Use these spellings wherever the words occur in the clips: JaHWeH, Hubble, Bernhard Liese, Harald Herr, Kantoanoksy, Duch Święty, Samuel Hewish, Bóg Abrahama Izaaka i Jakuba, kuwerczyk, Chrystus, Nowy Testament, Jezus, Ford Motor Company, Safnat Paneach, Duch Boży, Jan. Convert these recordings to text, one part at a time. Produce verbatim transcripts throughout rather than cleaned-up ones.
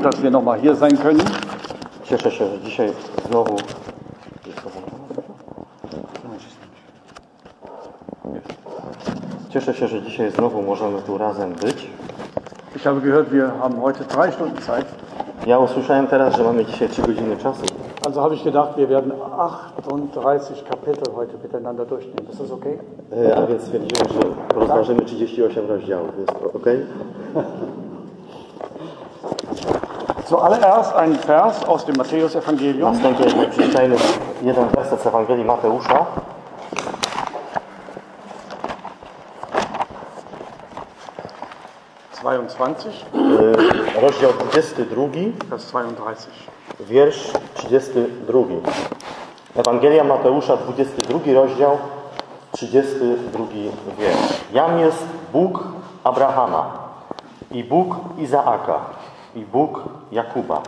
dass wir nochmal hier sein können. Cieszę się, że dzisiaj znowu Cieszę się, że dzisiaj znowu możemy tu razem być. Ich habe gehört, wir haben heute drei Stunden Zeit. Ja usłyszałem teraz, że mamy dzisiaj trzy godziny czasu. Also habe ich gedacht, wir werden achtunddreißig Kapitel heute miteinander durchnehmen. Ist das okay? A więc stwierdziłem, że rozważymy trzydzieści osiem rozdziałów. Jest to ok? Zuallererst ein Vers aus dem Matthäus-Evangelium. Następnie przeczytajmy jeden werset z Ewangelii Mateusza. dwadzieścia dwa. Rozdział dwudziesty drugi. Vers dwadzieścia dwa. Wiersz trzydziesty drugi. Ewangelia Mateusza, dwudziesty drugi rozdział, trzydziesty drugi wiersz. Jam jest Bóg Abrahama i Bóg Izaaka i Bóg Jakuba.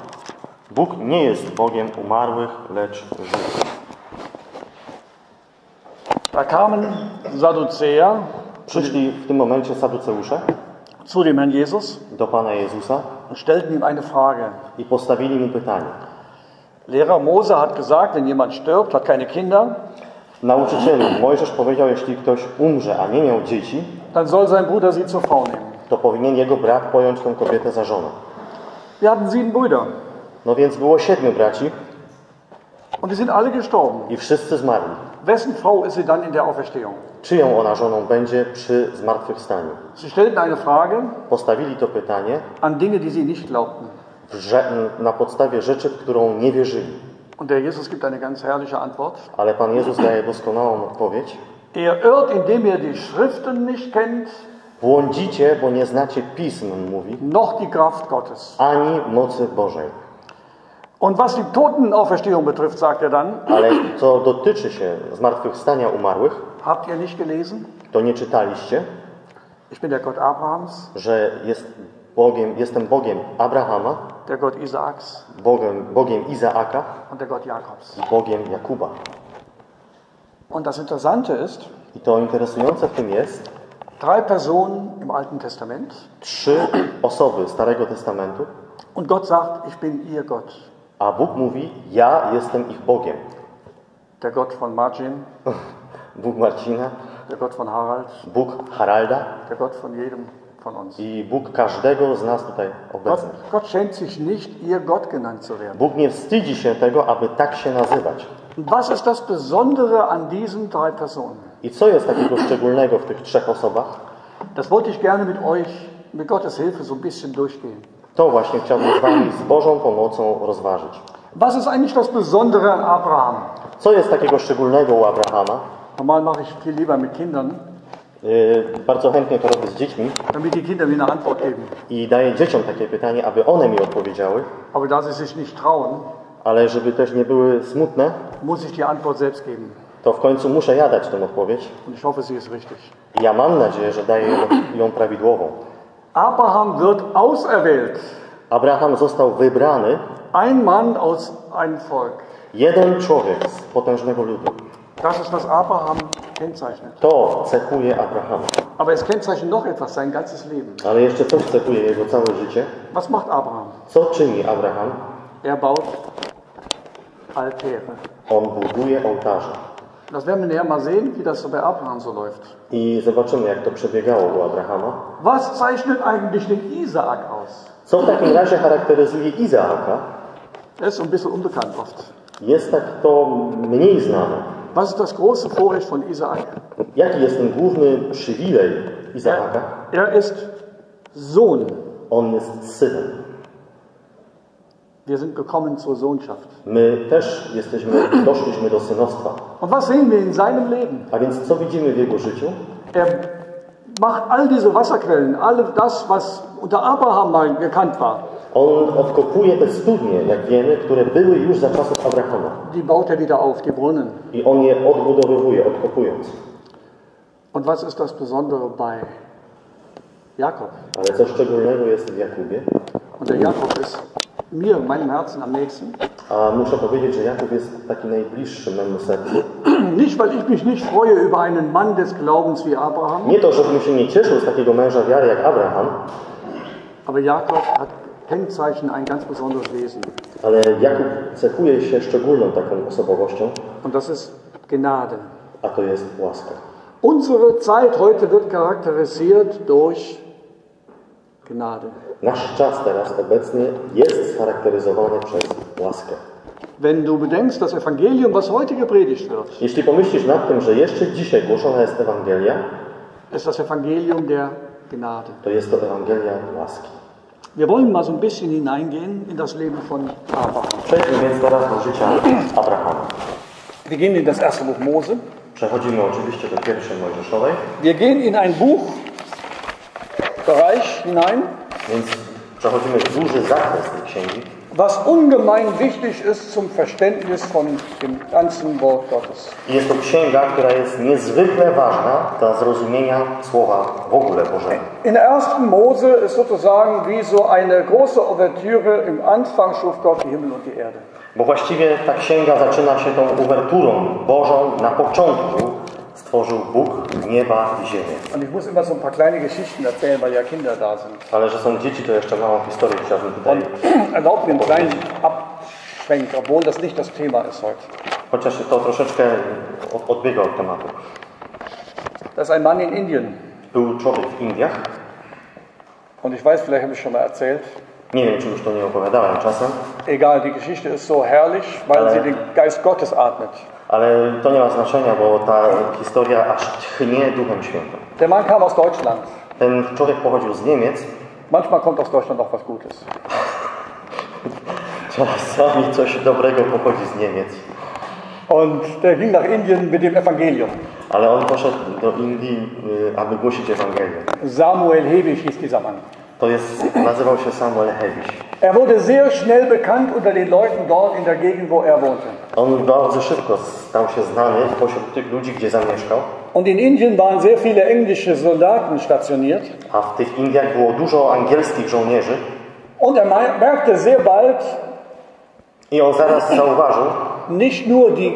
Bóg nie jest Bogiem umarłych, lecz żywych. Da kamen Saduceer. Przyszli w tym momencie Saduceusze zu dem Herrn Jesus, do Pana Jezusa, und stellten ihm eine Frage. I postawili mu pytanie. Lehrer Mose hat gesagt, wenn jemand stirbt, hat keine Kinder, nauczycielu Mojżesz powiedział, jeśli ktoś umrze, a nie miał dzieci, dann soll sein Bruder sie zur Frau nehmen. To powinien jego brat pojąć tę kobietę za żonę. Wir hatten sieben Brüder. No więc było siedmiu braci. Und die sind alle gestorben. I wszyscy zmarli. Wessen Frau ist sie dann in der Auferstehung? Czyją ona żoną będzie przy zmartwychwstaniu? Sie stellten eine Frage. Postawili to pytanie. An Dinge, die sie nicht glaubten. Na podstawie rzeczy, którą nie wierzyli. Und der Jesus gibt eine ganz herrliche Antwort. Ale Pan Jezus daje doskonałą odpowiedź. Er irrt, indem er die Schriften nicht kennt. Błądzicie, bo nie znacie pism, mówi. Noch die Kraft Gottes. Ani mocy Bożej. Und was die Totenauferstehung betrifft, sagt er dann. Ale co dotyczy się zmartwychwstania umarłych? Habt ihr nicht gelesen? To nie czytaliście? Ich bin der Gott Abrahams. Że jest Bogiem, jestem Bogiem Abrahama. Der Gott Isaaks. Bogiem, Bogiem Izaaka. Und der Gott Jakobs. Bogiem Jakuba. Und das Interessante ist. I to interesujące w tym jest. Drei Personen im Alten Testament. Trzy osoby Starego Testamentu. Und Gott sagt, ich bin ihr Gott. A Bóg mówi, ja jestem ich Bogiem. Der Gott von Margin. Bóg Marcina, der Gott von Harald, Bóg Haralda, der Gott von jedem von uns. I Bóg każdego z nas tutaj obecnych. Gott, Gott schämt sich nicht, ihr Gott genannt zu werden. Bóg nie wstydzi się tego, aby tak się nazywać. Was ist das Besondere an diesen drei Personen? I co jest takiego szczególnego w tych trzech osobach? Das wollte ich gerne mit euch, mit Gottes Hilfe so ein bisschen durchgehen. To właśnie chciałbym z wami z Bożą pomocą rozważyć. Was ist eigentlich das Besondere an Abraham? Co jest takiego szczególnego u Abrahama? Normal mache ich viel lieber mit Kindern. Bardzo chętnie to robię z dziećmi. Damit die Kinder mir eine Antwort geben. I daję dzieciom takie pytanie, aby one mi odpowiedziały. Aber da sie sich nicht trauen. Ale żeby też nie były smutne. Muss ich die Antwort selbst geben. To w końcu muszę ja dać tę odpowiedź. Und ich hoffe, sie ist richtig. Ja mam nadzieję, że daję ją prawidłową. Abraham wird auserwählt. Abraham został wybrany. Ein Mann aus einem Volk. Jeden człowiek z potężnego ludu. Das ist, was Abraham kennzeichnet. To cechuje Abrahama. Aber es kennzeichnet noch etwas, sein ganzes Leben. Ale jeszcze coś cechuje jego całe życie. Was macht Abraham? Co czyni Abraham? Er baut Altäre. On buduje ołtarze. Das werden wir näher mal sehen, wie das so bei Abraham so läuft. I zobaczymy, jak to przebiegało u Abrahama. Was zeichnet eigentlich den Isaak aus? Co w takim razie charakteryzuje Izaaka? Er ist ein bisschen unbekannt oft. Jest tak to mniej znane. Was ist das große Vorrecht von Isaak? Jaki jest ten główny przywilej Izaaka? Er, er ist Sohn. On jest synem. Wir sind gekommen zur Sohnschaft. My też jesteśmy, doszliśmy do synostwa. Und was sehen wir in seinem Leben? A więc co widzimy w jego życiu? Er macht all diese Wasserquellen, all das, was unter Abraham mal gekannt war. On odkopuje te studnie, jak wiemy, które były już za czasów Abrahama. Die baut er wieder auf, die Brunnen. I on je odbudowywuje, odkopując. Und was ist das Besondere bei Jakob? Ale co szczególnego jest w Jakubie? Und der Jakob ist mir, meinem Herzen am nächsten. A muszę powiedzieć, że Jakub jest taki najbliższy memu sercu. Nicht, weil ich mich nicht freue über einen Mann des Glaubens wie Abraham. Nie to, żebym się nie cieszył z takiego męża wiary jak Abraham. Aber Jakob hat kennzeichen ein ganz besonderes Wesen. Ale Jakub cechuje się szczególną taką osobowością. Und das ist Gnade. A to jest łaska. Unsere Zeit heute wird charakterisiert durch Gnade. Nasz czas teraz obecnie jest scharakteryzowany przez łaskę. Wenn du bedenkst, das Evangelium, was heute gepredigt wird, jeśli pomyślisz nad tym, że jeszcze dzisiaj głoszona jest Ewangelia, ist das Evangelium der Gnade. To jest to Ewangelia łaski. Wir wollen mal so ein bisschen hineingehen in das Leben von Abraham. Przejdźmy więc teraz do życia Abrahama. Wir gehen in das erste Buch Mose. Przechodzimy oczywiście do pierwszej Mojżeszowej. Wir gehen in ein Buch Bereich hinein. Więc przechodzimy w duży zakres tej księgi. Was ungemein wichtig ist zum Verständnis von dem ganzen Wort Gottes. Jest to księga, która jest niezwykle ważna dla zrozumienia słowa w ogóle Bożego. In der ersten Mose ist sozusagen wie so eine große Ouvertüre, im Anfang schuf Gott die Himmel und die Erde. Bo właściwie ta księga zaczyna się tą uwerturą Bożą. Na początku stworzył Bóg nieba i ziemię. Ale że są dzieci, to jeszcze małą historię chciałbym tutaj opowiedzieć. Chociaż to troszeczkę odbiega od tematu. Był człowiek w Indiach. Nie wiem, czy już to nie opowiadałem czasem. Egal, die Geschichte ist so herrlich, weil sie den Geist Gottes atmet. Ale to nie ma znaczenia, bo ta historia aż tchnie Duchem Świętym. Der Mann kam aus Deutschland. Ten człowiek pochodził z Niemiec. Manchmal kommt aus Deutschland auch was Gutes. Czasami coś dobrego pochodzi z Niemiec. Und der ging nach Indien mit dem Evangelium. Ale on poszedł do Indii, aby głosić Ewangelię. Samuel Hewish hieß dieser Mann. To jest, nazywał się Samuel Hewish. Er wurde sehr schnell bekannt unter den Leuten dort in der Gegend, wo er wohnte. On bardzo szybko stał się znany pośród tych ludzi, gdzie zamieszkał. Und in Indien waren sehr viele englische Soldaten stationiert. A w tych Indiach było dużo angielskich żołnierzy. Und er merkte sehr bald. I on zaraz zauważył. Nicht nur die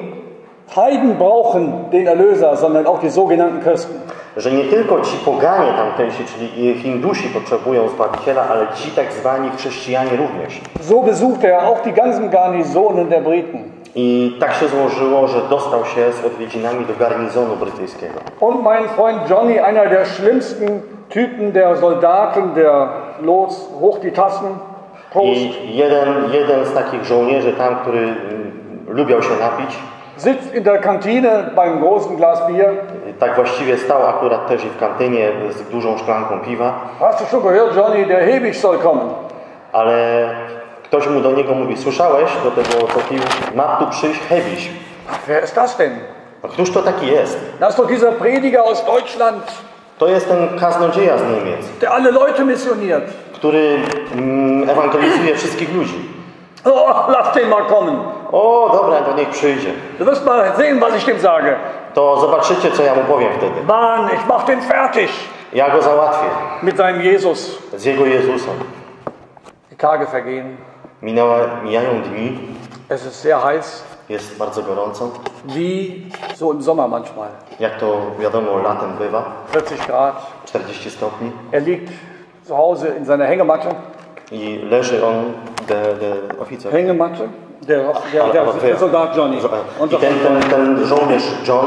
Heiden brauchen den Erlöser, sondern auch die sogenannten Christen. Że nie tylko ci poganie tamtejsi, czyli Hindusi, potrzebują Zbawiciela, ale ci tak zwani chrześcijanie również. So besuchte er auch die ganzen Garnisonen der Briten. I tak się złożyło, że dostał się z odwiedzinami do garnizonu brytyjskiego. Und mein Freund Johnny, einer der schlimmsten Typen der Soldaten, der los, hoch die Tassen, Prost. I jeden, jeden z takich żołnierzy tam, który m, lubiał się napić, sitzt in der Kantine beim großen Glas Bier. Tak właściwie stał akurat też i w kantynie z dużą szklanką piwa. Hast du schon gehört, Johnny, der Hewish soll kommen? Ale ktoś mu do niego mówi: słyszałeś do tego, co pił? Ma tu przyjść Hewish. Wer ist das denn? A któż to taki jest? Das ist doch dieser Prediger aus Deutschland. To jest ten kaznodzieja z Niemiec. Der alle Leute missioniert. Który mm, ewangelizuje wszystkich ludzi. Oh, lass den mal kommen. O, dobra, to niech przyjdzie. Du wirst mal sehen, was ich dem sage. To zobaczycie, co ja mu powiem wtedy. Mann, ich mach den fertig. Ja go załatwię. Mit seinem Jesus. Z jego Jezusem. Die Tage vergehen. Minęła, mijają dni. Es ist sehr heiß. Jest bardzo gorąco. Wie so im Sommer manchmal. Jak to wiadomo, latem bywa. czterdzieści grad. czterdzieści stopni. Er liegt zu Hause in seiner Hängematte. I leży on, ten oficer. Hängematte. Der, der, ale, der, ale, der Soldat Johnny. I ten, ten, ten żołnierz John,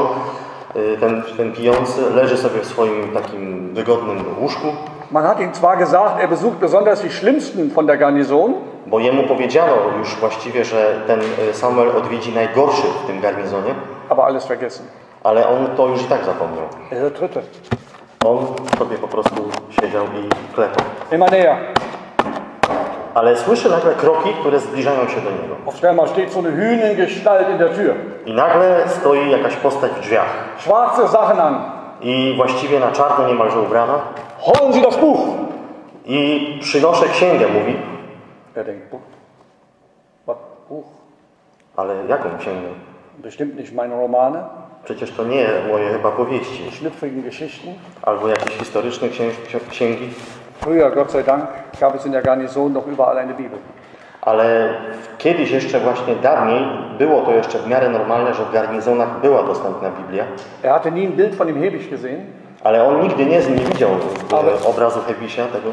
ten, ten pijący, leży sobie w swoim takim wygodnym łóżku. Man hat ihm zwar gesagt, er besucht besonders die schlimmsten von der Garnison. Bo jemu powiedziano już właściwie, że ten Samuel odwiedzi najgorszy w tym garnizonie. Aber alles vergessen. Ale on to już i tak zapomniał. Er tritt. On sobie po prostu siedział i klepał. Immer näher. Ale słyszy nagle kroki, które zbliżają się do niego. Auf einmal steht so eine Hünengestalt in der Tür. I nagle stoi jakaś postać w drzwiach. Schwarze Sachen an. I właściwie na czarno niemalże ubrana. Holen Sie das Buch. I przynoszę księgę, mówi. Er denkt, Buch. Was Buch? Ale jaką księgę? Bestimmt nicht meine Romane. Przecież to nie moje chyba powieści. Schlüpfrige Geschichten. Albo jakieś historyczne księgi. Früher, Gott sei Dank, gab es in der Garnison noch überall eine Bibel. Ale kiedyś jeszcze właśnie dawniej było to jeszcze w miarę normalne, że w garnizonach była dostępna Biblia. Er hatte nie ein Bild von dem Hewish gesehen. Ale on nigdy nie, nie widział obrazu Hewisha, tego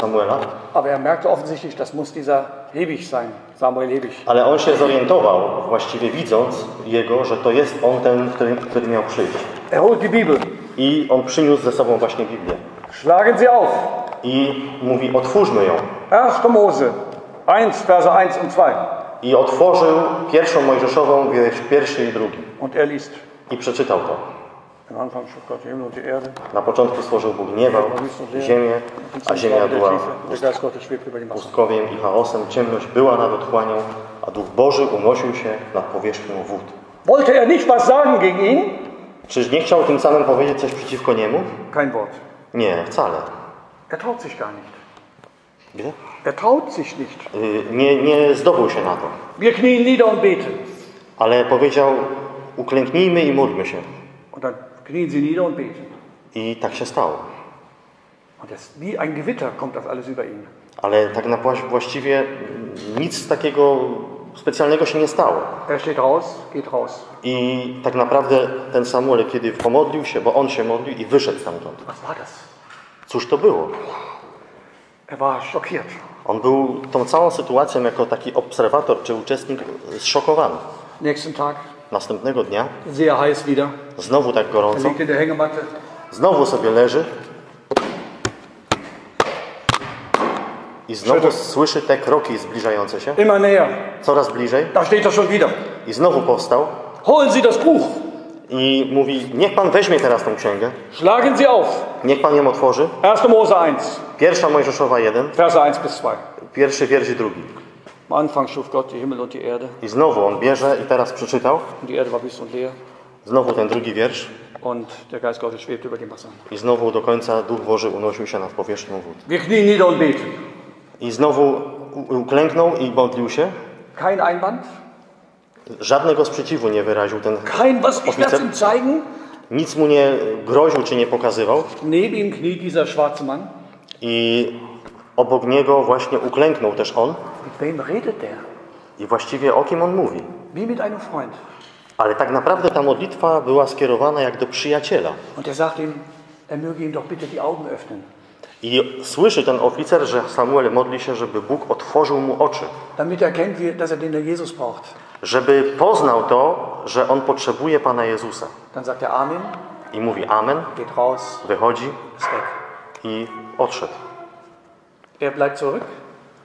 Samuela. Aber er merkte offensichtlich, das muss dieser Hewish sein, Samuel Hewish. Ale on się zorientował, właściwie widząc jego, że to jest on ten, który, który miał przyjść. Er holt die Bibel. I on przyniósł ze sobą właśnie Biblię. Schlagen Sie auf. I mówi, otwórzmy ją. Erste Mose, eins, Verse eins und zwei. I otworzył pierwszą Mojżeszową, wiersz pierwszy i drugi. Und er liest. I przeczytał to. Na początku stworzył Bóg nieba, ziemię, a ziemia była pustkowiem i chaosem. Ciemność była nad otchłanią, a Duch Boży unosił się nad powierzchnią wód. Wollte er nicht was sagen gegen ihn? Czyż nie chciał tym samym powiedzieć coś przeciwko niemu? Kein Wort. Nie, wcale. Er traut sich gar nicht. Gdzie? Er traut sich nicht. Y, nie, nie zdobył się na to. Wir knien nieder und beten. Ale powiedział, uklęknijmy i módlmy się. Und dann knien sie nieder und beten. I tak się stało. Und das, wie ein Gewitter kommt das alles über ihn. Ale tak na właściwie nic takiego specjalnego się nie stało. Er steht raus, geht raus. I tak naprawdę ten Samuel, kiedy pomodlił się, bo on się modlił i wyszedł stamtąd. Was war das? Cóż to było? Er war schockiert. On był tą całą sytuacją jako taki obserwator czy uczestnik zszokowany. Nächsten Tag. Następnego dnia. Sehr heiß wieder. Znowu tak gorąco. Er liegt in der Hängematte. Znowu sobie leży. I znowu Schütter. Słyszy te kroki zbliżające się. Immer näher. Coraz bliżej. Da steht er schon wieder. I znowu powstał. Holen Sie das Buch. I mówi, niech Pan weźmie teraz tą księgę. Schlagen Sie auf. Niech Pan ją otworzy. Erste Mose eins. Pierwsza Mojżeszowa jeden. Verse eins bis zwei. Pierwszy wiersz i drugi. Am Anfang schuf Gott die Himmel und die Erde. I znowu on bierze i teraz przeczytał. Die Erde war wüst und leer. Znowu ten drugi wiersz. Und der Geist Gottes schwebte über den Wassern. I znowu do końca Duch Boży unosił się nad powierzchnią wód. Wir knien nieder und beten. I znowu uklęknął i modlił się. Kein Einwand. Żadnego sprzeciwu nie wyraził ten oficer. Nic mu nie groził czy nie pokazywał. I obok niego właśnie uklęknął też on. I właściwie o kim on mówi? Ale tak naprawdę ta modlitwa była skierowana jak do przyjaciela. I słyszy ten oficer, że Samuel modli się, żeby Bóg otworzył mu oczy. Żeby poznał to, że on potrzebuje Pana Jezusa. I mówi Amen. Wychodzi i odszedł.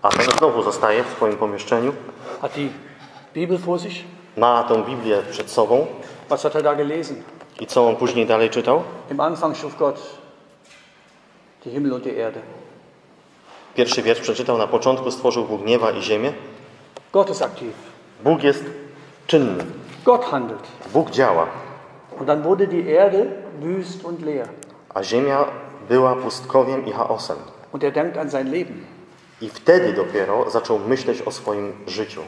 A ten znowu zostaje w swoim pomieszczeniu. Ma tą Biblię przed sobą. I co on później dalej czytał? Pierwszy wiersz przeczytał. Na początku stworzył Bóg nieba i ziemię. Bóg jest czynny. Bóg działa. A ziemia była pustkowiem i chaosem. I wtedy dopiero zaczął myśleć o swoim życiu.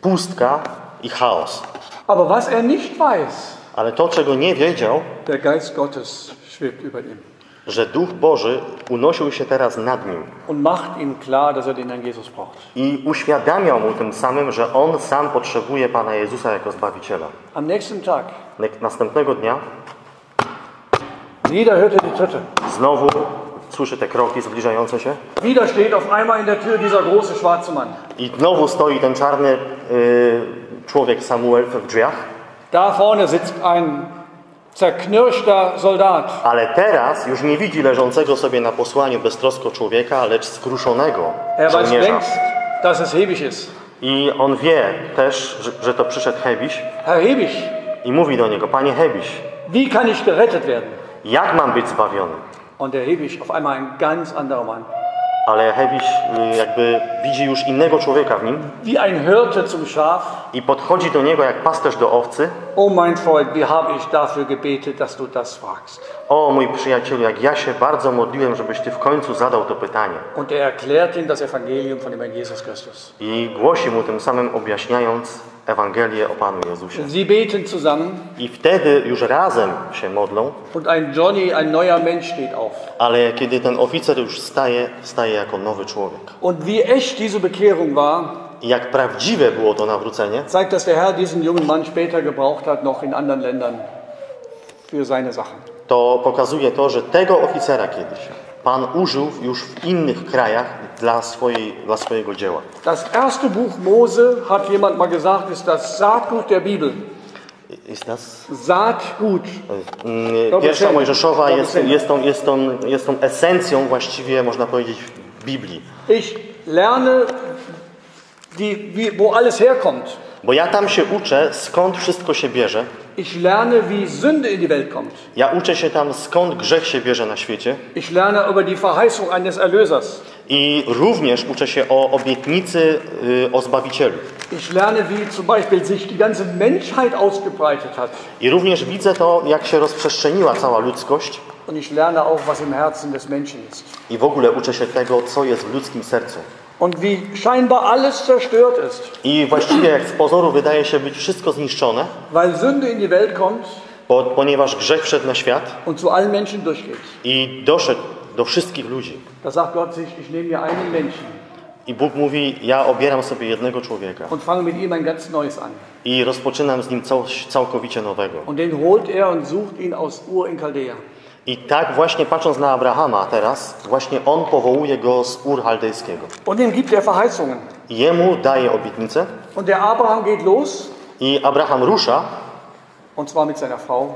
Pustka i chaos. Ale to, czego nie wiedział, że Duch Boży unosił się teraz nad nim. I uświadamiał mu tym samym, że on sam potrzebuje Pana Jezusa jako Zbawiciela. Następnego dnia znowu słyszy te kroki zbliżające się. I znowu stoi ten czarny y, człowiek Samuel w drzwiach. Da vorne sitzt ein zerknirschter Soldat. Ale teraz już nie widzi leżącego sobie na posłaniu beztrosko człowieka, lecz skruszonego żołnierza. I on wie też, że, że to przyszedł Hewish. Herr Hewish. I mówi do niego, Panie Hewish. Wie kann ich gerettet werden? Jak mam być zbawiony? Und der Hewish auf einmal ein ganz anderer Mann. Ale Hewish jakby widzi już innego człowieka w nim. Wie ein Hirte zum Schaf. I podchodzi do niego jak pasterz do owcy. O mein Freund, wie habe ich dafür gebetet, dass du das fragst. O mój przyjacielu, jak ja się bardzo modliłem, żebyś ty w końcu zadał to pytanie. Und er erklärt ihm das Evangelium von dem Herrn Jesus Christus. I głosi mu tym samym, objaśniając Ewangelię o Panu Jezusie. Sie beten zusammen. I wtedy już razem się modlą. Und ein Johnny, ein neuer Mensch steht auf. Ale kiedy ten oficer już staje, staje jako nowy człowiek. Und wie echt diese Bekehrung war. I jak prawdziwe było to nawrócenie. Zeigt, dass der Herr diesen jungen Mann später gebraucht hat, noch in anderen Ländern für seine Sachen. To pokazuje to, że tego oficera kiedyś Pan użył już w innych krajach dla, swojej, dla swojego dzieła. Das erste Buch Mose, hat jemand mal gesagt, ist das Saatgut der Bibel. Ist das? Saatgut. Pierwsza Mojżeszowa jest, jest, tą, jest, tą, jest tą esencją właściwie, można powiedzieć, Biblii. Ich lerne, die, wie, wo alles herkommt. Bo ja tam się uczę, skąd wszystko się bierze. Ich lerne, wie Sünde in die Welt kommt. Ja uczę się tam, skąd grzech się bierze na świecie. Ich lerne über die Verheißung eines Erlösers. I również uczę się o obietnicy y, o Zbawicielu. Ich lerne, wie zum Beispiel sich die ganze Menschheit ausgebreitet hat. I również widzę to, jak się rozprzestrzeniła cała ludzkość. Und ich lerne auch, was im Herzen des Menschen ist. I w ogóle uczę się tego, co jest w ludzkim sercu. Und wie scheinbar alles zerstört ist. I właściwie jak z pozoru wydaje się być wszystko zniszczone. Weil Sünde in die Welt kommt. Bo, ponieważ grzech wszedł na świat. Und zu allen Menschen durchgeht. I doszedł do wszystkich ludzi. Da sagt Gott sich, ich nehme mir einen Menschen. I Bóg mówi, ja obieram sobie jednego człowieka. Und fange mit ihm ein ganz neues an. I rozpoczynam z nim coś całkowicie nowego. Und den holt er und sucht ihn aus Ur in Chaldea. I tak właśnie patrząc na Abrahama teraz, właśnie on powołuje go z Ur Chaldejskiego. Und ihm gibt er Verheißungen. I jemu daje obietnicę. Und der Abraham geht los. I Abraham rusza. Und zwar mit seiner Frau.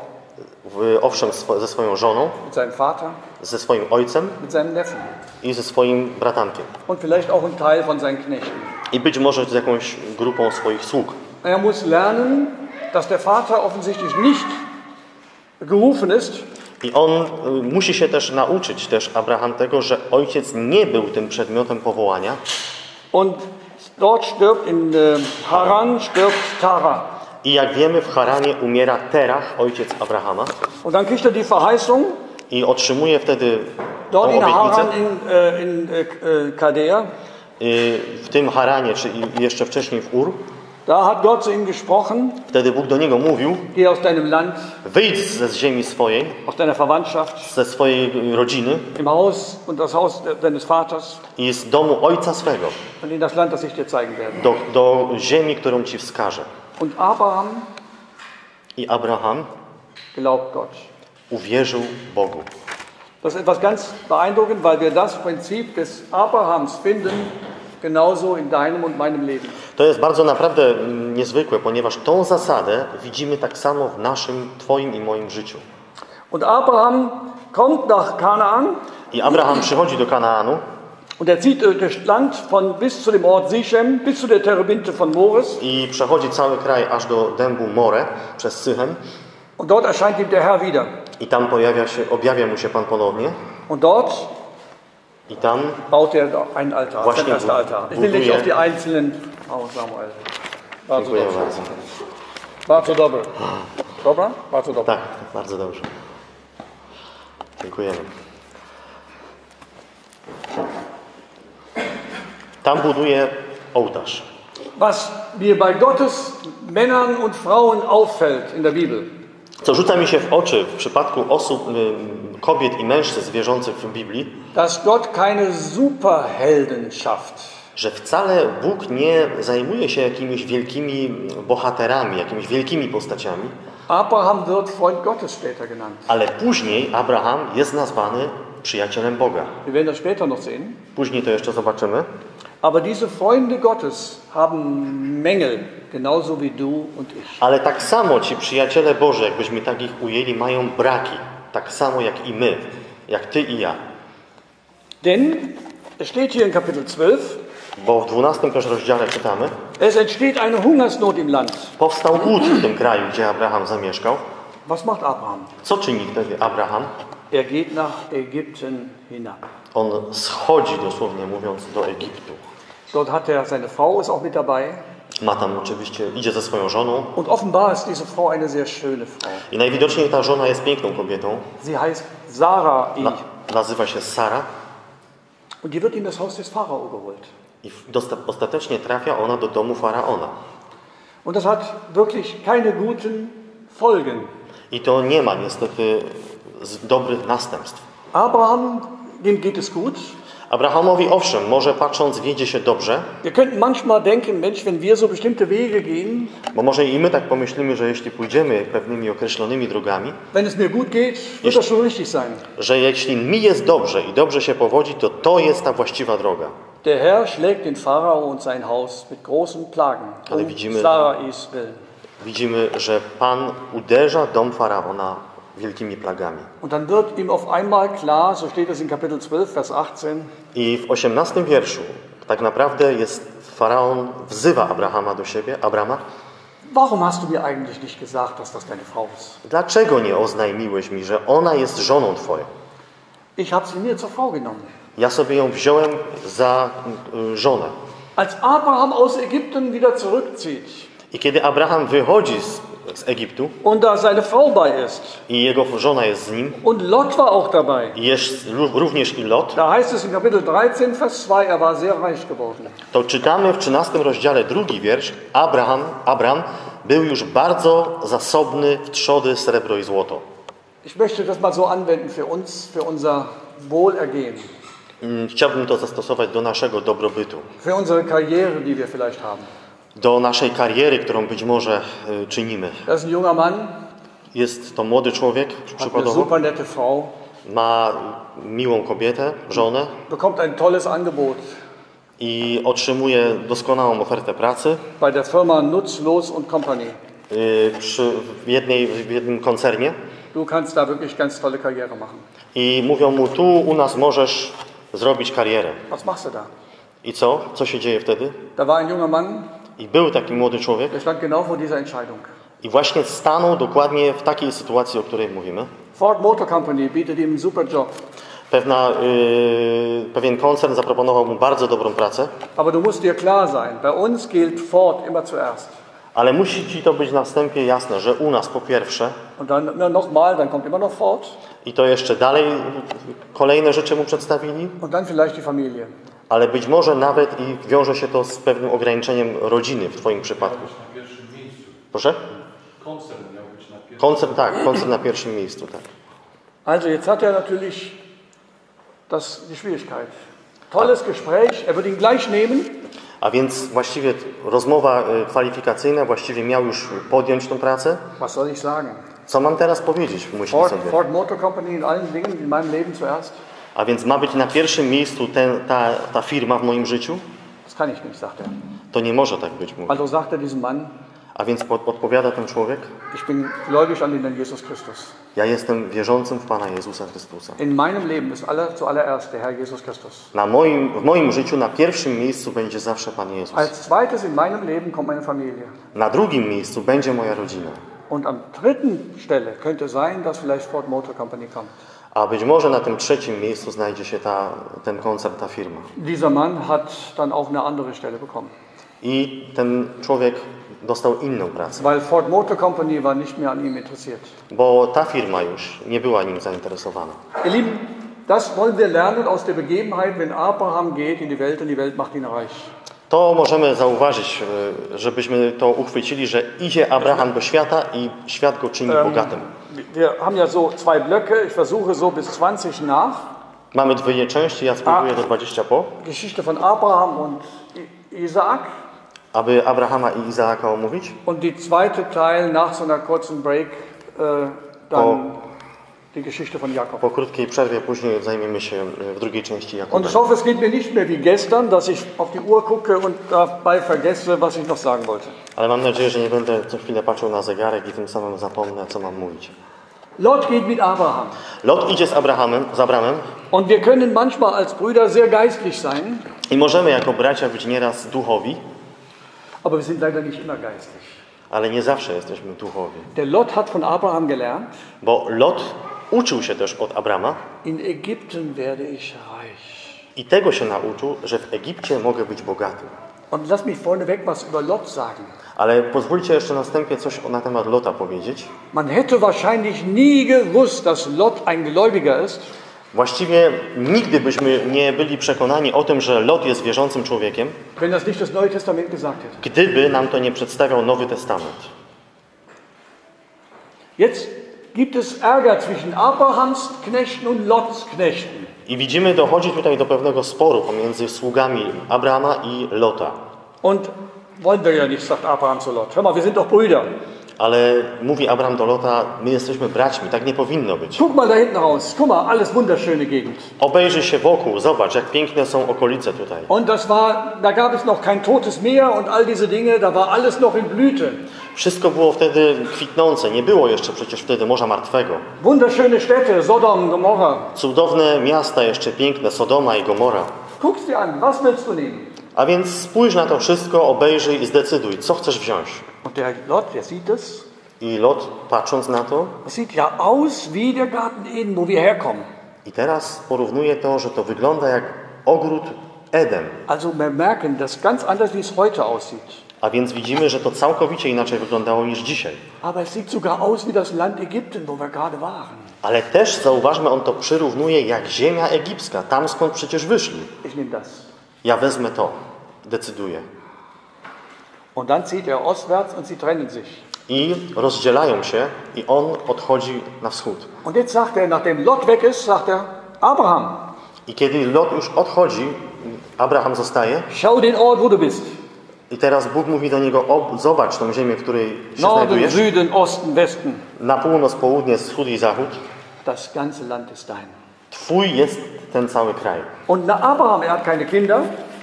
Owszem, ze swoją żoną, mit seinem Vater, ze swoim ojcem, mit seinem Neffen, i ze swoim bratankiem. Und vielleicht auch ein Teil von seinen Knechten. I być może z jakąś grupą swoich sług. Er muss lernen, dass der Vater offensichtlich nicht gerufen ist. I on y, musi się też nauczyć, też Abraham, tego, że ojciec nie był tym przedmiotem powołania. Und dort stirbt in Haran stirbt Tara. I jak wiemy, w Haranie umiera Terach, ojciec Abrahama. Und dann kriegt er die Verheißung. I otrzymuje wtedy tą obietnicę. Haran in, in, in Chaldea. Y, w tym Haranie, czy jeszcze wcześniej w Ur. Da hat Gott zu ihm gesprochen. Wtedy Bóg do niego mówił: Geh aus deinem Land. Wyjdź ze ziemi swojej. Aus deiner Verwandtschaft. Ze swojej rodziny. Im Haus und das Haus deines Vaters. I z domu ojca swego. Und in das Land, das ich dir zeigen werde. Do, do ziemi, którą ci wskażę. Und Abraham. I Abraham. Glaubt Gott. Uwierzył Bogu. Das ist etwas ganz beeindruckend, weil wir das Prinzip des Abrahams finden. Genauso in deinem und meinem Leben. To jest bardzo naprawdę niezwykłe, ponieważ tą zasadę widzimy tak samo w naszym, twoim i moim życiu. Und Abraham kommt nach Kanaan. I Abraham przychodzi do Kanaanu. Und er zieht durch das Land von bis zu dem Ort Sichem, bis zu der Terebinte von Mores. I przechodzi cały kraj aż do dębu More przez Sychem. Und dort erscheint ihm der Herr wieder. I tam pojawia się, objawia mu się Pan ponownie. Und dort I tam baut er einen Altar. Właśnie bu Altar. Ich will nicht auf die einzelnen. Oh, Samuel. Bardzo dobrze. Bardzo. Bardzo dobrze. Dobra? Bardzo dobrze. Tak, bardzo dobrze. Dziękujemy. Tam buduje ołtarz. Was mir bei Gottes Männern und Frauen auffällt in der Bibel. Co rzuca mi się w oczy w przypadku osób, kobiet i mężczyzn wierzących w Biblii, dass Gott keine Superhelden schafft. Że wcale Bóg nie zajmuje się jakimiś wielkimi bohaterami, jakimiś wielkimi postaciami. Abraham wird Freund Gottes später genannt. Ale później Abraham jest nazwany przyjacielem Boga. Wir werden das später noch sehen. Później to jeszcze zobaczymy. Aber diese Freunde Gottes haben Mängel, genauso wie du und ich. Ale tak samo ci przyjaciele Boże, jakbyśmy tak ich ujęli, mają braki, tak samo jak i my, jak ty i ja. Denn es steht hier in Kapitel zwölf, bo w dwunastym też rozdziale czytamy, es entsteht eine Hungersnot im Land. Powstał głód w tym kraju, gdzie Abraham zamieszkał. Was macht Abraham? Co czyni wtedy Abraham? Er geht nach Ägypten hinab. On schodzi, dosłownie mówiąc, do Egiptu. Dort hat er seine Frau, ist auch mit dabei. Ma tam oczywiście, idzie ze swoją żoną. Und offenbar ist diese Frau eine sehr schöne Frau. I najwidoczniej ta żona jest piękną kobietą. Sie heißt Sarah. Na, nazywa się Sara. Und die wird in das Haus des Pharao geholt. I ostatecznie trafia ona do domu Faraona. Und das hat wirklich keine guten Folgen. I to nie ma niestety dobrych następstw. Abraham, dem geht es gut. Abrahamowi owszem, może patrząc wiedzie się dobrze. Wir könnten manchmal denken, Mensch, wenn wir so bestimmte Wege gehen. Bo może i my tak pomyślimy, że jeśli pójdziemy pewnymi określonymi drogami, wenn es mir gut geht, wird das schon richtig sein. Że jeśli mi jest dobrze i dobrze się powodzi, to to jest ta właściwa droga. Der Herr schlägt den Pharao und sein Haus mit großen Plagen. Ale widzimy, widzimy, że Pan uderza dom Faraona wielkimi plagami. Und dann wird ihm auf einmal klar, so steht es in Kapitel zwölf, Vers achtzehn. I w osiemnastym wierszu tak naprawdę jest Faraon wzywa Abrahama do siebie. Abrama, warum hast du mir eigentlich nicht gesagt, dass das deine Frau ist? Dlaczego nie oznajmiłeś mi, że ona jest żoną twoją? Ich habe sie mir zur Frau genommen. Ja sobie ją wziąłem za żonę. Als Abraham aus Ägypten wieder zurückzieht. I kiedy Abraham wychodzi z, z Egiptu und da seine Frau bei ist, i jego żona jest z nim und Lot war auch dabei, i jest również i Lot, da heißt es in Kapitel dreizehn, Vers zwei, er war sehr reich geworden. To czytamy w trzynastym rozdziale, drugi wiersz, Abraham, Abram był już bardzo zasobny w trzody, srebro i złoto. Ich möchte das mal so anwenden für uns, für unser Wohlergehen. Chciałbym to zastosować do naszego dobrobytu. Für unsere Karriere, die wir vielleicht haben. Do naszej kariery, którą być może y, czynimy. Das ist ein junger Mann, jest to młody człowiek, przykładowo, eine super nette Frau, ma miłą kobietę, żonę, bekommt ein tolles Angebot, i otrzymuje doskonałą ofertę pracy bei der Firma Nutzlos und Company, y, przy, w, jednej, w jednym koncernie. Du kannst da wirklich ganz tolle Karriere machen. I mówią mu, tu u nas możesz zrobić karierę. Was machst du da? I co? Co się dzieje wtedy? Da war ein junger Mann. I był taki młody człowiek. I właśnie stanął dokładnie w takiej sytuacji, o której mówimy. Ford Motor Company bietet ihm super job. Pewna, yy, pewien koncern zaproponował mu bardzo dobrą pracę. Aber du musst dir klar sein, bei uns gilt Ford immer zuerst. Ale musi ci to być na wstępie jasne, że u nas po pierwsze. Und dann nochmal, dann kommt immer noch Ford. I to jeszcze dalej kolejne rzeczy mu przedstawili. Und dann vielleicht die Familie. Ale być może nawet i wiąże się to z pewnym ograniczeniem rodziny w twoim przypadku. Proszę? Koncert miał być na pierwszym miejscu. Koncert, tak, koncert na pierwszym miejscu, tak. Also jetzt hat er natürlich das die Schwierigkeit. Tolles Gespräch, er wird ihn gleich nehmen. A więc właściwie rozmowa kwalifikacyjna, właściwie miał już podjąć tą pracę. Was soll ich sagen? Co mam teraz powiedzieć? Myślę sobie. Ford Motor Company in allen Dingen in meinem Leben zuerst. A więc ma być na pierwszym miejscu ten, ta, ta firma w moim życiu? To nie może tak być, mówi. A więc odpowiada ten człowiek? Ja jestem wierzącym w Pana Jezusa Chrystusa. Na moim, w moim życiu na pierwszym miejscu będzie zawsze Pan Jezus. Na drugim miejscu będzie moja rodzina. Und am dritten Stelle könnte sein, dass vielleicht Ford Motor Company kommt. A być może na tym trzecim miejscu znajdzie się ta, ten koncern, ta firma. Dieser Mann hat dann auch eine andere Stelle bekommen. I ten człowiek dostał inną pracę. Weil Ford Motor Company war nicht mehr an ihm interessiert. Bo ta firma już nie była nim zainteresowana. Ihr Lieben, das wollen wir lernen aus der Begebenheit, wenn Abraham geht in die Welt und die Welt macht ihn reich. To możemy zauważyć, żebyśmy to uchwycili, że idzie Abraham do świata i świat go czyni bogatym. Mamy dwie części, ja spróbuję do dwudziestu po. Geschichte von Abraham und Isaak. Aby Abrahama i Izaaka omówić. Und die zweite Teil nach so einer kurzen Break, dann die Geschichte von Jakob. Po krótkiej przerwie później zajmiemy się w drugiej części Jakoba. Und ich hoffe, es geht mir nicht mehr wie gestern, dass ich auf die Uhr gucke und dabei vergesse, was ich noch sagen wollte. Ale mam nadzieję, że nie będę co chwilę patrzył na zegarek i tym samym zapomnę, co mam mówić. Lot geht mit Abraham. Lot idzie z Abrahamem, z Abramem. Und wir können manchmal als Brüder sehr geistlich sein. I możemy jako bracia być nieraz duchowi. Aber wir sind leider nicht immer geistlich. Ale nie zawsze jesteśmy duchowi. Der Lot hat von Abraham gelernt. Bo Lot uczył się też od Abrama. In Ägypten werde ich reich. I tego się nauczył, że w Egipcie mogę być bogaty. Und lass mich vorneweg was über Lot sagen. Ale pozwólcie jeszcze następnie coś na temat Lota powiedzieć. Man hätte wahrscheinlich nie gewusst, dass Lot ein Gläubiger ist. Właściwie nigdy byśmy nie byli przekonani o tym, że Lot jest wierzącym człowiekiem, wenn das nicht das Neue Testament gesagt hätte. Gdyby nam to nie przedstawiał Nowy Testament. Jetzt gibt es Ärger zwischen Abrahams Knechten und Lots Knechten. I widzimy, dochodzi tutaj do pewnego sporu pomiędzy sługami Abrahama i Lota. Und wollen wir ja nicht, sagt Abraham zu Lot. Hör mal, wir sind doch Brüder. Ale mówi Abraham do Lota, my jesteśmy braćmi, tak nie powinno być. Guck mal da hinten raus, guck mal, alles wunderschöne Gegend. Obejrzyj się wokół, zobacz, jak piękne są okolice tutaj. Und das war, da gab es noch kein totes Meer und all diese Dinge, da war alles noch in Blüte. Wszystko było wtedy kwitnące, nie było jeszcze przecież wtedy Morza Martwego. Wunderschöne Städte, Sodom, Gomorra. Cudowne miasta jeszcze piękne, Sodoma i Gomora. Guck's dir an, was willst du nehmen? A więc spójrz na to wszystko, obejrzyj i zdecyduj, co chcesz wziąć. Und der Lot, der sieht das? I Lot, patrząc na to, das sieht ja aus wie der Garten Eden, wo wir herkommen. I teraz porównuje to, że to wygląda jak ogród Eden. Also wir merken, dass ganz anders wie es heute aussieht. A więc widzimy, że to całkowicie inaczej wyglądało niż dzisiaj. Aber es sieht sogar aus wie das Land Ägypten, wo wir gerade waren. Ale też zauważmy, on to przyrównuje jak ziemia egipska, tam skąd przecież wyszli. Ich nehme das. Ja wezmę to. Decyduje. Und dann zieht er ostwärts und sie trennen sich. I rozdzielają się i on odchodzi na wschód. Und jetzt sagt er, nachdem Lot weg ist, sagt er, Abraham. I kiedy Lot już odchodzi, Abraham zostaje. Schau den Ort, wo du bist. I teraz Bóg mówi do niego, zobacz tą ziemię, w której się Norden, znajdujesz. Süden, Osten, Westen. Na północ, południe, wschód i zachód. Das ganze Land ist dein. Twój jest ten cały kraj. Und na Abraham, er hat keine Kinder.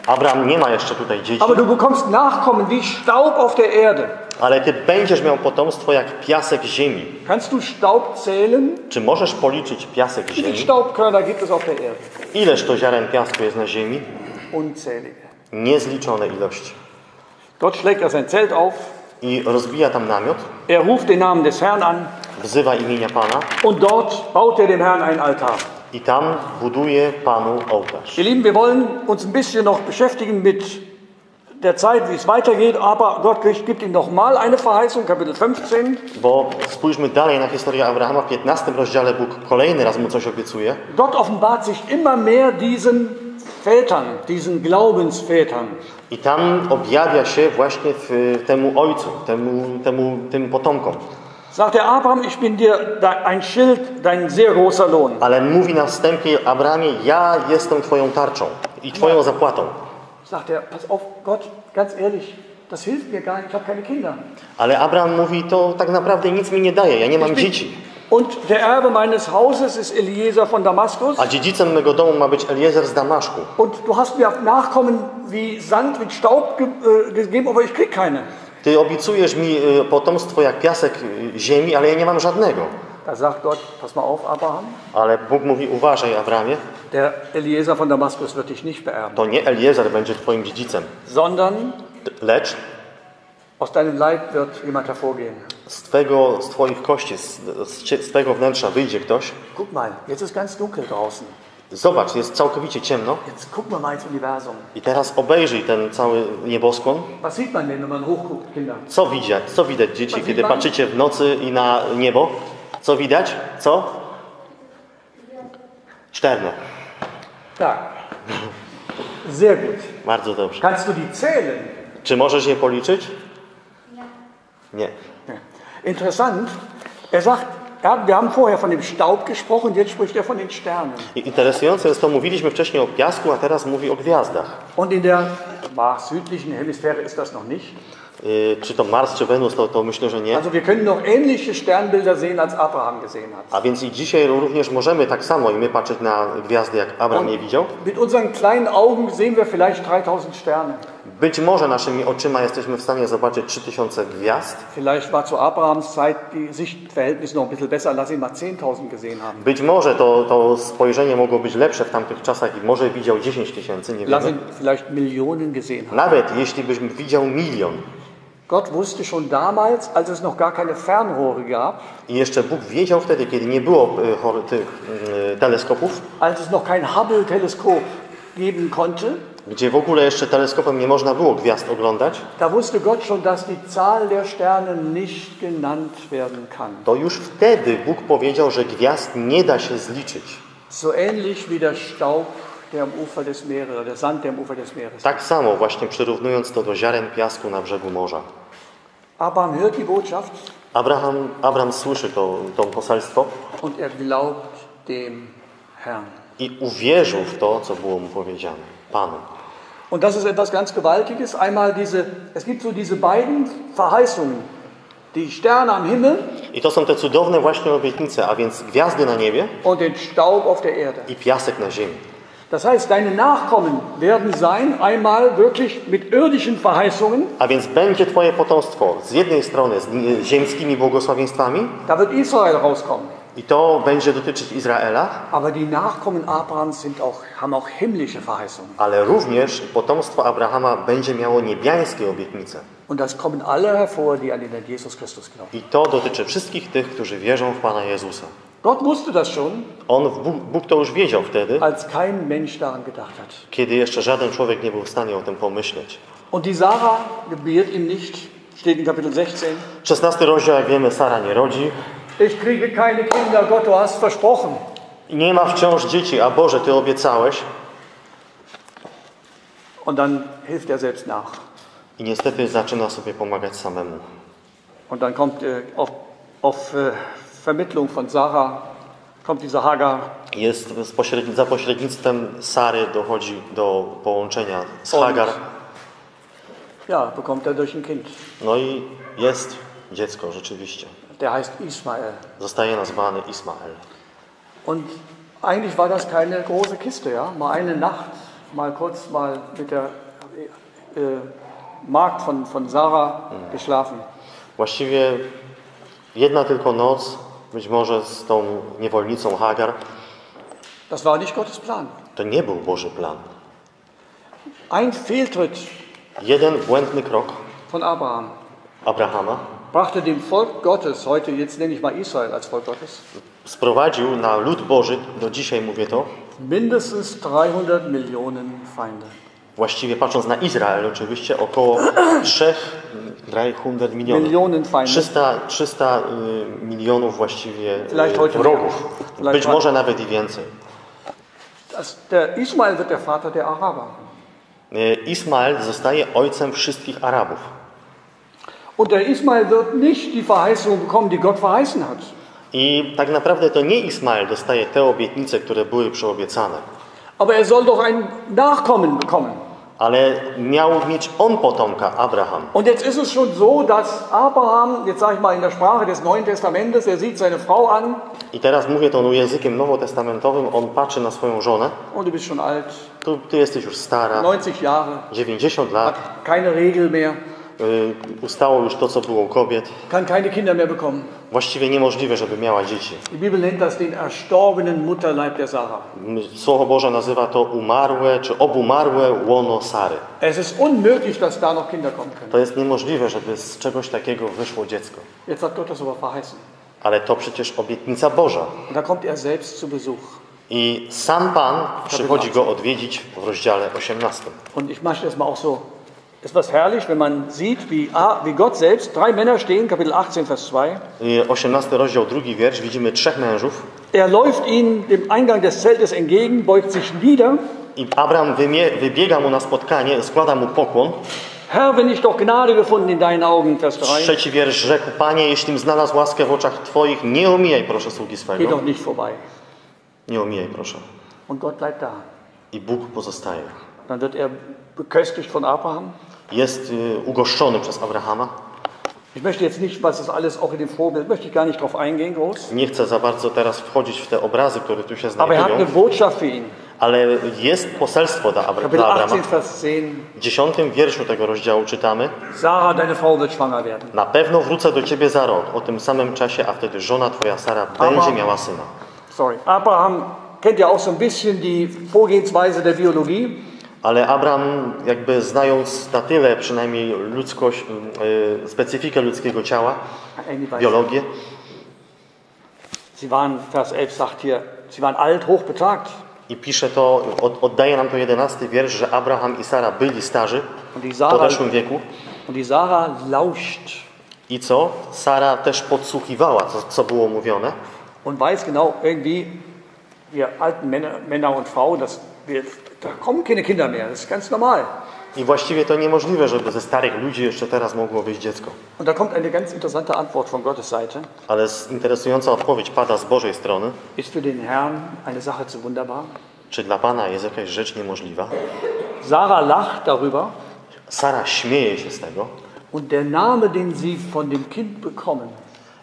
Abraham nie ma jeszcze tutaj dzieci. Aber du bekommst Nachkommen wie Staub auf der Erde. Ale ty będziesz miał potomstwo jak piasek ziemi. Kannst du Staub zählen? Czy możesz policzyć piasek ziemi? Wie viel Staubkörner gibt es auf der Erde? Ileż to ziaren piasku jest na ziemi? Unzählige. Niezliczone ilości. Dort schlägt er sein Zelt auf. I rozbija tam namiot. Er ruft den Namen des Herrn an. Wzywa imienia Pana. Und dort baut er dem Herrn einen Altar. I tam buduje Panu ołtarz. Ihr Lieben, wir wollen uns ein bisschen noch beschäftigen mit der Zeit, wie es weitergeht, aber Gott gibt ihm nochmal eine Verheißung, Kapitel fünfzehn. Bo spójrzmy dalej na historię Abrahama, w piętnastym rozdziale Bóg kolejny raz mu coś obiecuje. Gott offenbart sich immer mehr diesen Vätern, diesen Glaubensvätern. I tam objawia się właśnie w, temu ojcu, temu, temu, tym potomkom. Sagt der Abraham, ich bin dir ein Schild, dein sehr großer Lohn. Ale mówi na wstępie Abrahamie, ja jestem twoją tarczą i twoją zapłatą. Sagt er, pass auf, Gott, ganz ehrlich, das hilft mir gar nicht, ich habe keine Kinder. Ale Abraham mówi, to tak naprawdę nic mi nie daje, ja nie mam dzieci. Und der Erbe meines Hauses ist Eliezer von Damaskus. A dziedzicem mego domu ma być Eliezer z Damaszku. Und du hast mir Nachkommen wie Sand mit Staub gegeben, aber ich krieg keine. Ty obiecujesz mi potomstwo jak piasek ziemi, ale ja nie mam żadnego. Da sagt Gott, pass mal auf, Abraham. Ale Bóg mówi, uważaj, Abrahamie. Der Eliezer von Damaskus wird dich nicht beerben. To nie Eliezer będzie twoim dziedzicem. Sondern, lecz, aus deinem Leib wird jemand hervorgehen. Z twego, z twoich kości, z, z, z twego wnętrza wyjdzie ktoś. Guck mal, jetzt ist ganz dunkel draußen. Zobacz, jest całkowicie ciemno. I teraz obejrzyj ten cały nieboskłon. Co widać, co widać dzieci, kiedy patrzycie w nocy i na niebo? Co widać? Co? Sterne. Tak. Sehr gut. Bardzo dobrze. Kannst du die zählen? Czy możesz je policzyć? Nie. Interessant. Er sagt, wir haben vorher von dem Staub gesprochen, jetzt spricht er von den Sternen. Interesujące jest to, mówiliśmy wcześniej o piasku, a teraz mówi o gwiazdach. Und in der südlichen Hemisphäre ist das noch nicht. Czy to Mars, czy Wenus, to, to myślę, że nie. Also wir können noch ähnliche Sternbilder sehen, als Abraham gesehen hat. A więc i dzisiaj również możemy tak samo i my patrzeć na gwiazdy, jak Abraham je widział. Mit unseren kleinen Augen sehen wir vielleicht dreitausend Sterne. Być może naszymi oczyma jesteśmy w stanie zobaczyć trzy tysiące gwiazd. Vielleicht war zu Abrahams Zeit die Sichtverhältnisse noch ein bisschen besser, lass ihn mal zehntausend gesehen haben. Być może to, to spojrzenie mogło być lepsze w tamtych czasach i może widział dziesięć tysięcy, nie wiemy. Lass ihn vielleicht Millionen gesehen haben. Nawet jeśli byśmy widział milion. Gott wusste schon damals, als es noch gar keine Fernrohre gab. I jeszcze Bóg wiedział wtedy, kiedy nie było tych teleskopów. Als es noch kein Hubble-Teleskop geben konnte. Gdzie w ogóle jeszcze teleskopem nie można było gwiazd oglądać. Da wusste Gott schon, dass die Zahl der Sterne nicht genannt werden kann. To już wtedy Bóg powiedział, że gwiazd nie da się zliczyć. So ähnlich wie der Staub, der am Ufer des Meeres, oder der Sand, der am Ufer des Meeres. Tak samo właśnie przyrównując to do ziaren piasku na brzegu morza. Abraham hört die Botschaft. Abraham, Abraham słyszy to, to poselstwo und er glaubt dem Herrn. I uwierzył w to, co było mu powiedziane, Panu. Und das ist etwas ganz Gewaltiges. Einmal diese, es gibt so diese beiden Verheißungen, die Sterne am Himmel. I to są te cudowne właśnie obietnice, a więc gwiazdy na niebie und den Staub auf der Erde. I piasek na ziemi. Das heißt, deine Nachkommen werden sein, einmal wirklich mit irdischen Verheißungen. A więc będzie twoje potomstwo z jednej strony z ziemskimi błogosławieństwami. Da wird Israel rauskommen. I to będzie dotyczyć Izraela. Aber die Nachkommen Abrahams sind auch, haben auch himmlische Verheißungen. Ale również potomstwo Abrahama będzie miało niebiańskie obietnice. Und das kommen alle hervor, die an den Jesus Christus glauben. I to dotyczy wszystkich tych, którzy wierzą w Pana Jezusa. Gott wusste das schon, On, Bóg, Bóg to już wiedział wtedy, als kein Mensch daran gedacht hat. Kiedy jeszcze żaden człowiek nie był w stanie o tym pomyśleć. Und die Sarah gebiert ihm nicht, steht in Kapitel szesnaście. szesnasty rozdział, jak wiemy, Sara nie rodzi. Ich kriege keine Kinder, Gott, du hast versprochen. Nie ma wciąż dzieci, a Boże, Ty obiecałeś. Und dann hilft er selbst nach. I niestety zaczyna sobie pomagać samemu. Und dann kommt äh, auf, auf äh, Vermittlung von Sarah kommt dieser Hagar. Jest pośredni- za pośrednictwem Sary dochodzi do połączenia z Hagar. Ja, bekommt er durch ein Kind. No i jest dziecko rzeczywiście. Der heißt Ismael. Zostaje nazwany Ismael. Und eigentlich war das keine große Kiste, ja? Mal eine Nacht, mal kurz mal mit der äh, Magd von von Sarah mhm. geschlafen. Właściwie jedna tylko noc. Być może z tą niewolnicą Hagar. Das war nicht Gottes Plan. To nie był Boży plan. Ein Fehltritt. Jeden błędny krok. Von Abraham. Abrahama. Brachte dem Volk Gottes heute, jetzt nenne ich mal Israel als Volk Gottes. Sprowadził na lud Boży, do dzisiaj mówię to. Mindestens dreihundert Millionen Feinde. Właściwie patrząc na Izrael, oczywiście około trzysta milionów. trzysta, trzysta milionów właściwie wrogów. Być może nawet i więcej. Ismael wird der Vater der Araber. Ismael zostaje ojcem wszystkich Arabów. Und der Ismael wird nicht die Verheißung bekommen, die Gott verheißen hat. I tak naprawdę to nie Ismael dostaje te obietnice, które były przyobiecane. Aber er soll doch ein Nachkommen bekommen. Ale miał mieć on potomka, Abraham. Und jetzt ist es schon so, dass Abraham, jetzt sage ich mal in der Sprache des Neuen Testamentes, er sieht seine Frau an. I teraz mówię to językiem nowotestamentowym, on patrzy na swoją żonę. Und du bist schon alt. Ty, ty jesteś już stara. neunzig Jahre. dziewięćdziesiąt lat. Hat keine Regel mehr. Y, ustało już to, co było u kobiet. Kann keine Kinder mehr bekommen. Właściwie niemożliwe, żeby miała dzieci. Die Bibel nennt das den erstorbenen Mutterleib der Sarah. Słowo Boże nazywa to umarłe czy obumarłe łono Sary. Es ist unmöglich, dass da noch Kinder kommen können. To jest niemożliwe, żeby z czegoś takiego wyszło dziecko. Jetzt hat Gott das aber verheißen. Ale to przecież obietnica Boża. Da kommt er selbst zu Besuch. I sam Pan przychodzi go odwiedzić w rozdziale osiemnastym. Und ich mache das mal auch so. Ist was herrlich, wenn man sieht, wie, wie Gott selbst drei Männer stehen, Kapitel achtzehn, Vers zwei. osiemnasty rozdział, drugi wiersz, widzimy trzech mężów. Er läuft ihnen dem Eingang des Zeltes entgegen, beugt sich nieder. I Abraham wybiega mu na spotkanie, składa mu pokłon. Herr, wenn ich doch Gnade gefunden in deinen Augen, Vers drei. Trzeci wiersz, rzekł: Panie, jeślim znalazł łaskę w oczach Twoich, nie omijaj proszę sługi swego. Geh doch nicht vorbei. Nie omijaj proszę. Und Gott bleibt da. I Bóg pozostaje. Dann wird er beköstigt von Abraham. Jest y, ugoszczony przez Abrahama. Ich möchte jetzt nicht, was das alles auch in dem Vorbild, möchte ich gar nicht drauf eingehen, groß. Nie chcę za bardzo teraz wchodzić w te obrazy, które tu się znajdują. Aber er hat eine Botschaft für ihn. Ale jest poselstwo dla Abra- Kapitel achtzehn, Abrahama. Vers zehn. W dziesiątym wierszu tego rozdziału czytamy: Sara, deine Frau wird schwanger werden. Na pewno wrócę do ciebie za rok, o tym samym czasie, a wtedy żona twoja Sara Abraham. będzie miała syna. Sorry. Abraham kennt ja auch so ein bisschen die Vorgehensweise der Biologie. Ale Abraham, jakby znając na tyle przynajmniej ludzkość, yy, specyfikę ludzkiego ciała, biologię. Sie waren, Vers elf sagt hier, sie waren alt, hoch betagt. I pisze to, od, oddaje nam to jedenasty wiersz, że Abraham i Sara byli starzy w podeszłym wieku. Und die Sarah lauscht. I co? Sara też podsłuchiwała, co, co było mówione. Und weiß genau, irgendwie, wir alten Männer, Männer und Frauen, das wir Da kommen keine Kinder mehr, das ist ganz normal. I właściwie to niemożliwe, żeby ze starych ludzi jeszcze teraz mogło wyjść dziecko. Und da kommt eine ganz interessante Antwort von Gottes Seite. Ale interesująca odpowiedź pada z Bożej strony. Ist für den Herrn eine Sache zu wunderbar? Czy dla Pana jest jakaś rzecz niemożliwa? Sarah lacht darüber. Sara śmieje się z tego. Und der Name, den sie von dem Kind bekommen.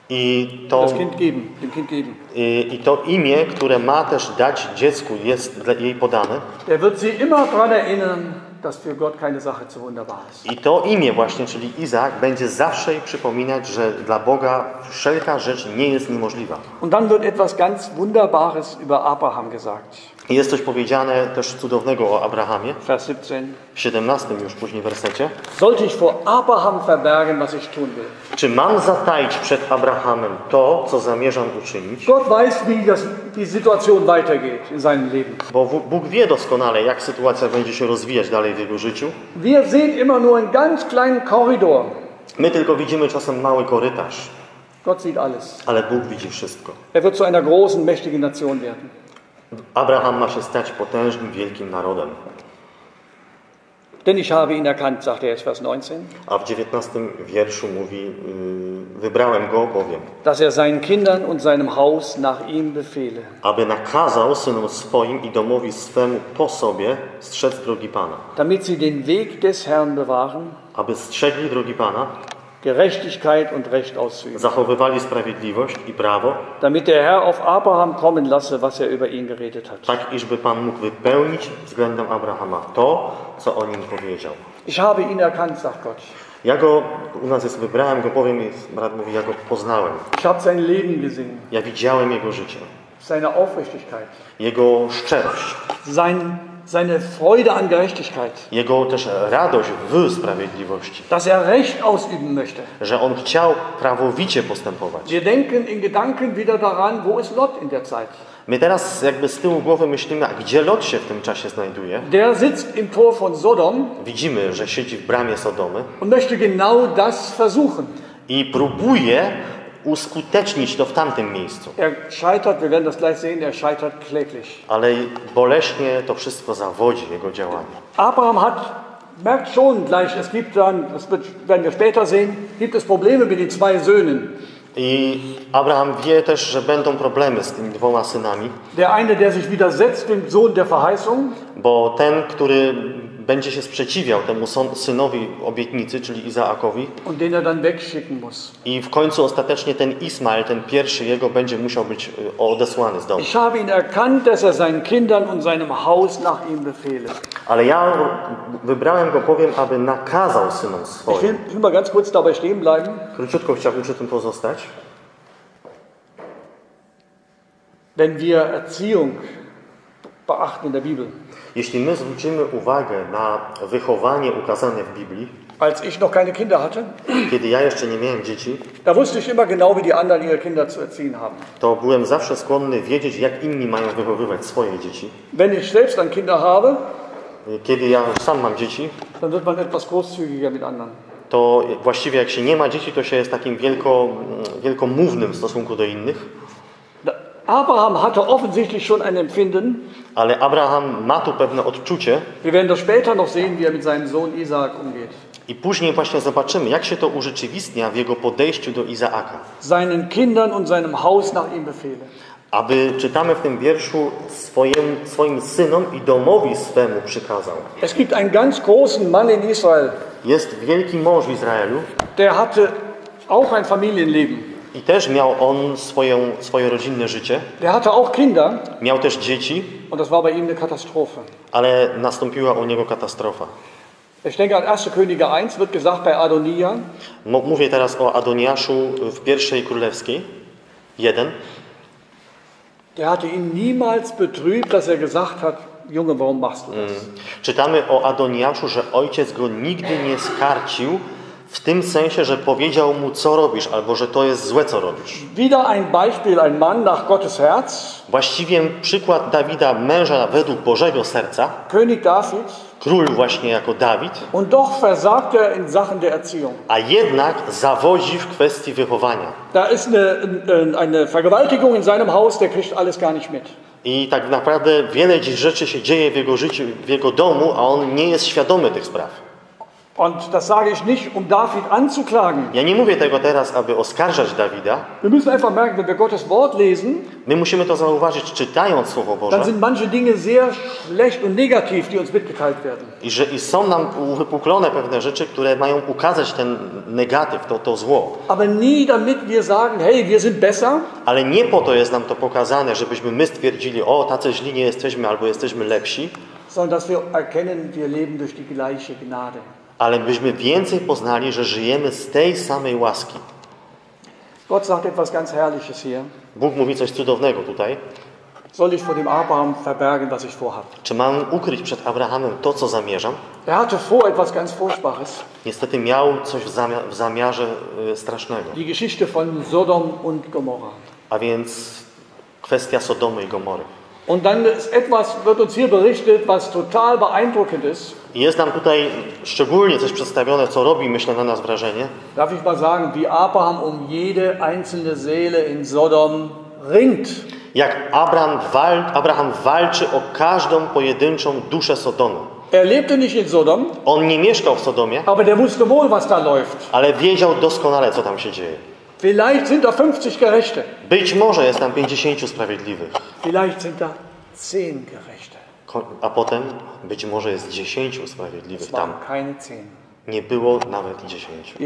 I to, das Kind geben, dem Kind geben. I, I to imię, które ma też dać dziecku, jest jej podane. Der wird sie immer dran erinnern. I to imię właśnie, czyli Izaak, będzie zawsze przypominać, że dla Boga wszelka rzecz nie jest niemożliwa. Und dann wird etwas ganz Wunderbares über Abraham gesagt. I jest coś powiedziane też cudownego o Abrahamie. Vers siebzehn. W siedemnastym już później wersecie. Sollte ich vor Abraham verbergen, was ich tun will? Czy mam zataić przed Abrahamem to, co zamierzam uczynić? Gott weiß, wie das, die Situation weitergeht in seinem Leben. Bo Bóg wie doskonale, jak sytuacja będzie się rozwijać dalej w jego życiu. Wir sehen immer nur einen ganz kleinen Korridor. My tylko widzimy czasem mały korytarz. Gott sieht alles. Ale Bóg widzi wszystko. Er wird zu einer großen, mächtigen Nation werden. Abraham ma się stać potężnym, wielkim narodem. Denn ich habe ihn erkannt, sagt er jetzt Vers neunzehn. A w dziewiętnastym wierszu mówi: wybrałem go, bowiem. Dass er seinen Kindern und seinem Haus nach ihm befehle. Aby nakazał synom swoim i domowi swemu po sobie strzec drogi Pana. Damit sie den Weg des Herrn bewahren. Aby strzegli drogi Pana. Gerechtigkeit und Recht auszuüben. Zachowywali sprawiedliwość i prawo. Damit der Herr auf Abraham kommen lasse, was er über ihn geredet hat. Tak, iżby Pan mógł wypełnić względem Abrahama to, co o nim powiedział. Ich habe ihn erkannt, sagt Gott. Ja go, u nas jest wybrałem go, powiem, brat mówi, ja go poznałem. Ich habe sein Leben gesehen. Ja widziałem jego życie. Seine Aufrichtigkeit. Jego szczerość. Sein Seine Freude an Gerechtigkeit. Jego też radość w sprawiedliwości. Dass er Recht ausüben möchte. Że on chciał prawowicie postępować. Wir denken in Gedanken wieder daran, wo ist Lot in der Zeit? My teraz jakby z tyłu głowy myślimy, a gdzie Lot się w tym czasie znajduje? Der sitzt im Tor von Sodom. Widzimy, że siedzi w bramie Sodomy. Und möchte genau das versuchen. I próbuje uskutecznić to w tamtym miejscu. Er scheitert, wir werden das gleich sehen, er scheitert kläglich. Ale boleśnie to wszystko zawodzi jego działanie. Abraham hat merkt schon gleich, es gibt dann, das werden wir später sehen, gibt es Probleme mit den zwei Söhnen. I Abraham wie też, że będą problemy z tymi dwoma synami. Der eine, der sich widersetzt, dem Sohn der Verheißung. Bo ten, który będzie się sprzeciwiał temu synowi obietnicy, czyli Izaakowi. Und den er dann wegschicken muss. I w końcu ostatecznie ten Ismael, ten pierwszy jego, będzie musiał być odesłany z domu. Ich habe ihn erkannt, dass er seinen Kindern und seinem Haus nach ihm befehle. Ale ja wybrałem go, powiem, aby nakazał synom swoim. Ich will immer ganz kurz dabei stehen bleiben. Króciutko chciałbym przy tym pozostać. Wenn wir Erziehung beachten in der Bibel. Jeśli my zwrócimy uwagę na wychowanie ukazane w Biblii, als ich noch keine Kinder hatte, kiedy ja jeszcze nie miałem dzieci, da wusste ich immer genau, wie die anderen ihre Kinder zu erziehen haben. To byłem zawsze skłonny wiedzieć, jak inni mają wychowywać swoje dzieci. Wenn ich selbst dann Kinder habe, kiedy ja sam mam dzieci, dann wird man etwas großzügiger mit anderen. To właściwie jak się nie ma dzieci, to się jest takim wielko, wielkomównym w stosunku do innych. Abraham hatte offensichtlich schon ein Empfinden. Ale Abraham ma tu pewne odczucie. Wir werden das später noch sehen, wie er mit seinem Sohn Isaak umgeht. I później właśnie zobaczymy, jak się to urzeczywistnia w jego podejściu do Izaaka. Seinen Kindern und seinem Haus nach ihm befehle. Aby, czytamy w tym wierszu, swoim, swoim synom i domowi swemu przykazał. Es gibt einen ganz großen Mann in Israel. Jest wielki mąż w Izraelu. Der hatte auch ein Familienleben. I też miał on swoją, swoje rodzinne życie. Der hatte auch Kinder. Miał też dzieci. Und das war bei ihm eine Katastrophe. Ale nastąpiła u niego katastrofa. Ich denke an erster Könige eins wird gesagt bei Adonia. Mówię teraz o Adoniaszu w pierwszej królewskiej jeden. Der hatte ihn niemals betrübt, dass er gesagt hat: Junge, warum machst du das? Hmm. Czytamy o Adoniaszu, że ojciec go nigdy nie skarcił. W tym sensie, że powiedział mu, co robisz, albo że to jest złe, co robisz. Wieder ein Beispiel, ein Mann nach Gottes Herz. Właściwie przykład Dawida, męża według Bożego serca. König David. Król właśnie jako Dawid. Und doch versagt er in Sachen der Erziehung. A jednak zawodzi w kwestii wychowania. Da ist eine, eine Vergewaltigung in seinem Haus, der kriegt alles gar nicht mit. I tak naprawdę wiele dziś rzeczy się dzieje w jego życiu, w jego domu, a on nie jest świadomy tych spraw. Und das sage ich nicht, um David anzuklagen. Ja nie mówię tego teraz, aby oskarżać Dawida. Wir müssen einfach merken, wenn wir Gottes Wort lesen, my musimy to zauważyć, czytając Słowo Boże. Dann sind manche Dinge sehr schlecht und negativ, die uns mitgeteilt werden. I, że, I są nam uwypuklone pewne rzeczy, które mają ukazać ten negatyw, to, to zło. Aber nie damit wir sagen, hey, wir sind besser. Ale nie po to jest nam to pokazane, żebyśmy my stwierdzili, o, tacy źli nie jesteśmy, albo jesteśmy lepsi. Sondern dass wir erkennen, wir leben durch die gleiche Gnade. Ale byśmy więcej poznali, że żyjemy z tej samej łaski. Gott sagt etwas ganz Herrliches hier. Bóg mówi coś cudownego tutaj. Soll ich vor dem Abraham verbergen, was ich vorhab? Czy mam ukryć przed Abrahamem to, co zamierzam? Er hatte vor etwas ganz Furchtbares. Niestety miał coś w, zami w zamiarze y, strasznego. Die Geschichte von Sodom und Gomorra. A więc kwestia Sodomy i Gomory. Und dann ist etwas wird uns hier berichtet, was total beeindruckend ist. Jest nam tutaj szczególnie coś przedstawione, co robi, myślę, na nas wrażenie. Darf ich mal sagen, wie Abraham um jede einzelne Seele in Sodom ringt. Jak Abraham, wal, Abraham walczy o każdą pojedynczą duszę Sodomu. Er lebte nicht in Sodom. On nie mieszkał w Sodomie. Aber der wusste wohl, was da läuft. Ale wiedział doskonale, co tam się dzieje. Vielleicht sind da fünfzig Gerechte. Być może jest tam pięćdziesięciu sprawiedliwych. Vielleicht sind da zehn Gerechte. A potem być może jest dziesięciu sprawiedliwych tam. Nie było nawet dziesięciu.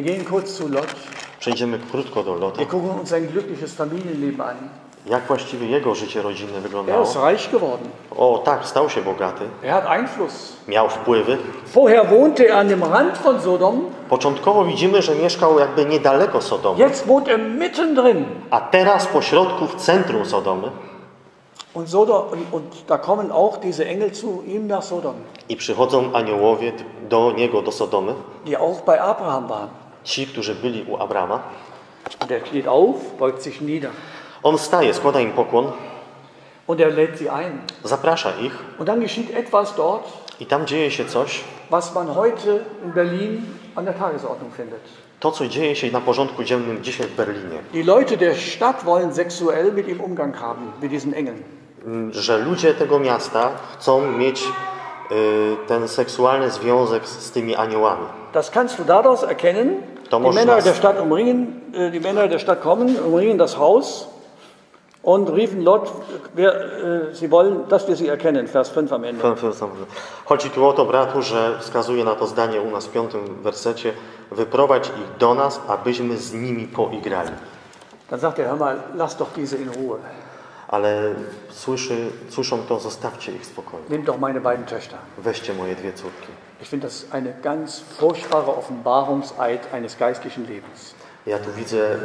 Przejdziemy krótko do Lota. Jak właściwie jego życie rodzinne wyglądało? O tak, stał się bogaty. Miał wpływy. Początkowo widzimy, że mieszkał jakby niedaleko Sodomy. A teraz pośrodku w centrum Sodomy. Und, Sodom, und, und da kommen auch diese Engel zu ihm nach Sodom. I przychodzą aniołowie do niego, do Sodomy. Die auch bei Abraham waren. Ci, którzy byli u Abrama. Der steht auf, beugt sich nieder. On staje, składa im pokłon. Und er lädt sie ein. Zaprasza ich. Und dann geschieht etwas dort. I tam dzieje się coś. Was man heute in Berlin an der Tagesordnung findet. To, co dzieje się na porządku dziennym dzisiaj w Berlinie. Die Leute der Stadt wollen sexuell mit ihm Umgang haben, mit diesen Engeln. Że ludzie tego miasta chcą mieć y, ten seksualny związek z, z tymi aniołami. Das kannst du daraus erkennen. To można. Die Männer der Stadt umringen, die Männer der Stadt kommen, umringen das Haus und riefen Lot, wir, y, sie wollen, dass wir sie erkennen. Vers fünf am Ende. Chodzi tu o to, bratu, że wskazuje na to zdanie u nas w piątym wersecie: wyprowadź ich do nas, abyśmy z nimi poigrali. Dann sagt er, hör mal, lass doch diese in Ruhe. Ale słyszy, słyszą to, zostawcie ich spokojnie. Nimm doch meine beiden Töchter. Weźcie moje dwie córki. Ich finde das eine ganz furchtbare Offenbarungseid eines geistlichen Lebens. Ja tu widzę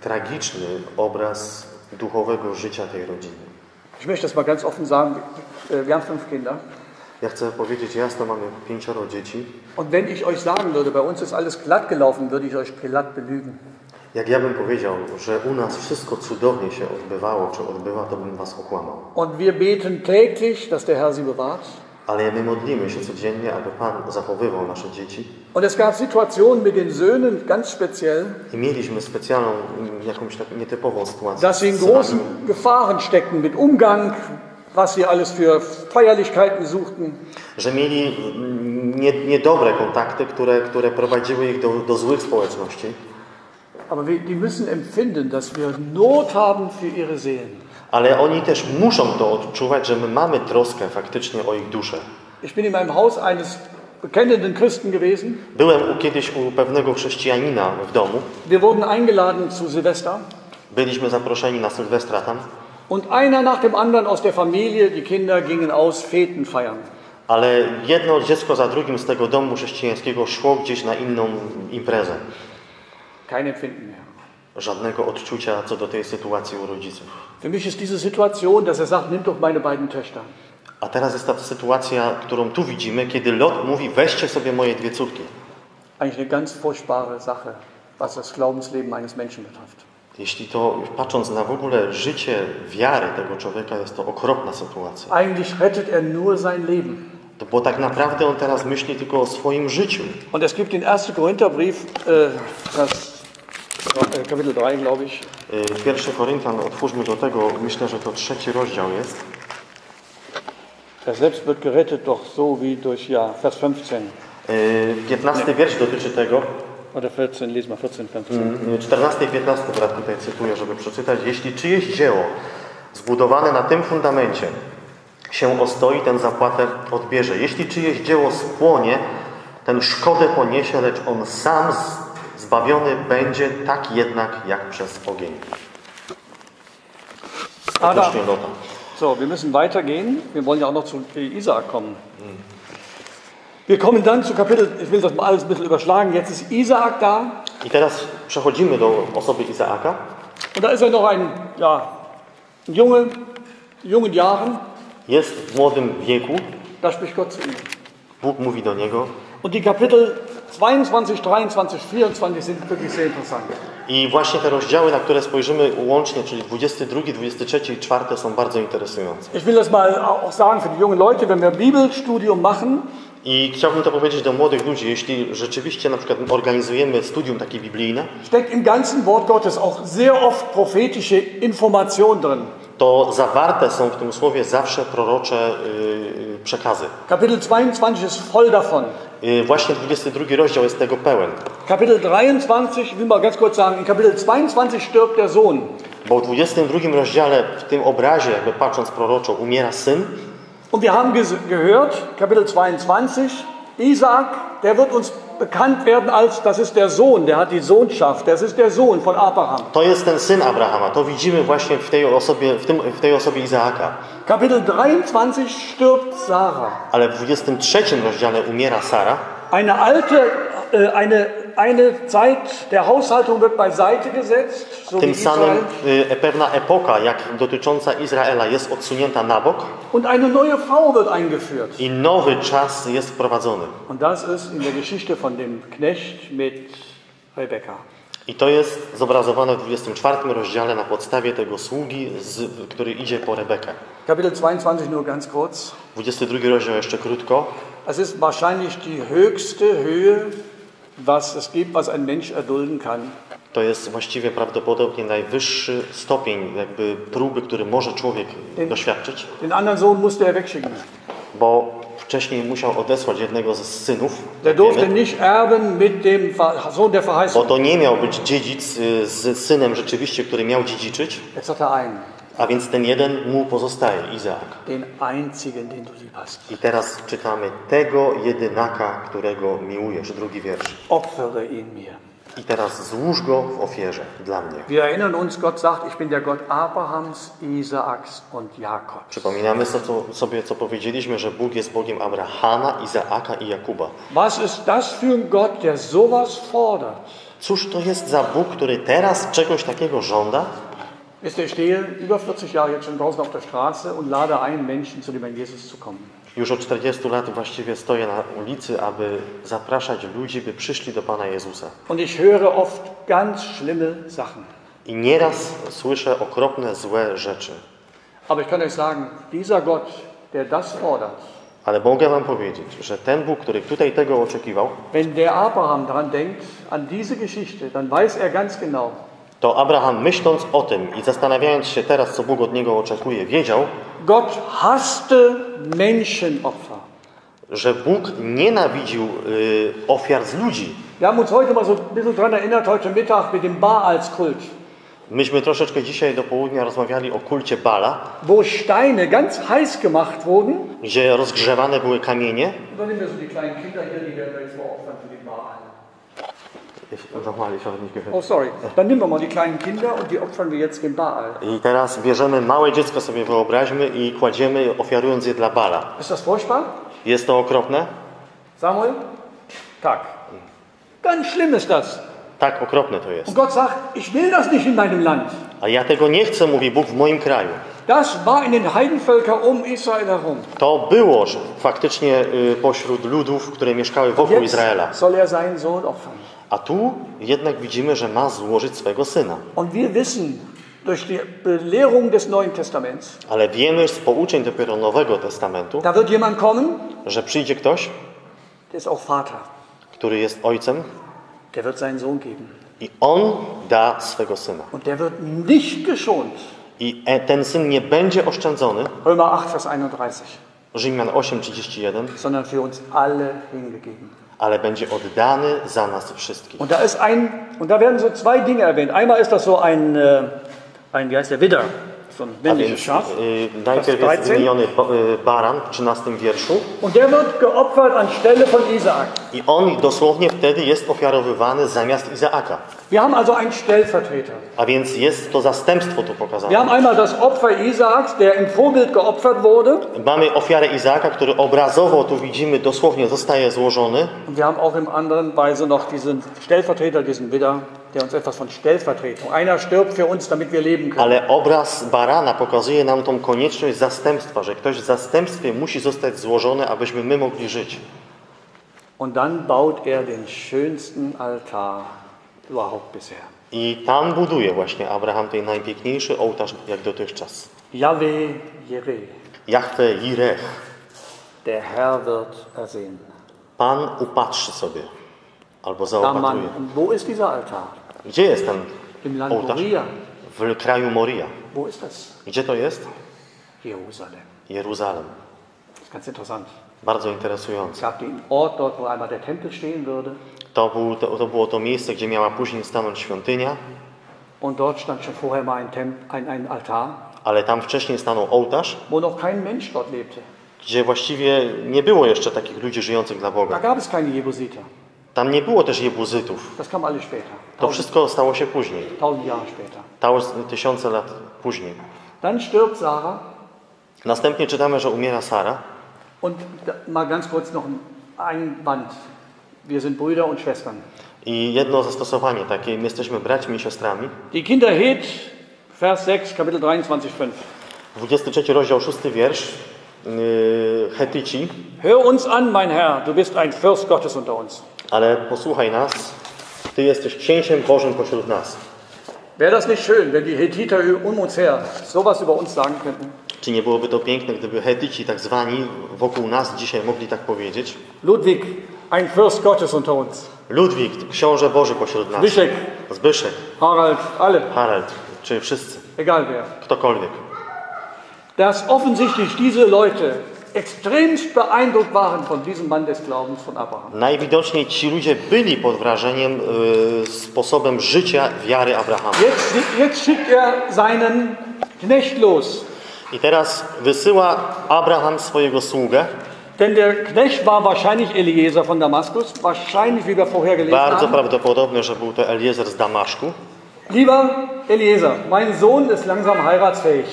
tragiczny obraz duchowego życia tej rodziny. Ich möchte das mal ganz offen sagen, wir haben fünf Kinder. Ja chcę powiedzieć jasno, mamy pięcioro dzieci. Und wenn ich euch sagen würde, bei uns ist alles glatt gelaufen, würde ich euch glatt belügen. Jak ja bym powiedział, że u nas wszystko cudownie się odbywało, czy odbywa, to bym was okłamał. Und wir beten täglich, dass der Herr sie bewahrt. Ale my modlimy się codziennie, aby Pan zachowywał nasze dzieci. Und es gab Situationen mit den Söhnen ganz speziell. I mieliśmy specjalną, jakąś tak nietypową sytuację. Dass sie in großen Gefahren steckten mit Umgang, was sie alles für Feierlichkeiten suchten. Że mieli nie, niedobre kontakty, które, które prowadziły ich do, do złych społeczności. Aber wir, die müssen empfinden, dass wir Not haben für ihre Seelen. Ale oni też muszą to odczuwać, że my mamy troskę faktycznie o ich duszę. Ich bin in meinem Haus eines bekennenden Christen gewesen. Byłem kiedyś u pewnego chrześcijanina w domu. Wir wurden eingeladen zu Silvester. Byliśmy zaproszeni na Sylwestra tam. Und einer nach dem anderen aus der Familie, die Kinder gingen aus Feten feiern. Ale jedno dziecko za drugim z tego domu chrześcijańskiego szło gdzieś na inną imprezę. Kein Empfinden mehr. Żadnego odczucia co do tej sytuacji u rodziców. Für mich ist diese Situation, dass er sagt, nimm doch meine beiden Töchter. A teraz jest ta sytuacja, którą tu widzimy, kiedy Lot mówi, weźcie sobie moje dwie córki. Eigentlich eine ganz furchtbare Sache, was das Glaubensleben eines Menschen betrifft. Jeśli to, patrząc na w ogóle życie wiary tego człowieka, jest to okropna sytuacja. Eigentlich rettet er nur sein Leben. Bo tak naprawdę on teraz myśli tylko o swoim życiu. Und es gibt den ersten Korintherbrief, das Kapitel drei, glaube ich. Pierwszy Koryntian, otwórzmy do tego, myślę, że to trzeci rozdział jest. Er selbst wird gerettet doch so wie durch ja, Vers fünfzehn. piętnasty wiersz dotyczy tego. Oder vierzehn, lies mal vierzehn, fünfzehn. czternaście i piętnaście brat tutaj cytuję, żeby przeczytać. Jeśli czyjeś dzieło zbudowane na tym fundamencie się ostoi, ten zapłatę odbierze. Jeśli czyjeś dzieło spłonie, ten szkodę poniesie, lecz on sam zbawiony będzie, tak jednak jak przez ogień. Adam. So, wir müssen weitergehen. Wir wollen ja auch noch zu Isaak kommen. Wir kommen dann zu Kapitel, ich will das mal alles ein bisschen überschlagen. Jetzt ist Isaak da. I teraz przechodzimy do osoby Izaaka. Und da ist er noch ein, ja, ein Junge, in jungen Jahren. Jest w młodym wieku. Da spricht Gott zu ihm. Bóg mówi do niego. Und die Kapitel dwadzieścia dwa, dwadzieścia trzy, vierundzwanzig sind wirklich sehr interessant. I właśnie te rozdziały, na które spojrzymy łącznie, czyli dwudziesty drugi, dwudziesty trzeci i czwarty są bardzo interesujące. Ich will das mal auch sagen für die jungen Leute, wenn wir Bibelstudium machen. I chciałbym to powiedzieć do młodych ludzi, jeśli rzeczywiście na przykład organizujemy studium takie biblijne. Steckt im ganzen Wort Gottes auch sehr oft prophetische Information drin. To zawarte są w tym słowie zawsze prorocze yy, przekazy. Kapitel dwadzieścia dwa jest voll davon. Yy, właśnie dwudziesty drugi rozdział jest tego pełen. Kapitel dwadzieścia trzy, will mal ganz kurz sagen, in Kapitel dwadzieścia dwa stirbt der Sohn. Bo w dwudziestym drugim rozdziale, w tym obrazie, jakby patrząc proroczo, umiera syn. Und wir haben gehört, Kapitel zweiundzwanzig, Isaak, der wird uns bekannt werden als, das ist der Sohn, der hat die Sohnschaft, das ist der Sohn von Abraham. To jest ten syn Abrahama, to widzimy właśnie w tej osobie, w tym, w tej osobie Izaaka. Kapitel dreiundzwanzig stirbt Sarah. Ale w dwudziestym trzecim rozdziale umiera Sara. Eine alte, eine, eine Zeit der Haushaltung wird beiseite gesetzt, so tym samym Israel. Pewna epoka, jak dotycząca Izraela, jest odsunięta na bok. Und eine neue Frau wird eingeführt. I nowy czas jest wprowadzony. Und das ist in der Geschichte von dem Knecht mit Rebekka. I to jest zobrazowane w dwudziestym czwartym rozdziale na podstawie tego sługi, z, który idzie po Rebekę. Kapitel dwadzieścia dwa nur ganz kurz. dwudziesty drugi rozdział jeszcze krótko. Es ist wahrscheinlich die höchste Höhe, was es gibt, was ein Mensch erdulden kann. To jest właściwie prawdopodobnie najwyższy stopień jakby próby, który może człowiek den, doświadczyć. Den anderen Sohn musste er wegschicken. Bo wcześniej musiał odesłać jednego z synów. Der durfte nicht erben mit dem Sohn der Verheißung. Bo to nie miał być dziedzic z synem rzeczywiście, który miał dziedziczyć. Jetzt hat er einen. A więc ten jeden mu pozostaje, Izaak. Den einzigen, den du lieb hast. I teraz czytamy tego jedynaka, którego miłujesz. Drugi wiersz. Opfere ihn mir. I teraz złóż go w ofierze dla mnie. Wir erinnern uns, Gott sagt, ich bin der Gott Abrahams, Isaaks und Jakobs. Przypominamy sobie, co powiedzieliśmy, że Bóg jest Bogiem Abrahama, Izaaka i Jakuba. Was ist das für ein Gott, der sowas fordert? Cóż to jest za Bóg, który teraz czegoś takiego żąda? Ich stehe über vierzig Jahre jetzt schon draußen auf der Straße und lade ein, Menschen zu dem Herrn Jesus zu kommen. Już od czterdziestu lat właściwie stoję na ulicy, aby zapraszać ludzi, by przyszli do Pana Jezusa. Und ich höre oft ganz schlimme Sachen. I nieraz słyszę okropne, złe rzeczy. Aber ich kann euch sagen, dieser Gott, der das fordert. Ale mogę wam powiedzieć, że ten Bóg, który tutaj tego oczekiwał, wenn der Abraham daran denkt, an diese Geschichte, dann weiß er ganz genau. To Abraham, myśląc o tym i zastanawiając się teraz, co Bóg od niego oczekuje, wiedział, Gott hasste Menschenopfer. Że Bóg nienawidził y, ofiar z ludzi. Wir haben uns heute mal so ein bisschen dran erinnert, heute Mittag mit dem Baalskult. Myśmy troszeczkę dzisiaj do południa rozmawiali o kulcie Bala, wo Steine ganz heiß gemacht wurden, gdzie rozgrzewane były kamienie. Oh, sorry. Dann nehmen wir mal die kleinen Kinder und die opfern wir jetzt dem Baal. I teraz bierzemy małe dziecko, sobie wyobraźmy, i kładziemy, ofiarując je dla Bala. Ist das furchtbar? Jest to okropne? Samuel? Tak. Ganz schlimm ist das. Tak okropne to jest. Und Gott sagt, ich will das nicht in meinem Land. A ja tego nie chcę, mówi Bóg, w moim kraju. Das war in den Heidenvölkern um Israel herum. To było faktycznie pośród ludów, które mieszkały wokół jetzt Izraela. Soll er seinen Sohn opfern. A tu jednak widzimy, że ma złożyć swego syna. Ale wiemy z pouczeń dopiero Nowego Testamentu, że przyjdzie ktoś, który jest ojcem, i on da swego syna. I ten syn nie będzie oszczędzony. Rzymian osiem, trzydzieści jeden. Sondern für uns alle hingegeben. ale będzie oddany za nas wszystkich. Und da ist ein, und da werden so zwei Dinge erwähnt. Einmal ist das so ein, ein wie heißt der, Widder, so ein männliches Schaf. Najpierw jest wymieniony baran w trzynastym wierszu. Und der wird geopfert anstelle von Isaak. I on dosłownie wtedy jest ofiarowywany zamiast Izaaka. Wir haben also einen Stellvertreter. A więc jest to zastępstwo tu pokazane. Wir haben einmal das Opfer Isaaks, der im Vorbild geopfert wurde. Mamy ofiarę Izaaka, który obrazowo tu widzimy dosłownie zostaje złożony. Wir haben auch im anderen Weise noch diesen Stellvertreter, diesen Widder, der uns etwas von Stellvertretung. Einer stirbt für uns, damit wir leben können. Ale obraz barana pokazuje nam tą konieczność zastępstwa, że ktoś w zastępstwie musi zostać złożony, abyśmy my mogli żyć. Und dann baut er den schönsten Altar. I tam buduje właśnie Abraham ten najpiękniejszy ołtarz jak dotychczas. JaHWeH Jireh. JaHWeH Jireh. Der Herr wird ersehen. Pan upatrzy sobie, albo zaopatruje. Wo ist dieser Altar? Gdzie jest ten ołtarz? W kraju Moria. Wo ist das? Gdzie to jest? Jeruzalem. Jeruzalem. Ganz interessant. Bardzo interesujące. Ort dort, wo einmal der Tempel stehen würde. To, był, to, to było to miejsce, gdzie miała później stanąć świątynia. Und dort stand schon vorher mal ein Temp, ein, ein Altar. Ale tam wcześniej stanął ołtarz, wo noch kein Mensch dort lebte. Gdzie właściwie nie było jeszcze takich ludzi żyjących dla Boga. Da gab es keine Jebusiter. Tam nie było też Jebuzytów. Das kam alles später. To wszystko stało się później. Tausend Jahre später. Tausend, tysiące lat później. Dann stirbt Sarah. Następnie czytamy, że umiera Sara. Und da, mal ganz kurz noch ein Band. Wir sind Brüder und Schwestern. I jedno zastosowanie takie, my jesteśmy braćmi i siostrami. Die Kinder het, Vers sechs, Kapitel dreiundzwanzig, fünf. dwudziesty trzeci rozdział, szósty wiersz. Hetyci. Hör uns an, mein Herr, du bist ein Fürst Gottes unter uns. Ale posłuchaj nas, ty jesteś księciem Bożym pośród nas. Wäre das nicht schön, wenn die Hethiter um uns her sowas über uns sagen könnten? Czy nie byłoby to piękne, gdyby Hetyci, tak zwani, wokół nas dzisiaj mogli tak powiedzieć? Ludwik, ein Fürst Gottes unter uns. Ludwik, książę Boży pośród nas. Zbyszek. Zbyszek. Harald, alle. Harald, czyli wszyscy. Egal wer. Ktokolwiek. Dass offensichtlich diese Leute extremst beeindruckt waren von diesem Mann des Glaubens von Abraham. Najwidoczniej ci ludzie byli pod wrażeniem y, sposobem życia wiary Abrahama. Jetzt, jetzt schickt er seinen Knecht los. I teraz wysyła Abraham swojego sługę. Denn der Knecht war wahrscheinlich Eliezer von Damaskus, wahrscheinlich wie wir vorher gelesen haben. Bardzo prawdopodobne, że był to Eliezer z Damaszku. Lieber Eliezer, mein Sohn ist langsam heiratsfähig.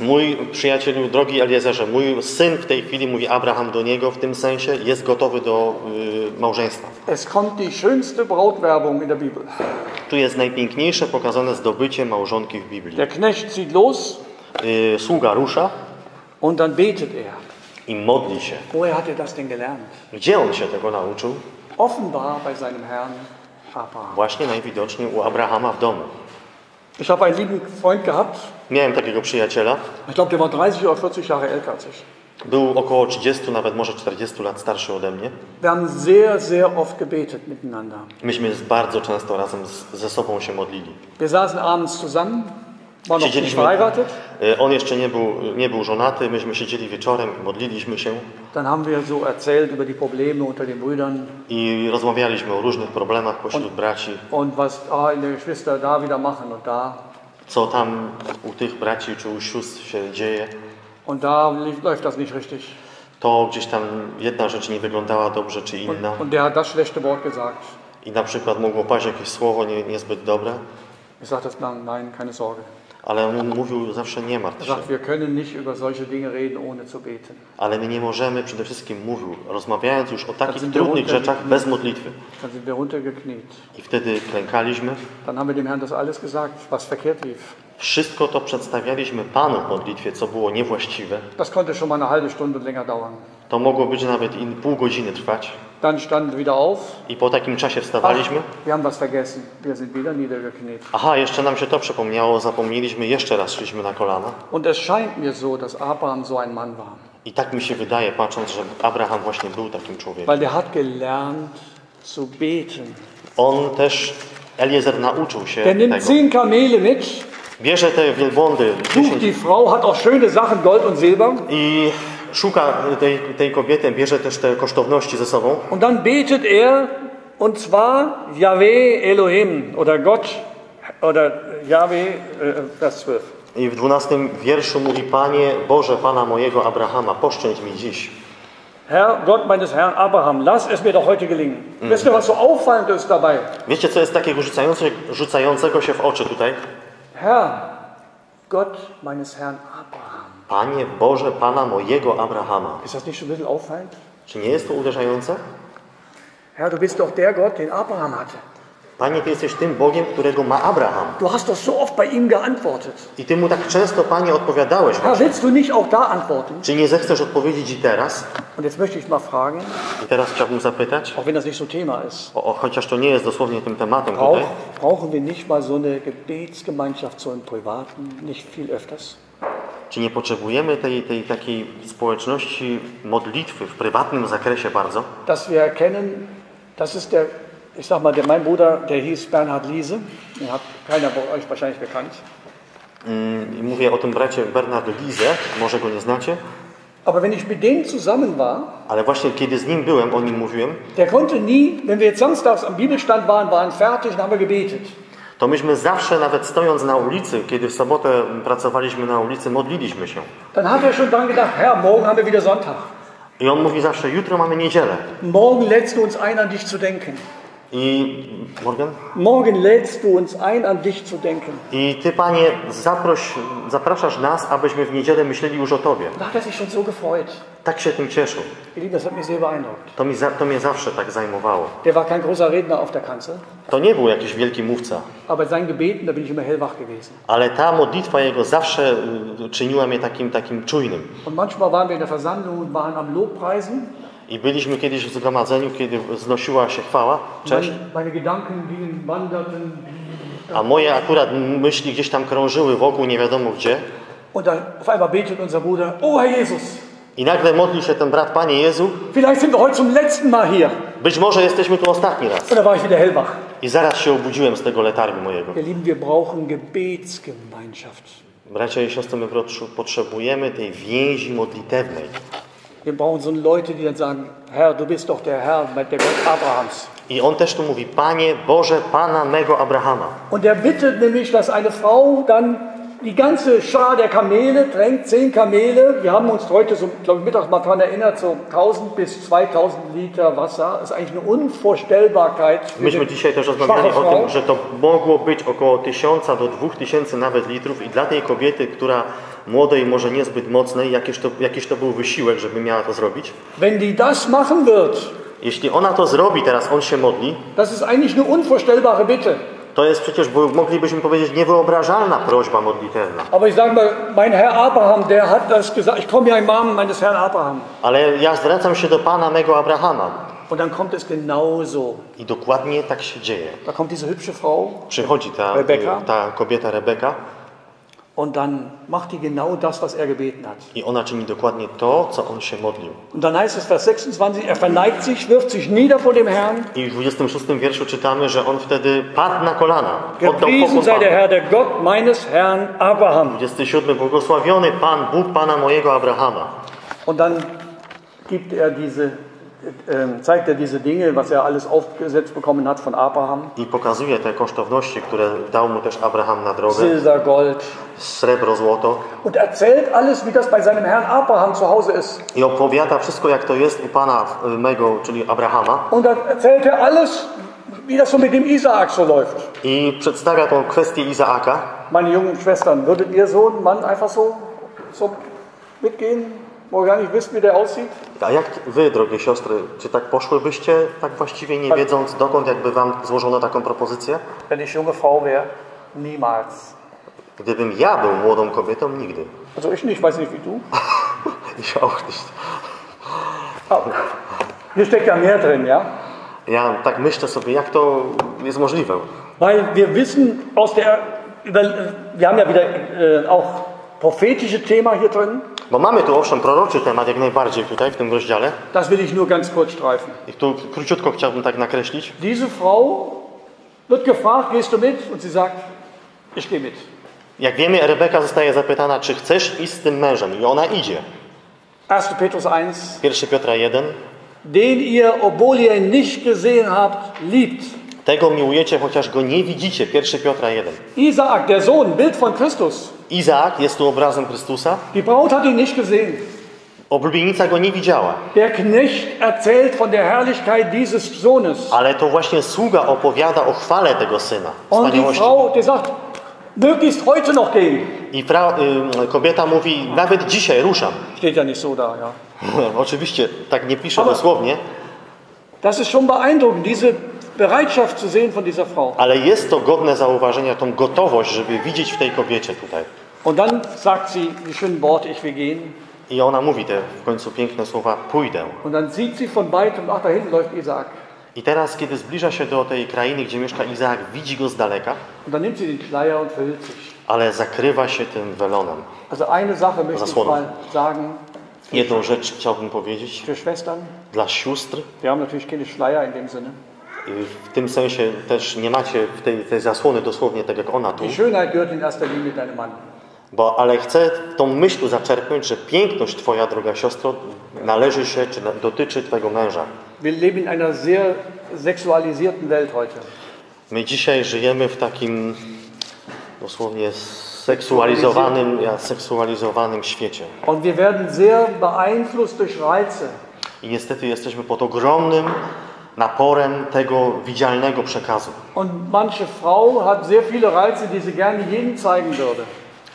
Mój przyjacielu, drogi Eliezerze, mój syn w tej chwili, mówi Abraham do niego w tym sensie, jest gotowy do y, małżeństwa. Es kommt die schönste Brautwerbung in der Bibel. Tu jest najpiękniejsze pokazane zdobycie małżonki w Biblii. Der Knecht zieht los. Y, sługa rusza. Und dann betet er. I modli się. Woher hat er das denn gelernt? Gdzie on się tego nauczył? Offenbar bei seinem Herrn Abraham. Właśnie najwidoczniej u Abrahama w domu. Ich habe einen lieben Freund gehabt. Miałem takiego przyjaciela. Ich glaube, der war dreißig oder vierzig Jahre älter als ich. Był około trzydziestu, nawet może czterdziestu lat starszy ode mnie. Wir haben sehr, sehr oft gebetet miteinander. Myśmy bardzo często razem z, ze sobą się modlili. Wir saßen abends zusammen. Siedzieliśmy, on jeszcze nie był, nie był żonaty, myśmy siedzieli wieczorem i modliliśmy się. I rozmawialiśmy o różnych problemach pośród braci. Co tam u tych braci czy u sióstr się dzieje. To gdzieś tam jedna rzecz nie wyglądała dobrze czy inna. I na przykład mogło paść jakieś słowo nie, niezbyt dobre. Ale on mówił zawsze nie martw się. Ale my nie możemy, przede wszystkim mówił, rozmawiając już o takich trudnych rzeczach bez modlitwy. I wtedy klękaliśmy. Wszystko to przedstawialiśmy Panu w modlitwie, co było niewłaściwe. To mogło być nawet in pół godziny trwać. Dann standen wieder auf. I po takim czasie wstawaliśmy. Ach, wir haben was vergessen. Wir sind wieder niedergekniet. Aha, jeszcze nam się to przypomniało, zapomnieliśmy, jeszcze raz szliśmy na kolana. Und es scheint mir so, dass Abraham so ein Mann war. I tak mi się wydaje, patrząc, że Abraham właśnie był takim człowiekiem. Weil der hat gelernt zu beten. On też, Eliezer nauczył się der nimmt zehn Kamele mit. Bierze te wielbłądy. Die Frau hat auch schöne Sachen, Gold und Silber. I szuka tej, tej kobiety, bierze też te kosztowności ze sobą. Und dann betet er, und zwar JaHWeH Elohim, oder Gott, oder JaHWeH, Vers zwölf. I w dwunastym wierszu mówi: Panie Boże, Pana mojego Abrahama, poszczędź mi dziś. Herr, Gott meines Herrn Abraham, lass es mir doch heute gelingen. Mm. Wiesz, was so auffallend ist dabei? Wiecie, co jest takiego rzucające, rzucającego się w oczy tutaj? Herr, Gott meines Herrn Abraham. Panie Boże, Pana mojego Abrahama. Ist das nicht schon ein bisschen auffallend? Czy nie jest to uderzające? Herr, du bist doch der Gott, den Abraham hatte. Panie, Ty jesteś tym Bogiem, którego ma Abraham. Du hast doch so oft bei ihm geantwortet. I Ty mu tak często, Panie, odpowiadałeś. Herr, willst du nicht auch da antworten? Czy nie zechcesz odpowiedzieć i teraz? Und jetzt möchte ich mal fragen. I teraz chciałbym zapytać. Auch wenn das nicht so Thema ist. O, o, chociaż to nie jest dosłownie tym tematem Brauch, tutaj. Brauchen wir nicht mal so eine Gebetsgemeinschaft so im Privaten, nicht viel öfters? Czy nie potrzebujemy tej, tej takiej społeczności modlitwy w prywatnym zakresie bardzo? Dass wir erkennen, das ist der Ich sag mal, der, mein Bruder, der hieß Bernhard Liese, den hat keiner von euch wahrscheinlich bekannt. Mm, mówię o tym bracie Bernhard Liese, może go nie znacie. Aber wenn ich mit denen zusammen war, ale właśnie kiedy z nim byłem, o nim mówiłem. Der konnte nie, wenn wir jetzt samstags am Bibelstand waren, waren fertig, dann haben wir gebetet. To myśmy zawsze, nawet stojąc na ulicy, kiedy w sobotę pracowaliśmy na ulicy, modliliśmy się. Dann hat er schon dran gedacht, Herr, morgen haben wir wieder Sonntag. I on mówi zawsze, jutro mamy niedzielę. Morgen lädst du uns ein, an dich zu denken. I Morgan? Morgen lädst du uns ein, an dich zu denken. I Ty, Panie, zaproś, zapraszasz nas, abyśmy w niedzielę myśleli już o Tobie. Da hat sich schon so gefreut. Tak się tym cieszył. Das hat mich sehr beeindruckt. To, mi za, to mnie zawsze tak zajmowało. Der war kein großer Redner auf der Kanzel. To nie był jakiś wielki mówca. Aber sein Gebeten, da bin ich immer hellwach gewesen. Ale ta modlitwa jego zawsze czyniła mnie takim, takim czujnym. Und manchmal waren wir in der Versammlung und waren am Lobpreisen. I byliśmy kiedyś w zgromadzeniu, kiedy wznosiła się chwała, cześć. A moje akurat myśli gdzieś tam krążyły wokół, nie wiadomo gdzie. I nagle modlił się ten brat, Panie Jezu. Być może jesteśmy tu ostatni raz. I zaraz się obudziłem z tego letargu mojego. Bracia i siostry, my potrzebujemy tej więzi modlitewnej. Wir brauchen so Leute, die dann sagen, Herr, du bist doch der Herr, der Gott Abrahams. I on też tu mówi, Panie Boże, Pana mego Abrahama. Und er bittet nämlich, dass eine Frau dann die ganze Schar der Kamele drängt, zehn Kamele. Wir haben uns heute, so, glaube ich, mittags mal daran erinnert, so tausend bis zweitausend Liter Wasser. Das ist eigentlich eine Unvorstellbarkeit. Myśmy dzisiaj też rozmawiali o tym, że to mogło być około tysiąca do dwóch tysięcy nawet litrów. I dla tej kobiety, która młodej, może niezbyt mocnej, jakiś to, jakiś to był wysiłek, żeby miała to zrobić. Wenn die das machen wird, jeśli ona to zrobi, teraz on się modli. Das ist eigentlich eine unvorstellbare Bitte. To jest przecież, moglibyśmy powiedzieć, niewyobrażalna prośba modlitewna. Aber ich sage mal, mein Herr Abraham, der hat das gesagt, ich komme ja im Namen meines Herrn Abraham. Ale ja zwracam się do Pana mego Abrahama. Und dann kommt es genauso. I dokładnie tak się dzieje. Da kommt diese hübsche Frau, przychodzi ta, Rebecca, ta kobieta Rebeka. Und dann macht die genau das, was er gebeten hat. I ona czyni dokładnie to, co on się modlił. Und dann heißt es Vers sechsundzwanzig, er verneigt sich, wirft sich nieder vor dem Herrn. I w dwudziestym szóstym wierszu czytamy, że on wtedy padł na kolana. Gepriesen sei der Herr, der Gott meines Herrn Abraham. dwudziesty siódmy, błogosławiony Pan, Bóg Pana mojego Abrahama. Und dann gibt er diese, zeigt er diese Dinge, was er alles aufgesetzt bekommen hat von Abraham. I pokazuje te kosztowności, które dał mu też Abraham na drogę. Silber, Gold, srebro, złoto. Und erzählt alles, wie das bei seinem Herrn Abraham zu Hause ist. I opowiada wszystko, jak to jest u Pana mego, czyli Abrahama. Und erzählt er alles, wie das so mit dem Isaak so läuft. I przedstawia tą kwestię Izaaka. Meine jungen Schwestern, würdet ihr so einen Mann einfach so, so mitgehen? Bo ja nie wiesz, wie der aussieht. A jak wy, drogie siostry, czy tak poszłybyście, tak właściwie nie wiedząc dokąd, jakby wam złożono taką propozycję? Wenn ich junge Frau wäre, niemals. Gdybym ja był młodą kobietą, nigdy. Also ich nicht, weiß nicht wie du. Ich auch nicht. Hier steckt ja mehr drin, ja? Ja tak myślę sobie, jak to jest możliwe. Weil wir wissen aus der, wir haben ja wieder äh, auch prophetische Thema hier drin. Bo mamy tu owszem proroczy temat jak najbardziej tutaj w tym rozdziale. Das will ich nur ganz kurz streifen. I tu króciutko chciałbym tak nakreślić. Diese Frau wird gefragt, gehst du mit? Und sie sagt, ich gehe mit. Jak wiemy, Rebeka zostaje zapytana, czy chcesz iść z tym mężem, i ona idzie. Pierwszy Piotra pierwszy. Pierwszy Piotra jeden. Den ihr, obwohl ihr ihn nicht gesehen habt, liebt. Tego miłujecie, chociaż go nie widzicie. Pierwszy Piotra jeden. Izaak, der Sohn, Bild von Christus. Izaak jest tu obrazem Chrystusa. Die Braut hat ihn nicht gesehen. Oblubienica go nie widziała. Der Knecht erzählt von der Herrlichkeit dieses Sohnes. Ale to właśnie sługa opowiada o chwale tego syna. Und die Frau, die sagt, möglichst heute noch gehen. I pra, y, kobieta mówi, nawet dzisiaj ruszam. Steht ja nicht so da, ja. Oczywiście, tak nie pisze dosłownie. Das ist schon beeindruckend, diese Bereitschaft zu sehen von dieser Frau. Ale jest to godne zauważenia, tą gotowość, żeby widzieć w tej kobiecie tutaj. Und dann sagt sie, die schönen Worte, ich will gehen. I ona mówi te w końcu piękne słowa, pójdę. Und dann sieht sie von weitem, ach, da hinten läuft Izaak. I teraz, kiedy zbliża się do tej krainy, gdzie mieszka Izaak, widzi go z daleka, ale zakrywa się tym welonem. Zasłoną. Jedną rzecz chciałbym powiedzieć dla sióstr. W tym sensie też nie macie w tej, tej zasłony dosłownie tak jak ona tu. Bo, ale chcę tą myśl zaczerpnąć, że piękność Twoja, droga siostro, należy się, czy dotyczy Twojego męża. My dzisiaj żyjemy w takim dosłownie seksualizowanym, seksualizowanym świecie. I niestety jesteśmy pod ogromnym naporem tego widzialnego przekazu.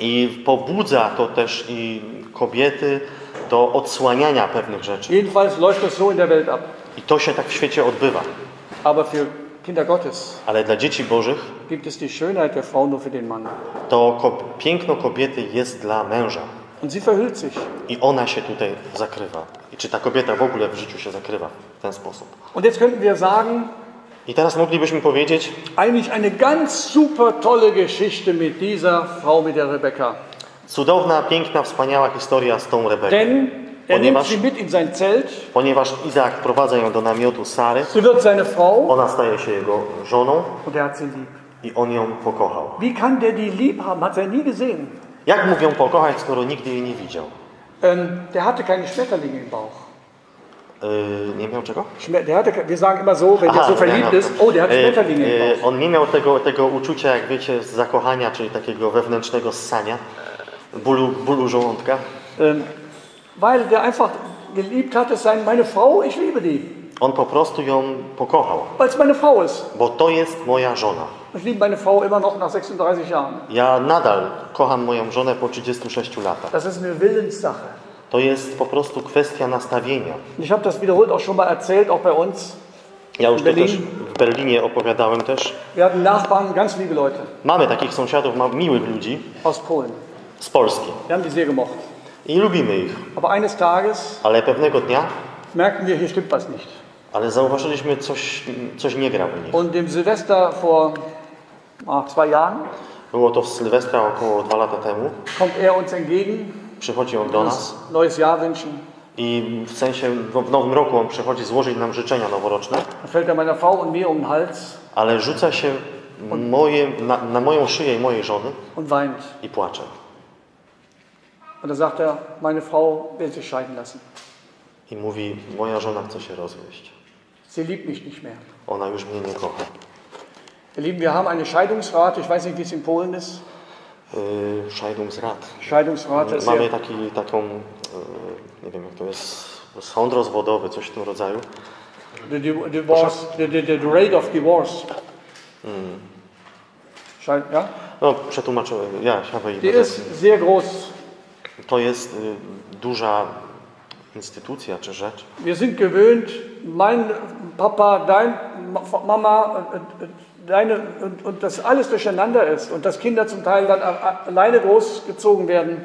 I pobudza to też i kobiety do odsłaniania pewnych rzeczy. I to się tak w świecie odbywa. Ale dla dzieci Bożych to piękno kobiety jest dla męża. I ona się tutaj zakrywa. I czy ta kobieta w ogóle w życiu się zakrywa w ten sposób? I teraz moglibyśmy powiedzieć eigentlich eine ganz super tolle Geschichte mit dieser Frau, mit der Rebecca. Cudowna, piękna, wspaniała historia z tą Rebeką. Denn er nimmt sie mit in sein Zelt. Ponieważ Izaak wprowadza ją do namiotu Sary. Sie wird seine Frau. Ona staje się jego żoną. Und er hat sie lieb. I on ją pokochał. Wie kann der die lieb haben? Hat er nie gesehen. Jak mógł ją pokochać, skoro nigdy jej nie widział? Ähm, der hatte keine Schmetterlinge im Bauch. Nie miał czego? On nie miał tego, tego uczucia, jak wiecie, zakochania, czyli takiego wewnętrznego ssania, bólu, bólu żołądka. On po prostu ją pokochał. Bo to jest moja żona. Ja nadal kocham moją żonę po trzydziestu sześciu latach. To jest po prostu kwestia nastawienia. Ja już to też w Berlinie opowiadałem też. Mamy takich sąsiadów, miłych ludzi z Polski. I lubimy ich. Ale pewnego dnia ale zauważyliśmy, coś, coś nie gra w nich. Było to w Sylwestra około dwa lata temu. Przychodzi on do nas i w sensie w nowym roku on przychodzi złożyć nam życzenia noworoczne, ale rzuca się moje, na, na moją szyję i mojej żony i płacze. I mówi, moja żona chce się rozwieść. Ona już mnie nie kocha. Wir haben eine Scheidungsrate, ich weiß nicht, wie es in Polen ist. Scheidungsrat. Scheidungsrat jest Mamy taki, taką, nie wiem jak to jest, sąd rozwodowy, coś w tym rodzaju. The, divorce, the, the, the rate of divorce. Hmm. Scheid, ja? No, przetłumaczyłem. Ja, die jest sehr groß. To jest y, duża instytucja czy rzecz. Wir sind gewöhnt, mein Papa, dein Mama, deine, und, und das alles durcheinander ist und dass Kinder zum Teil dann alleine großgezogen werden.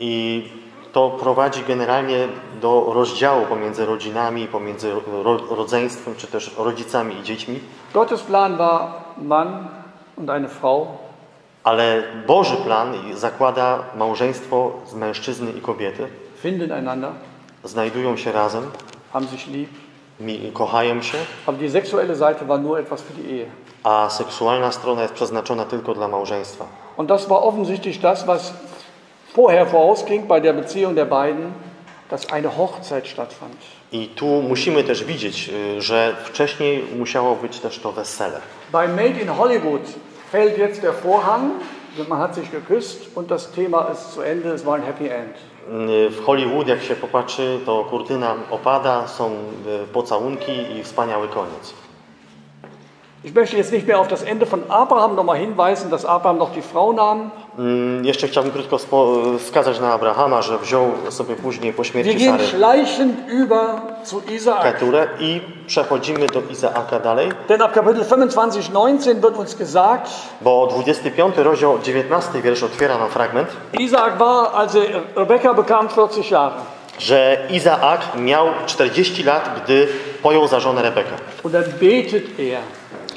I to prowadzi generalnie do rozdziału pomiędzy rodzinami, pomiędzy ro, rodzeństwem czy też rodzicami i dziećmi. Gottes Plan war Mann und eine Frau. Ale Boży plan zakłada małżeństwo z mężczyzny i kobiety. Finden einander. Znajdują się razem. Haben sich lieb. Kochają się. Aber die sexuelle Seite war nur etwas für die Ehe. A seksualna strona jest przeznaczona tylko dla małżeństwa. Und das war offensichtlich das, was vorher vorausging bei der Beziehung der beiden. dass eine Hochzeit stattfand. I tu musimy też widzieć, że wcześniej musiało być też to wesele. Bei Made in Hollywood fällt jetzt der Vorhang, man hat sich geküsst und das Thema ist zu Ende, es war ein Happy End. W Hollywood, jak się popatrzy, to kurtyna opada, są pocałunki i wspaniały koniec. Ich möchte jetzt nicht mehr auf das Ende von Abraham nochmal hinweisen, dass Abraham noch die Frau nahm. Mm, jeszcze chciałbym krótko wskazać na Abrahama, że wziął sobie później po śmierci Sary. Wir gehen schleichend über zu Isaak. I przechodzimy do Izaaka dalej. Denn ab Kapitel fünfundzwanzig neunzehn wird uns gesagt. Bo dwudziesty piąty rozdział dziewiętnasty wiersz otwiera nam fragment. Isaak war, also Rebekka bekam vierzig Jahre. Że Izaak miał czterdzieści lat, gdy pojął za żonę Rebekę. Und dann betet er.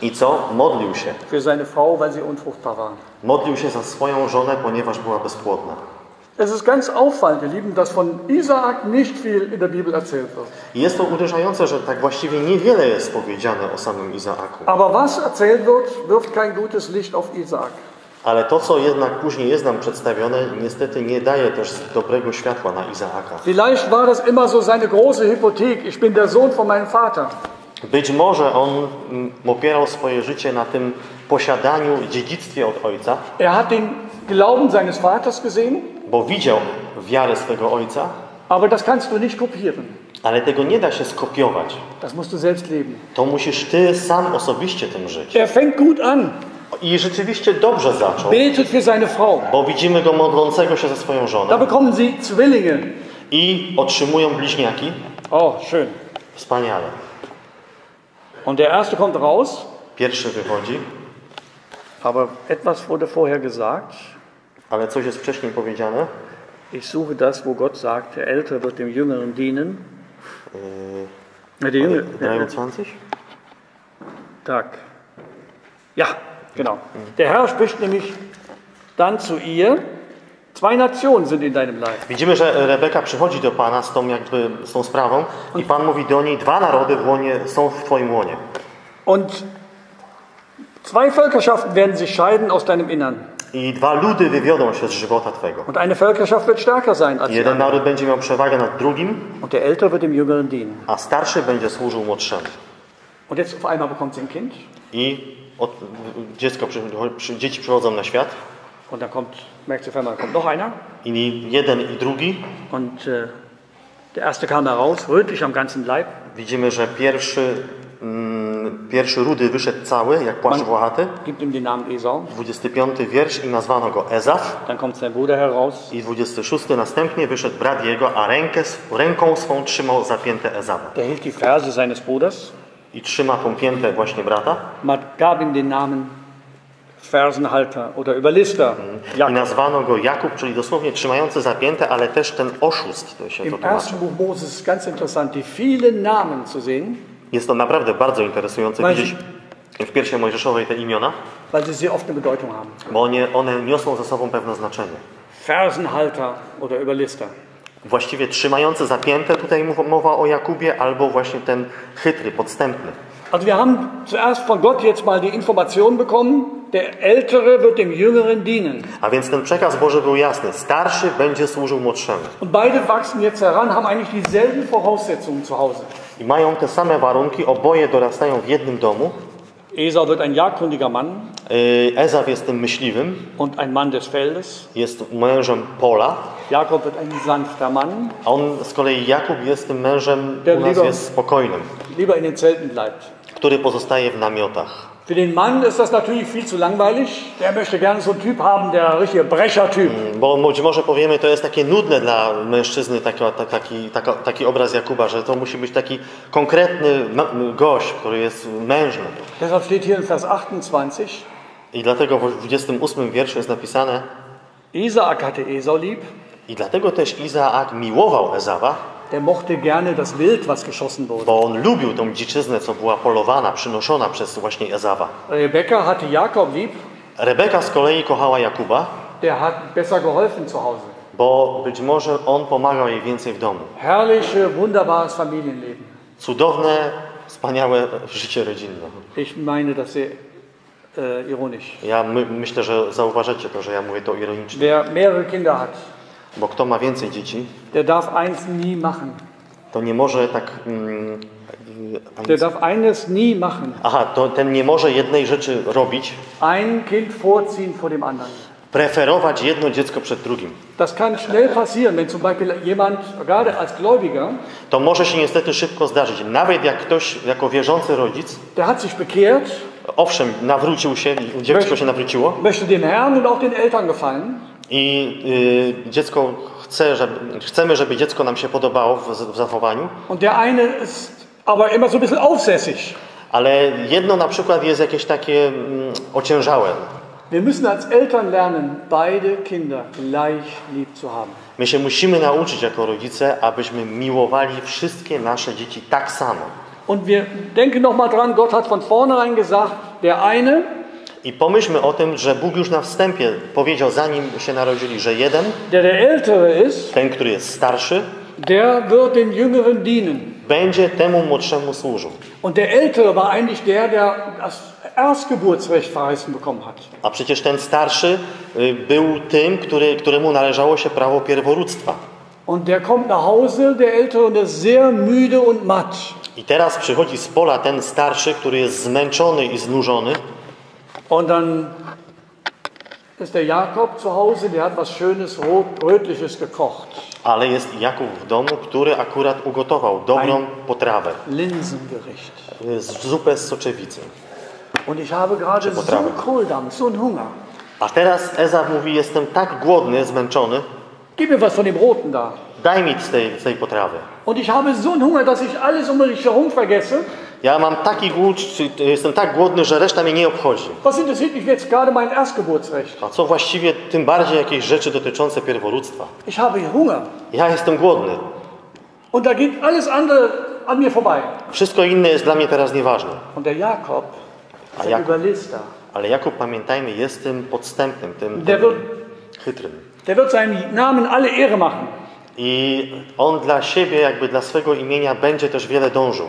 I co? Modlił się. Für seine Frau, weil sie unfruchtbar war. Modlił się za swoją żonę, ponieważ była bezpłodna. Es ist ganz auffallend, ihr Lieben, dass von Isaak nicht viel in der Bibel erzählt wird. Jest to uderzające, że tak właściwie niewiele jest powiedziane o samym Izaaku. Aber was erzählt wird, wirft kein gutes Licht auf Isaak. Ale to, co jednak później jest nam przedstawione, niestety nie daje też dobrego światła na Izaaka. Vielleicht war das immer so seine große Hypothek. Ich bin der Sohn von meinem Vater. Być może on opierał swoje życie na tym posiadaniu, dziedzictwie od ojca. Er hat den Glauben seines Vaters gesehen. Bo widział wiarę swego ojca. Aber das kannst du nicht kopieren. Ale tego nie da się skopiować. Das musst du selbst leben. To musisz ty sam osobiście tym żyć. Er fängt gut an. I rzeczywiście dobrze zaczął. Betet für seine Frau. Bo widzimy go modlącego się za swoją żonę. Da bekommen sie Zwillinge. I otrzymują bliźniaki. O, schön. Wspaniale. Und der erste kommt raus. Pierwszy wychodzi. Aber etwas wurde vorher gesagt. Ale coś jest wcześniej powiedziane. Ich suche das, wo Gott sagt, der Ältere wird dem Jüngeren dienen. Äh, der Jüngere. dreiundzwanzig? Tak. Ja, genau. Der Herr spricht nämlich dann zu ihr. Zwei Nationen sind in deinem Leib. Widzimy, że Rebeka przychodzi do Pana z tą, jakby, z tą sprawą i Pan mówi do niej, dwa narody w łonie, są w Twoim łonie. Und zwei Völkerschaften werden sich scheiden aus deinem Innern. I dwa ludy wywiodą się z żywota Twojego. Und eine Völkerschaft wird stärker sein als jeden naród będzie miał przewagę nad drugim. Und der Ältere wird dem Jüngeren dienen. A starszy będzie służył młodszemu. Und jetzt auf einmal bekommt sie ein Kind. I od, dziecko, dzieci przychodzą na świat. Und dann kommt, merkt auf einmal, kommt noch einer. I jeden i drugi. Und äh, der erste kam heraus, rötlich am ganzen Leib. Widzimy, że pierwszy, mm, pierwszy rudy wyszedł cały, jak płaszcz włochaty. Gibt ihm den Namen Esau. dwudziesty piąty wiersz i nazwano go Esaw. Dann kommt sein Bruder heraus. I dwudziesty szósty następnie wyszedł brat jego, a rękę, ręką swą trzymał zapięte Esawa. Der hielt die Ferse seines Bruders. I trzyma tą piętę właśnie brata. Man gab ihm den Namen Fersenhalter oder Überlister. I nazwano go Jakub, czyli dosłownie trzymający zapięte, ale też ten oszust, to się to tłumaczy. Jest to naprawdę bardzo interesujące widzieć w Pierwszej Mojżeszowej te imiona, bo one, one niosą ze sobą pewne znaczenie. Fersenhalter oder Überlister. Właściwie trzymający zapięte, tutaj mowa o Jakubie, albo właśnie ten chytry, podstępny. Also wir haben zuerst von Gott jetzt mal die Information bekommen, der Ältere wird dem Jüngeren dienen. A więc ten przekaz Boży był jasny. Starszy będzie służył młodszemu. Und beide wachsen jetzt heran, haben eigentlich dieselben Voraussetzungen zu Hause. I mają te same warunki, oboje dorastają w jednym domu. Esau wird ein jagdkundiger Mann. Esaw jest tym myśliwym. Und ein Mann des Feldes. Jest mężem pola. Jakob wird ein sanfter Mann. A on z kolei Jakub jest tym mężem, der u nas lieber, jest spokojnym. Lieber in den Zelten bleibt. Który pozostaje w namiotach. Für den Mann ist das natürlich viel zu langweilig. Der möchte gerne so einen Typ haben, der richtige Brecher-Typ. Bo być może powiemy, to jest takie nudne dla mężczyzny taki, taki, taki, taki obraz Jakuba, że to musi być taki konkretny gość, który jest mężny. Deshalb steht hier in Vers achtundzwanzig. I dlatego w dwudziestym ósmym wierszu jest napisane: Izaak hatte Esau lieb. I dlatego też Izaak miłował Esawa. Der mochte gerne das Wild, was geschossen wurde. Bo on lubił tą dziczyznę, co była polowana, przynoszona przez właśnie Esawa. Rebeka hatte Jakob lieb. Rebeka z kolei kochała Jakuba. Der hat besser geholfen zu Hause. Bo być może on pomagał jej więcej w domu. Herrliche, wunderbares Familienleben. Cudowne, wspaniałe życie rodzinne. Ich meine, dass sie ironisch. Ja my, myślę, że zauważycie to, że ja mówię to ironicznie. Wer mehrere Kinder hat. Bo kto ma więcej dzieci, der darf eins nie machen. To nie może tak... Mm, der darf eines nie machen. Aha, to ten nie może jednej rzeczy robić. Ein Kind vorziehen vor dem anderen. Preferować jedno dziecko przed drugim. Das kann schnell passieren, wenn zum Beispiel jemand, gerade als Gläubiger, to może się niestety szybko zdarzyć. Nawet jak ktoś, jako wierzący rodzic, der hat sich bekehrt, owszem, nawrócił się, dziecko się nawróciło, möchte dem Herrn und auch den Eltern gefallen. I y, dziecko chce, żeby, chcemy, żeby dziecko nam się podobało w, w zachowaniu. Und der eine ist aber immer so ein bisschen aufsässig. Ale jedno na przykład jest jakieś takie mm, ociężałe. Wir müssen als Eltern lernen, beide Kinder gleich lieb zu haben. My się musimy nauczyć jako rodzice, abyśmy miłowali wszystkie nasze dzieci tak samo. Und wir denken noch mal dran, Gott hat von vornherein gesagt, der eine. I pomyślmy o tym, że Bóg już na wstępie powiedział, zanim się narodzili, że jeden, der der ältere ist, ten, który jest starszy, der wird dem jüngeren dienen. Będzie temu młodszemu służył. Und der ältere war eigentlich der, der das Erstgeburtsrecht verheißen bekommen hat. A przecież ten starszy był tym, który, któremu należało się prawo pierworództwa. Und der kommt nach Hause, der ältere, und ist sehr müde und matt. I teraz przychodzi z pola ten starszy, który jest zmęczony i znużony. Und dann ist der Jakob zu Hause, der hat was schönes rötliches gekocht. Ale jest Jakub w domu, który akurat ugotował dobrą ein potrawę. Linsengericht. Zupę z soczewicy. Und ich habe gerade so einen Kohldampf, so einen Hunger. A teraz Ezaf mówi, jestem tak głodny, zmęczony. Gib mir was von dem roten da. Daj mi z tej, z tej potrawy. Und ich habe so einen Hunger, dass ich alles um mich herum vergesse. Ja mam taki głód, jestem tak głodny, że reszta mnie nie obchodzi. A co właściwie tym bardziej jakieś rzeczy dotyczące pierworództwa? Ja jestem głodny. Wszystko inne jest dla mnie teraz nieważne. A Jakub, ale Jakub, pamiętajmy, jest tym podstępnym, tym, tym chytrym. I on dla siebie, jakby dla swego imienia, będzie też wiele dążył.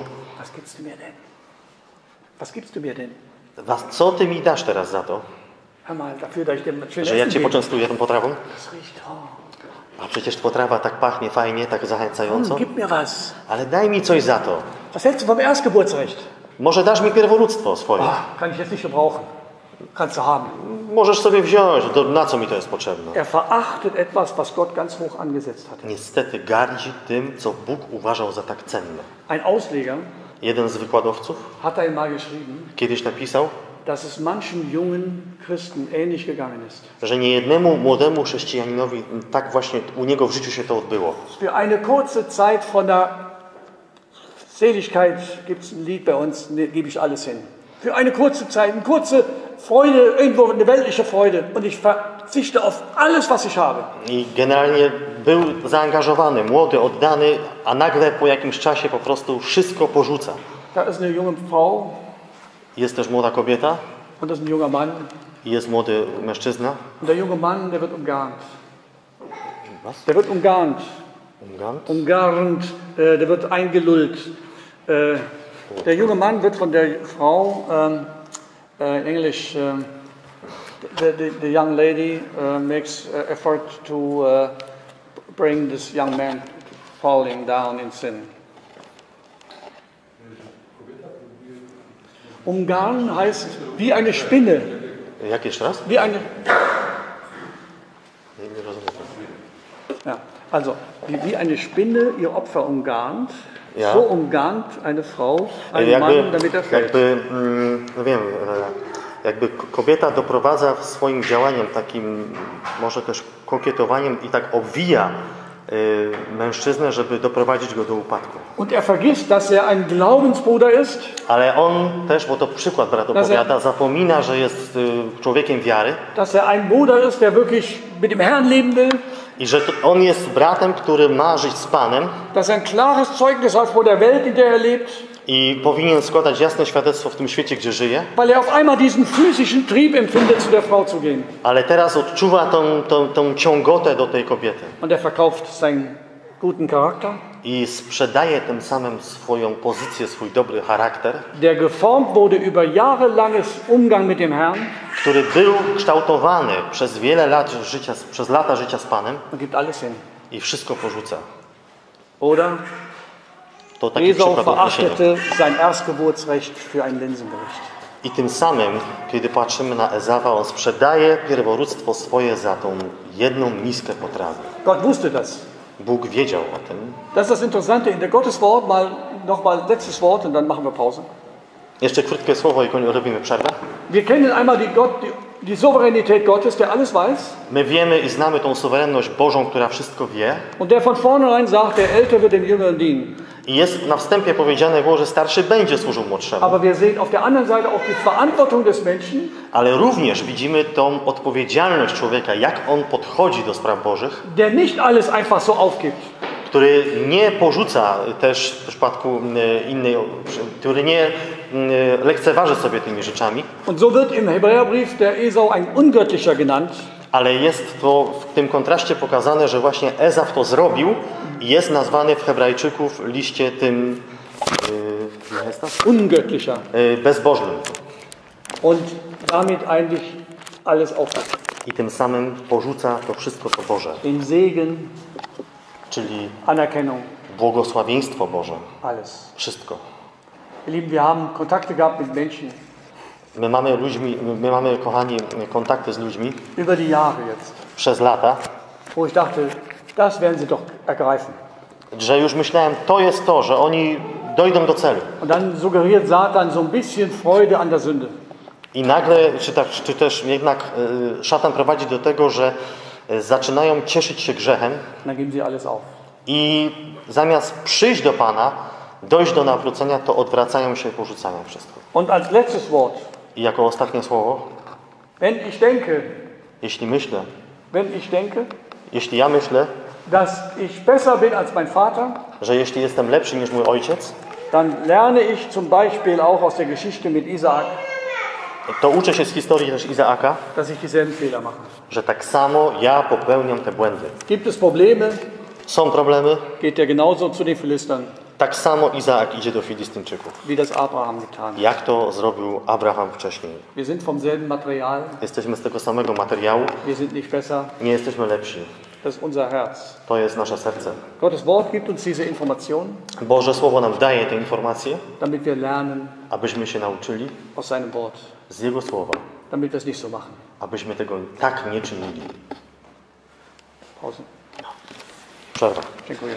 Was gibst du mir denn? Was, co ty mi dasz teraz za to? Że ja cię poczęstuję tą potrawą? A przecież potrawa tak pachnie fajnie, tak zachęcająco. Ale daj mi coś za to. Może dasz mi pierworództwo swoje. Możesz sobie wziąć, na co mi to jest potrzebne. Niestety gardzi tym, co Bóg uważał za tak cenne. Ein Ausleger, jeden z wykładowców, hat einmal geschrieben, kiedyś napisał, dass es manchen jungen Christen ähnlich gegangen ist. Że niejednemu młodemu chrześcijaninowi tak właśnie u niego w życiu się to odbyło. Für eine kurze Zeit von der Seligkeit gibt's ein Lied bei uns, gebe ich alles hin. Für eine kurze Zeit, eine kurze Freude, irgendwo eine weltliche Freude, und ich verzichte auf alles, was ich habe. I generalnie był zaangażowany, młody, oddany, a nagle po jakimś czasie po prostu wszystko porzuca. Da ist eine junge Frau. Jest też młoda kobieta. Und das ist ein junger Mann. I jest młody mężczyzna. Und der junge Mann, der wird umgarnt. Was? Der wird umgarnt. Umgarnt? Umgarnt, äh, der wird eingelullt. Äh, Der junge Mann wird von der Frau, um, uh, in English, um, the, the, the young lady uh, makes uh, effort to uh, bring this young man falling down in sin. Umgarn heißt wie eine Spinne. Jak jeszcze raz? Wie eine. Ja, also wie, wie eine Spinne ihr Opfer umgarnt. Ja. So umgarnt eine Frau, ein jakby, Mann, damit er fällt. Jakby, no wiem, jakby kobieta doprowadza swoim działaniem, takim może też kokietowaniem, i tak obwija y, mężczyznę, żeby doprowadzić go do upadku. Und er vergisst, dass er ein Glaubensbruder ist. Ale on też, bo to przykład brat opowiada, er, zapomina, że jest y, człowiekiem wiary. Dass er ein Bruder ist, der wirklich mit dem Herrn leben will. I że on jest bratem, który ma żyć z Panem. Das ein klares Zeugnis hat vor der Welt, in der er lebt. I powinien składać jasne świadectwo w tym świecie, gdzie żyje. Weil er auf einmal diesen physischen Trieb empfindet, zu der Frau zu gehen. Ale teraz odczuwa tą, tą, tą ciągotę do tej kobiety. Und er verkauft seinen guten Charakter. I sprzedaje tym samym swoją pozycję, swój dobry charakter. Der geformt wurde über jahrelanges Umgang mit dem Herrn. który był kształtowany przez wiele lat życia, przez lata życia z Panem i wszystko porzuca. Oder? To taki przykład odniesienia. I tym samym, kiedy patrzymy na Ezawa, on sprzedaje pierworództwo swoje za tą jedną miskę potrawy. Gott wusste das. Bóg wiedział o tym. To jest das Interessante in der Gottes Wort, mal noch mal letztes Wort und dann machen wir Pause. Jeszcze krótkie słowo i robimy przerwę. Wir kennen einmal die Gott, die, die Souveränität Gottes, der alles weiß. My wiemy i znamy tą suwerenność Bożą, która wszystko wie. Und der von vornherein sagt, der Ältere wird dem Jüngeren dienen. I jest na wstępie powiedziane było, że starszy będzie służył młodszemu. Aber wir sehen auf der anderen Seite auch die Verantwortung des Menschen. Ale również widzimy tą odpowiedzialność człowieka, jak on podchodzi do spraw Bożych. Der nicht alles einfach so aufgibt. Który nie porzuca też w przypadku innej, który nie lekceważy sobie tymi rzeczami. Und so wird im Hebräerbrief der Esau ein ungöttlicher genannt. Ale jest to w tym kontraście pokazane, że właśnie Ezaw to zrobił i jest nazwany w Hebrajczyków liście tym yy, ungöttlicher, yy, bezbożnym. Und damit eigentlich alles aufgibt. I tym samym porzuca to wszystko, co Boże. Den Segen, czyli Anerkennung, błogosławieństwo Boże. Alles. Wszystko. Lieben, wir haben Kontakte gehabt mit Menschen. My mamy, ludźmi, my mamy, kochani, kontakty z ludźmi über die Jahre jetzt. Przez lata, wo ich dachte, das werden sie doch ergreifen. Że już myślałem, to jest to, że oni dojdą do celu. Und dann suggeriert Satan so ein bisschen Freude an der Sünde. I nagle, czy, tak, czy też jednak szatan prowadzi do tego, że zaczynają cieszyć się grzechem. Dann geben sie alles auf. I zamiast przyjść do Pana, dojść do nawrócenia, to odwracają się i porzucają wszystko. Und als letztes Wort. I jako ostatnie słowo, wenn ich denke, jeśli myślę, wenn ich denke, jeśli ja myślę, dass ich besser bin als mein Vater, że jeśli jestem lepszy niż mój ojciec, dann lerne ich zum Beispiel auch aus der Geschichte mit Isaak, to uczę się z historii też Izaaka, dass ich dieselben Fehler mache, że tak samo ja popełniam te błędy. Gibt es Probleme? Są problemy? Geht er genauso zu den Philistern? Tak samo Izaak idzie do Filistynczyków. Jak to zrobił Abraham wcześniej. Jesteśmy z tego samego materiału. Nie jesteśmy lepsi. To jest nasze serce. Boże Słowo nam daje te informacje, abyśmy się nauczyli z Jego Słowa, abyśmy tego tak nie czynili. Przerwa. Dziękuję.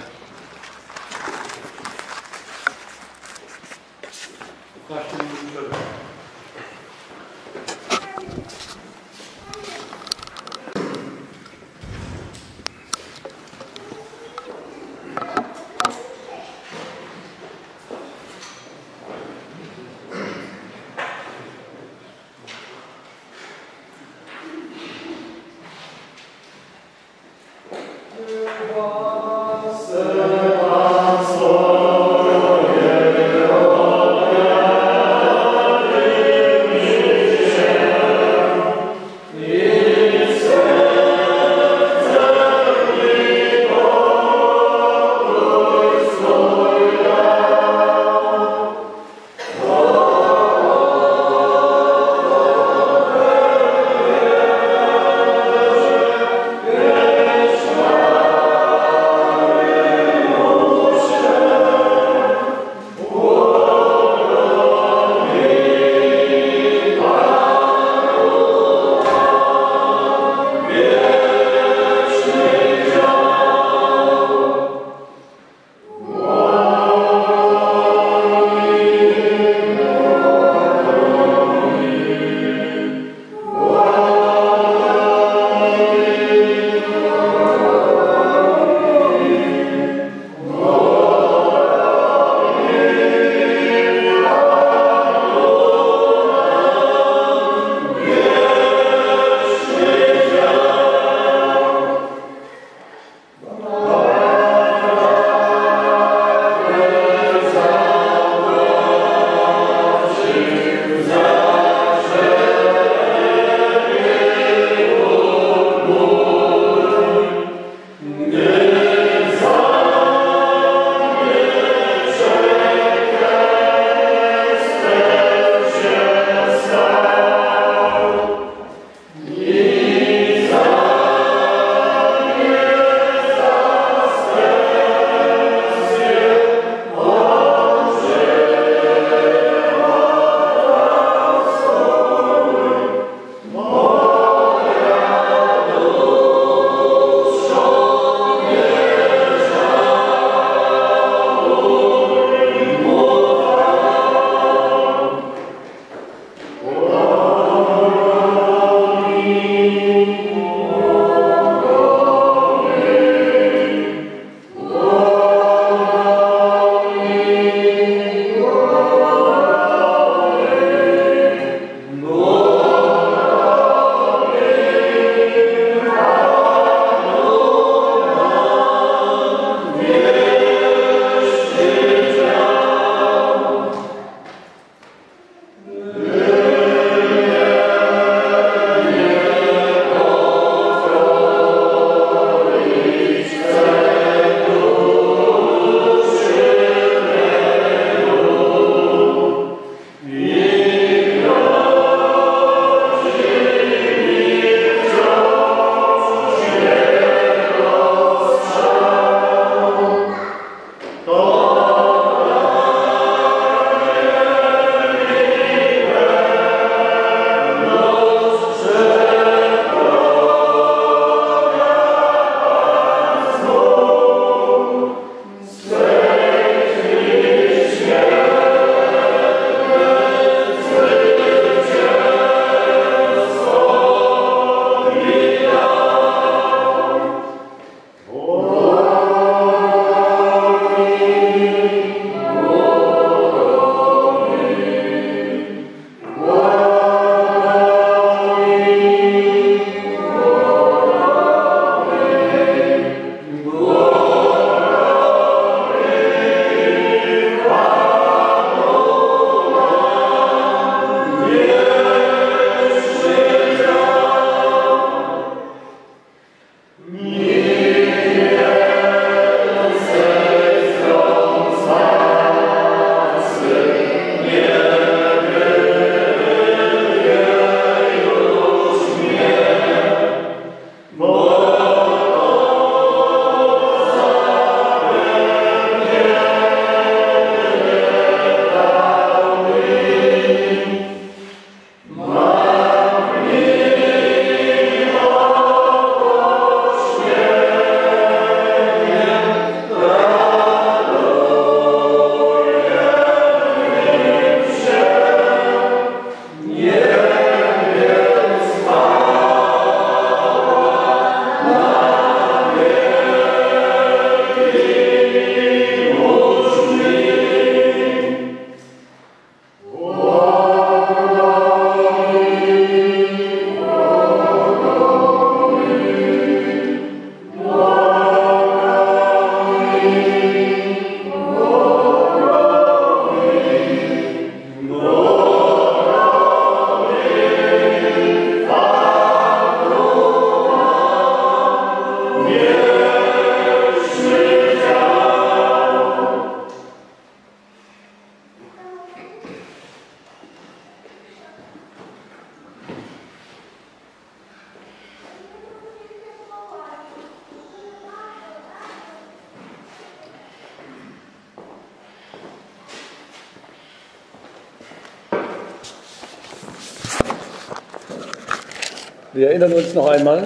Wir erinnern uns noch einmal.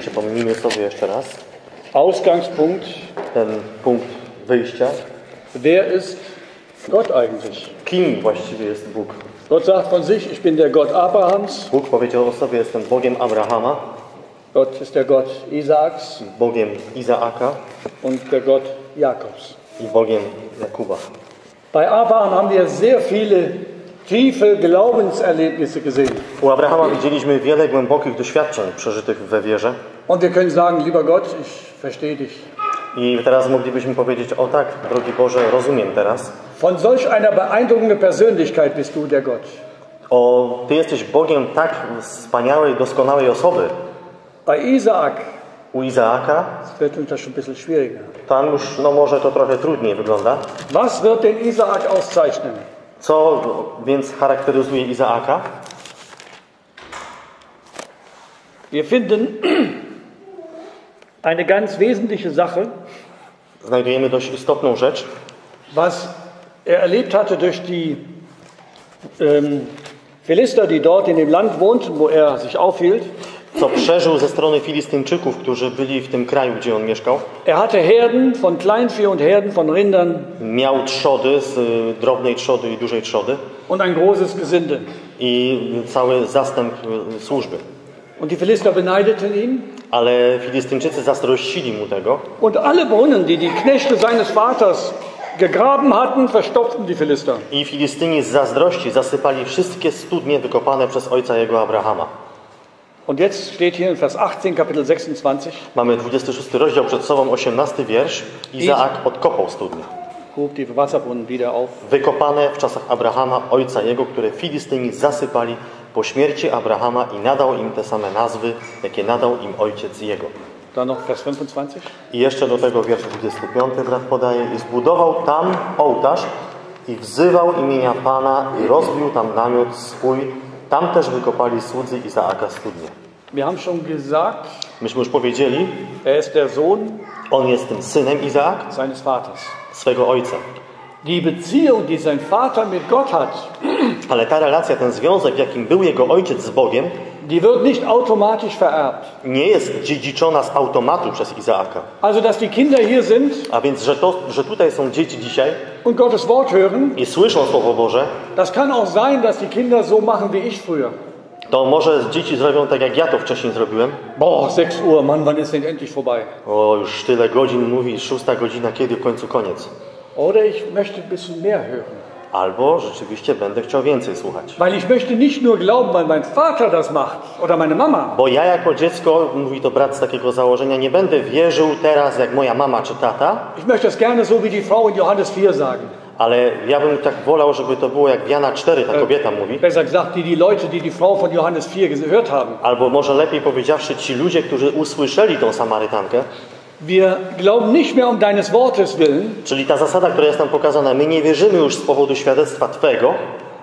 Przypomnijmy sobie jeszcze raz. Ausgangspunkt. Ten punkt wyjścia. Wer ist Gott eigentlich? Kim właściwie jest Bóg? Gott sagt von sich, ich bin der Gott Abrahams. Bóg powiedział o sobie, jestem Bogiem Abrahama. Gott ist der Gott Isaaks. Bogiem Izaaka. Und der Gott Jakobs. I Bogiem Jakuba. Bei Abraham haben wir sehr viele tiefe Glaubenserlebnisse gesehen. U Abrahama widzieliśmy wiele głębokich doświadczeń przeżytych we wierze. Und wir können sagen, lieber Gott, ich verstehe dich. I teraz moglibyśmy powiedzieć, o tak, drogi Boże, rozumiem teraz. Von solch einer beeindruckenden Persönlichkeit bist du der Gott. O, Ty jesteś Bogiem tak wspaniałej, doskonałej osoby. Bei Isaak, u Izaaka, tam już no może to trochę trudniej wygląda. Was wird den Isaak auszeichnen? Co więc charakteryzuje Izaaka? Wir finden eine ganz wesentliche Sache. Znajdujemy dość istotną rzecz. Was er erlebt hatte durch die ähm, Philister, die dort in dem Land wohnten, wo er sich aufhielt. Co przeżył ze strony Filistyńczyków, którzy byli w tym kraju, gdzie on mieszkał. Er hatte Herden von Kleinvieh und Herden von Rindern. Miał trzody z y, drobnej trzody i dużej trzody. Und ein großes Gesinde. I cały zastęp y, służby. Und die Philister beneideten ihn. Ale Filistyńczycy zazdrościli mu tego. Und alle Brunnen, die die Knechte seines Vaters gegraben hatten, verstopften die Philister. I Filistyni z zazdrości zasypali wszystkie studnie wykopane przez ojca jego Abrahama. Und jetzt steht hier in Vers achtzehn, Kapitel sechsundzwanzig. Mamy dwudziesty szósty rozdział przed sobą, osiemnasty wiersz. Izaak odkopał studnie. Wykopane w czasach Abrahama, ojca jego, które Filistyni zasypali po śmierci Abrahama i nadał im te same nazwy, jakie nadał im ojciec jego. I jeszcze do tego wiersz dwudziesty piąty brat podaje. I zbudował tam ołtarz i wzywał imienia Pana i rozbił tam namiot swój. Tam też wykopali słudzy Izaaka studnie. Myśmy już powiedzieli, on jest tym synem Izaak, swego ojca. Ale ta relacja, ten związek, jakim był jego ojciec z Bogiem, nie jest dziedziczona z automatu przez Izaaka. A więc, że, to, że tutaj są dzieci dzisiaj i słyszą Słowo Boże, to może dzieci zrobią tak, jak ja to wcześniej zrobiłem. O, już tyle godzin mówi, szósta godzina, kiedy w końcu koniec. Oder ich möchte ein bisschen mehr hören. Albo rzeczywiście będę chciał więcej słuchać. Weil ich möchte nicht nur glauben, weil mein Vater das macht oder meine Mama. Bo ja jako dziecko, mówi to brat z takiego założenia, nie będę wierzył teraz jak moja mama czy tata. Ich möchte das gerne so wie die Frau in Johannes vier sagen. Ale ja bym tak wolał, żeby to było jak w Jana cztery, ta kobieta mówi. Besser gesagt, die die Leute, die die Frau von Johannes vier gehört haben. Albo może lepiej powiedziawszy, ci ludzie, którzy usłyszeli tą Samarytankę. Wir glauben nicht mehr um deines Wortes willen, czyli ta zasada, która jest nam pokazana, my nie wierzymy już z powodu świadectwa Twego,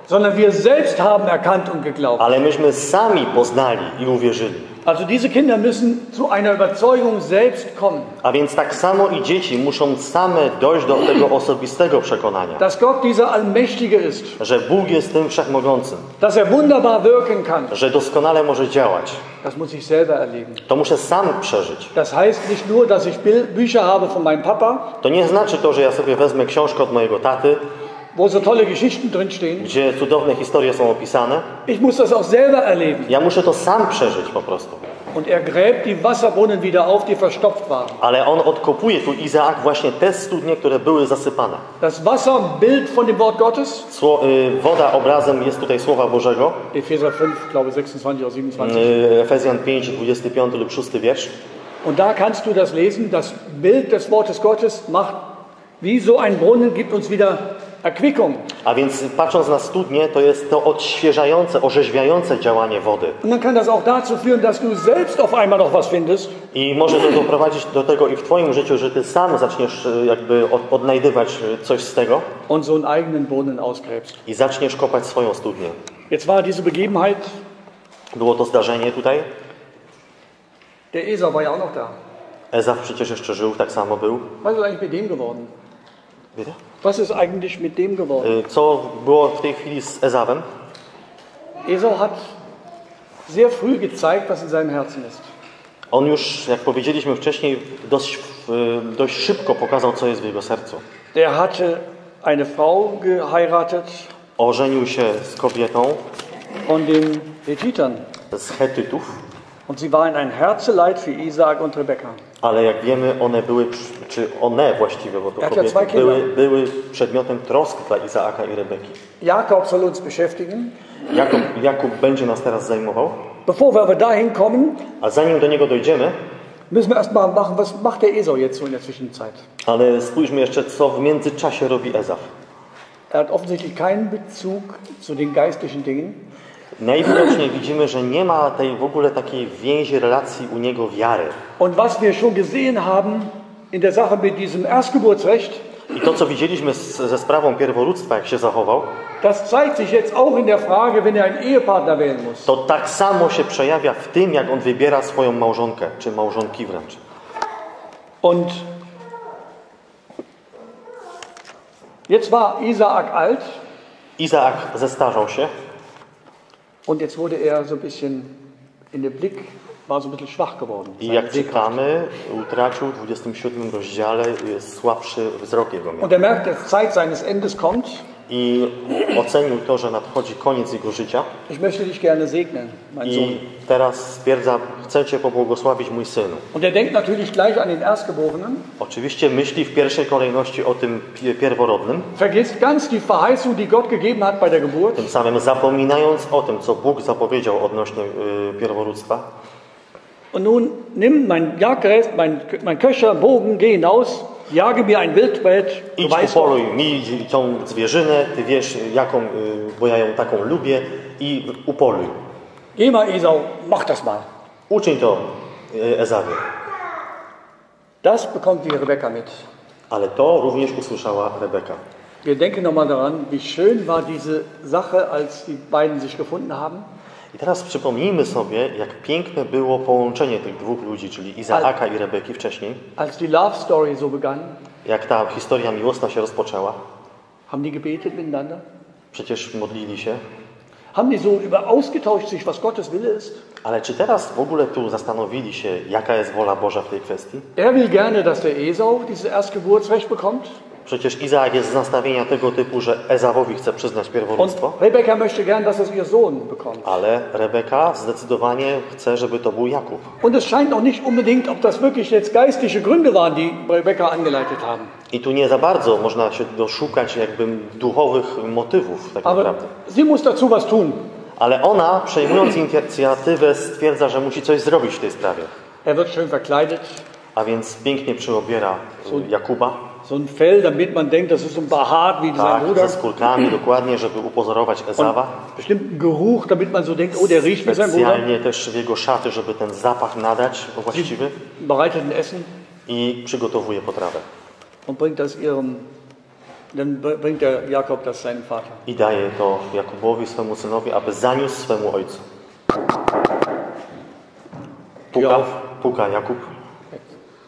sondern wir selbst haben erkannt und geglaubt. Ale myśmy sami poznali i uwierzyli. Also diese Kinder müssen zu einer Überzeugung selbst kommen. A więc tak samo i dzieci muszą same dojść do tego osobistego przekonania. Dass Gott dieser allmächtige ist. Że Bóg jest tym wszechmogącym. Dass er wunderbar wirken kann. Że doskonale może działać. Das muss ich selber erleben. To muszę sam przeżyć. Das heißt nicht nur, dass ich Bücher habe von meinem Papa. To nie znaczy to, że ja sobie wezmę książkę od mojego taty. Wo so tolle Geschichten drin stehen. Gdzie cudowne historie są opisane. Ich muss das auch selber erleben. Ja muszę to sam przeżyć po prostu. Und er gräbt die Wasserbrunnen wieder auf, die verstopft waren. Ale on odkopuje tu Izaak właśnie te studnie, które były zasypane. Das Wasser Bild von dem Wort Gottes. Sło, y, woda obrazem jest tutaj Słowa Bożego. Efezer pięć, glaube sechsundzwanzig oder siebenundzwanzig. Y, Efezjan pięć, dwudziesty piąty lub szósty wiersz. Und da kannst du das lesen, das Bild des Wortes Gottes macht wie so ein Brunnen gibt uns wieder. A więc patrząc na studnie, to jest to odświeżające, orzeźwiające działanie wody. I może to doprowadzić do tego i w Twoim życiu, że Ty sam zaczniesz jakby odnajdywać coś z tego i zaczniesz kopać swoją studnię. Było to zdarzenie tutaj. Esaf przecież jeszcze żył, tak samo był. Was ist eigentlich mit dem geworden? Co było w tej chwili z Esawem? Esau hat sehr früh gezeigt, was in seinem Herzen ist. On już, jak powiedzieliśmy wcześniej, dość, dość szybko pokazał, co jest w jego sercu. Der hatte eine Frau geheiratet. Ożenił się z kobietą. Von den Hethitern. Z Hetytów. Und sie waren ein Herzeleid für Isaak und Rebekka. Ale jak wiemy, one były, czy one właściwie, bo to kobiety, były, były przedmiotem troski dla Izaaka i Rebeki. Jakob soll uns beschäftigen. Jakub, Jakub będzie nas teraz zajmował. Bevor wir dahin kommen, a zanim do niego dojdziemy, müssen wir erstmal machen, was macht der Esau jetzt so in der Zwischenzeit? Ale spójrzmy jeszcze, co w międzyczasie robi Esau. Er hat offensichtlich keinen Bezug zu den geistlichen Dingen. Najwidoczniej widzimy, że nie ma tej w ogóle takiej więzi, relacji u niego wiary. Und was wir schon gesehen haben in der Sache mit diesem Erstgeburtsrecht. I to, co widzieliśmy z, ze sprawą pierworództwa, jak się zachował, to tak samo się przejawia w tym, jak on wybiera swoją małżonkę, czy małżonki wręcz. Und jetzt war Isaak alt. Izaak zestarzał się. Und jetzt wurde er so ein bisschen in den Blick, war so ein bisschen schwach geworden. I jak czytamy, utracił w dwudziestym siódmym rozdziale słabszy wzrok jego miał. Und er merkt, dass Zeit seines Endes kommt. I ocenił to, że nadchodzi koniec jego życia. Ich möchte dich gerne segnen, mein Sohn. I teraz stwierdza, chcę cię pobłogosławić, mój synu. Und er denkt natürlich gleich an den Erstgeborenen. Oczywiście myśli w pierwszej kolejności o tym pierworodnym. Vergisst ganz die Verheißung, die Gott gegeben hat bei der Geburt. Tym samym zapominając o tym, co Bóg zapowiedział odnośnie y, pierworództwa. Und nun nimm mein Jagdgerät, mein, mein Köcher, Bogen, geh hinaus. Jage mir ein Wildbret. Idź, upoluj mi tą zwierzynę, ty wiesz, jaką, bo ja ją taką lubię, i upoluj. Geh mal, Esau, mach das mal. Uczyń to, Ezawie. Das bekommt die Rebekka mit. Ale to również usłyszała Rebeka. Wir denken nochmal daran, wie schön war diese Sache, als die beiden sich gefunden haben. I teraz przypomnijmy sobie, jak piękne było połączenie tych dwóch ludzi, czyli Izaaka i Rebeki wcześniej. Als die Love Story so begann, jak ta historia miłosna się rozpoczęła, haben die gebetet miteinander? Przecież modlili się. Haben die so über ausgetauscht sich, was Gottes Wille ist? Ale czy teraz w ogóle tu zastanowili się, jaka jest wola Boża w tej kwestii? Er will gerne, dass der Esau dieses Erstgeburtsrecht bekommt. Przecież Izaak jest z nastawienia tego typu, że Ezawowi chce przyznać pierworództwo. Rebeka möchte gern, dass es ihr Sohn bekommt. Ale Rebeka zdecydowanie chce, żeby to był Jakub. Und es scheint auch nicht unbedingt, ob das wirklich jetzt geistliche Gründe waren, die Rebeka angeleitet haben. I tu nie za bardzo można się doszukać jakby duchowych motywów, tak naprawdę. Aber sie muss dazu was tun. Ale ona, przejmując inicjatywę, stwierdza, że musi coś zrobić w tej sprawie. Er wird schön verkleidet. A więc pięknie przyobiera Jakuba. So ein Fell, damit man denkt, das ist so ein Behaart wie sein Bruder. Tak, ze skórkami, dokładnie, żeby upozorować Ezawa. Bestimmten Geruch, damit man so denkt, oh, der riecht wie sein Bruder. Specjalnie też w jego szaty, żeby ten zapach nadać właściwy. Bereiteten Essen. I przygotowuje potrawę. Und bringt das ihrem, dann bringt der Jakob das seinem Vater. I daje to Jakubowi, swemu synowi, aby zaniósł swemu ojcu. Puka, puka Jakub.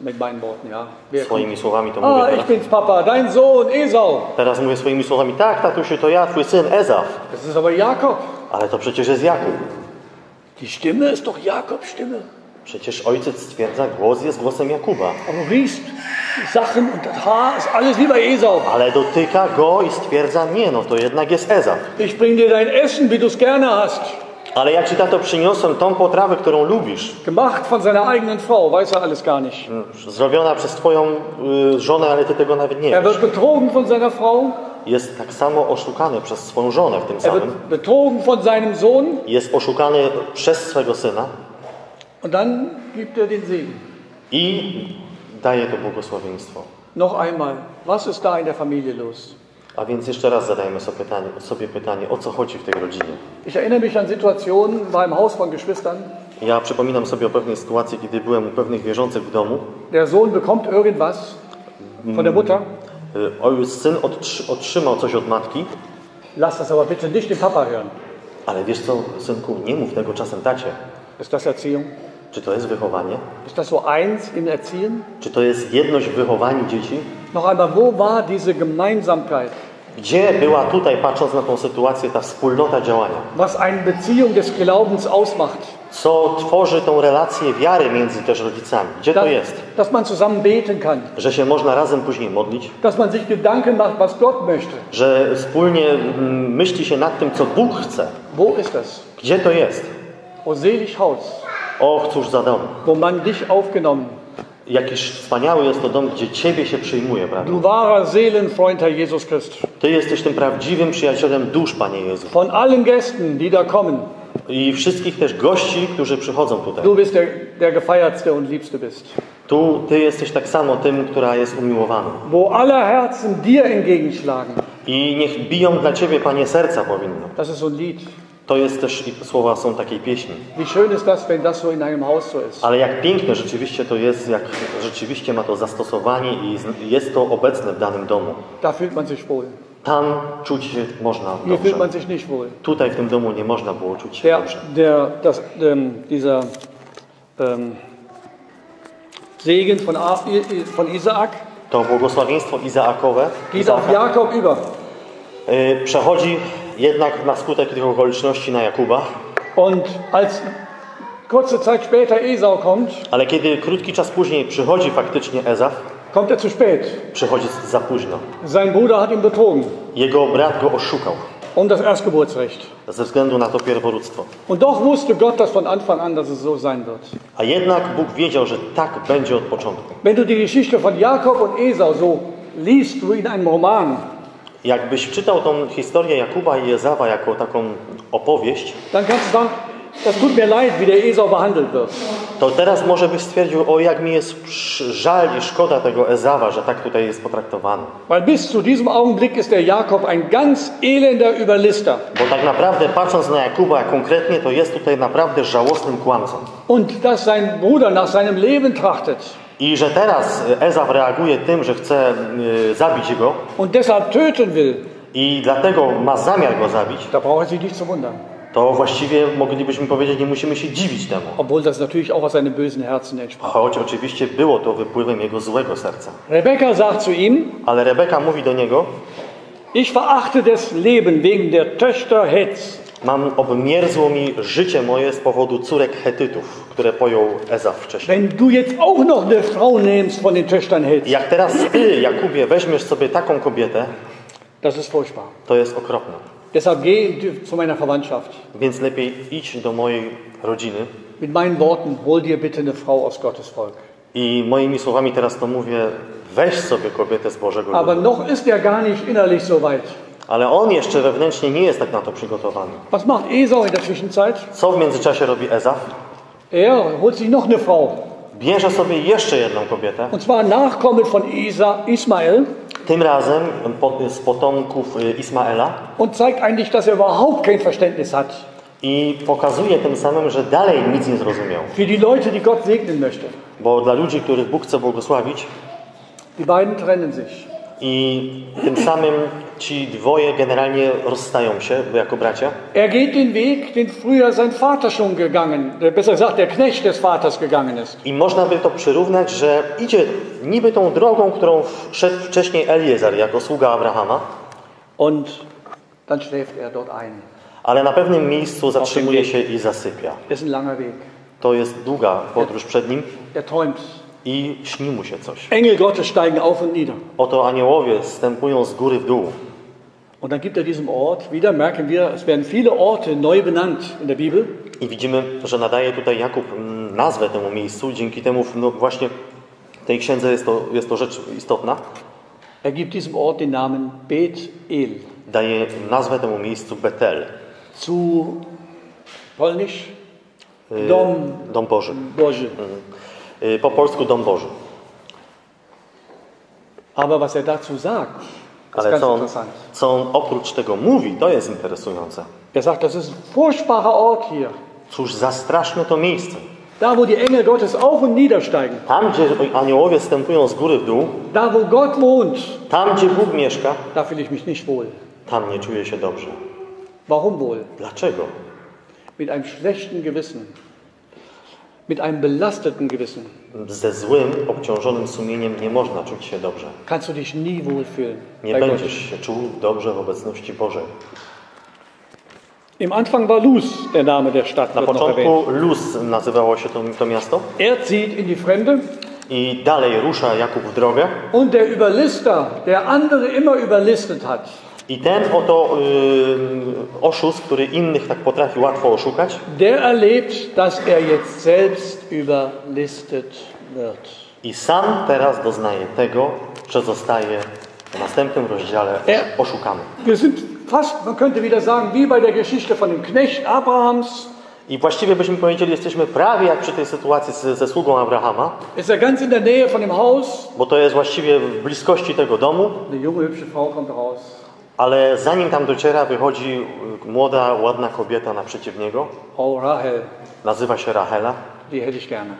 Mit meinen Worten, ja. Swoimi słowami to mówię. Ah, ich bin's Papa, dein Sohn Esau. Teraz mówię swoimi słowami. Tak, tatusiu, to ja, twój syn Esau. Das ist aber Jakob. Ale to przecież jest Jakub. Die Stimme ist doch Jakobs Stimme. Przecież ojciec stwierdza, głos jest głosem Jakuba. Aber riechst Sachen und das Haar ist alles wie bei Esau. Ale dotyka go i stwierdza, nie, no to jednak jest Esau. Ich bring dir dein Essen, wie du's gerne hast. Ale ja ci, tato, przyniosłem tą potrawę, którą lubisz. Gemacht von seiner eigenen Frau, weiß er alles gar nicht. Zrobiona przez twoją y, żonę, ale ty tego nawet nie wiesz. Er wird betrogen von seiner Frau. Jest tak samo oszukany przez swoją żonę w tym er samym. Er wird betrogen von seinem Sohn. Jest oszukany przez swego syna. Und dann gibt er den Segen. I daje to błogosławieństwo. Noch einmal, was ist da in der Familie los? A więc jeszcze raz zadajmy sobie pytanie, sobie pytanie, o co chodzi w tej rodzinie. Ich erinnere mich an Situationen beim Haus von Geschwistern. Ja przypominam sobie o pewnej sytuacji, kiedy byłem u pewnych wierzących w domu. Der Sohn bekommt irgendwas von der Mutter. Syn otrzymał coś od matki. Lass das aber bitte nicht den Papa hören. Ale wiesz co, synku, nie mów tego czasem tacie. Ist das Erziehung? Czy to jest wychowanie? Ist das so eins im Erziehen? Czy to jest jedność w wychowaniu dzieci? Noch einmal, wo war diese Gemeinsamkeit? Gdzie była tutaj, patrząc na tą sytuację, ta wspólnota działania? Was eine Beziehung des Glaubens ausmacht. Co tworzy tą relację wiary między też rodzicami? Gdzie to jest? Dass man zusammen beten kann. Że się można razem później modlić. Dass man sich Gedanken macht, was Gott möchte. Że wspólnie myśli się nad tym, co Bóg chce. Wo ist das? Gdzie to jest? O selig Haus. Och, cóż za dom. Wo man dich aufgenommen. Jakiś wspaniały jest to dom, gdzie Ciebie się przyjmuje, prawda? Du wahrer Seelenfreund, Herr Jesus Christ. Ty jesteś tym prawdziwym przyjacielem dusz, Panie Jezu. Von allen Gästen, die da kommen. I wszystkich też gości, którzy przychodzą tutaj. Du bist der, der gefeiertste und liebste bist. Tu Ty jesteś tak samo tym, która jest umiłowana. Wo aller Herzen dir entgegenschlagen. I niech biją dla Ciebie, Panie, serca powinno. Das ist ein Lied. To jest też, słowa są takiej pieśni. Ale jak piękne rzeczywiście to jest, jak rzeczywiście ma to zastosowanie i jest to obecne w danym domu. Tam czuć się można dobrze. Tutaj w tym domu nie można było czuć się dobrze. Der, das, um, dieser, um, Segen von, von Izaak, to błogosławieństwo Izaakowe Jakob y, przechodzi jednak na skutek tych okoliczności na Jakuba. Und als kurze Zeit später Esau kommt, ale kiedy krótki czas później przychodzi faktycznie Ezaf, kommt er zu spät. Przychodzi za późno. Sein Bruder hat ihn betrogen. Jego brat go oszukał. Um das Erstgeburtsrecht. Ze względu na to pierworództwo. Und doch wusste Gott das von Anfang an, dass es so sein wird. A jednak Bóg wiedział, że tak będzie od początku. Wenn du die Geschichte von Jakob und Esau so liest, wie in einem Roman. Jakbyś czytał tą historię Jakuba i Ezawa jako taką opowieść, to teraz może byś stwierdził, o jak mi jest żal i szkoda tego Ezawa, że tak tutaj jest potraktowany. Bo tak naprawdę patrząc na Jakuba konkretnie, to jest tutaj naprawdę żałosnym kłamcą. I że teraz Ezaf reaguje tym, że chce y, zabić go. Und deshalb töten will. I dlatego ma zamiar go zabić. Da braucht sich nicht zu wundern. To właściwie moglibyśmy powiedzieć, nie musimy się dziwić temu. Obwohl das natürlich auch aus seinem bösen Herzen entsprach. Choć oczywiście było to wypływem jego złego serca. Rebeka sagt zu ihm, ale Rebeka mówi do niego: Ich verachte des Leben wegen der Töchter Hets. Mam, obmierzło mi życie moje z powodu córek Hetytów, które pojął Ezaf wcześniej. Wenn du jetzt auch noch eine Frau nimmst von den Töchtern Hets. Jak teraz ty, Jakubie, weźmiesz sobie taką kobietę, das ist furchtbar. To jest okropne. Deshalb geh zu meiner Verwandtschaft. Więc lepiej idź do mojej rodziny. Mit meinen Worten, hol dir bitte eine Frau aus Gottes Volk. I moimi słowami teraz to mówię, weź sobie kobietę z Bożego ludu. Aber noch ist er gar nicht innerlich so weit. Ale on jeszcze wewnętrznie nie jest tak na to przygotowany. Was macht Esau in der Zwischenzeit? Co w międzyczasie robi Ezaf? Er holt sich noch eine Frau. Bierze sobie jeszcze jedną kobietę. Und zwar Nachkommen von Ismael. Tym razem z potomków Ismaela. Und zeigt eigentlich, dass er überhaupt kein Verständnis hat. I pokazuje tym samym, że dalej nic nie zrozumiał. Für die Leute, die Gott segnen möchte. Bo dla ludzi, których Bóg chce błogosławić, die beiden trennen sich. I tym samym ci dwoje generalnie rozstają się jako bracia. Er geht den Weg, den früher sein Vater schon gegangen, besser gesagt der Knecht des Vaters gegangen ist. I można by to przyrównać, że idzie niby tą drogą, którą szedł wcześniej Eliezer jako sługa Abrahama. Und dann schläft er dort ein. Ale na pewnym miejscu zatrzymuje się i zasypia. Ist ein langer Weg. To jest długa podróż przed nim. Er träumt. I śni mu się coś. Engel Gottes steigen auf und nieder. Oto aniołowie zstępują z góry w dół. Und dann gibt er diesem Ort wieder, merken wir, es werden viele Orte neu benannt in der Bibel. I widzimy, że nadaje tutaj Jakub nazwę temu miejscu. Dzięki temu no, właśnie w tej księdze jest to, jest to rzecz istotna. Er gibt diesem Ort den Namen Bet-El. Daje nazwę temu miejscu Betel. Zu polnisch Dom, Dom Boży. Boży. Mhm. Po polsku Dom Boży. Aber was er dazu sagt, das ale co on, co on oprócz tego mówi, to jest interesujące. Er sagt, das ist ein furchtbarer Ort hier. Cóż za straszne to miejsce. Da, wo die Engel Gottes auf und niedersteigen. Tam, gdzie aniołowie zstępują z góry w dół. Da, wo Gott wohnt. Tam, gdzie Bóg mieszka. Da fühle ich mich nicht wohl. Tam nie czuję się dobrze. Warum wohl? Dlaczego? Mit einem schlechten Gewissen. Mit einem belasteten Gewissen. Ze złym, obciążonym sumieniem nie można czuć się dobrze. Kannst du dich nie wohlfühlen. Nie będziesz się czuł dobrze w obecności Bożej. Im Anfang war Luz der Name der Stadt. Na początku Luz nazywało się to, to miasto. Er zieht in die Fremde. I dalej rusza Jakub w drogę. Und der Überlister, der andere immer überlistet hat. I ten oto y, oszust, który innych tak potrafi łatwo oszukać, der erlebt, dass er jetzt selbst überlistet wird. I sam teraz doznaje tego, że zostaje w następnym rozdziale er, oszukany. Wir sind fast, man könnte wieder sagen, wie bei der Geschichte von dem Knecht Abrahams. I właściwie byśmy powiedzieli, jesteśmy prawie jak przy tej sytuacji ze, ze sługą Abrahama. Ist er ganz in der Nähe von dem Haus. Bo to jest właściwie w bliskości tego domu. Die junge hübsche Frau kommt raus. Ale zanim tam dociera, wychodzi młoda, ładna kobieta naprzeciw niego. O, Rahel. Nazywa się Rahela. Die hätte ich gerne.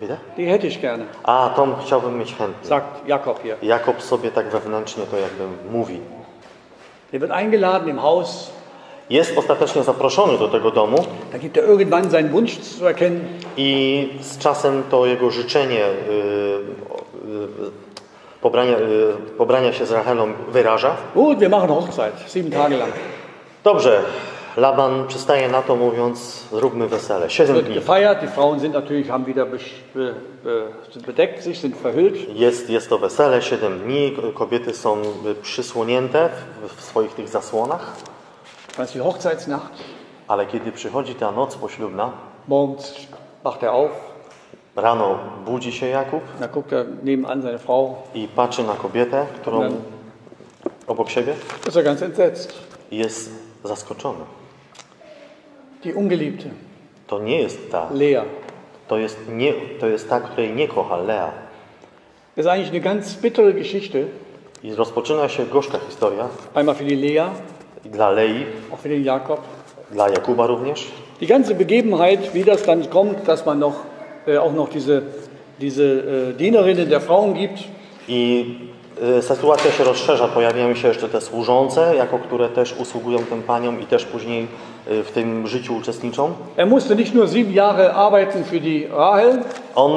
Bitte? Die hätte ich gerne. A, tą chciałbym mieć chętnie. Sagt Jakob hier. Jakob sobie tak wewnętrznie to jakby mówi. Er wird eingeladen im Haus. Jest ostatecznie zaproszony do tego domu. Da gibt er irgendwann seinen Wunsch zu erkennen. I z czasem to jego życzenie yy, yy, Pobrania, pobrania się z Rachelą wyraża. Gut, wir machen Hochzeit, sieben Tage lang. Dobrze, Laban przystaje na to, mówiąc, zróbmy wesele. Siedem dni. Gefeiert, die Frauen sind natürlich, haben wieder bedeckt sich, sind verhüllt. Jest, jest to wesele, siedem dni, kobiety są przysłonięte w, w swoich tych zasłonach. Was die Hochzeitsnacht. Ale kiedy przychodzi ta noc poślubna, morgens wacht er auf. Rano budzi się Jakub i patrzy na kobietę, którą obok siebie jest zaskoczony. To nie jest ta. To jest, nie, to jest ta, której nie kocha, Lea. I rozpoczyna się gorzka historia. Dla Lei, dla Jakuba również. Die ganze Begebenheit, wie das dann kommt, dass man noch auch noch diese, diese Dienerinnen der Frauen gibt. I y, sytuacja się rozszerza, pojawiają się jeszcze te służące, jako które też usługują tym paniom i też później y, w tym życiu uczestniczą. Er musste nicht nur sieben Jahre arbeiten für die Rahel. On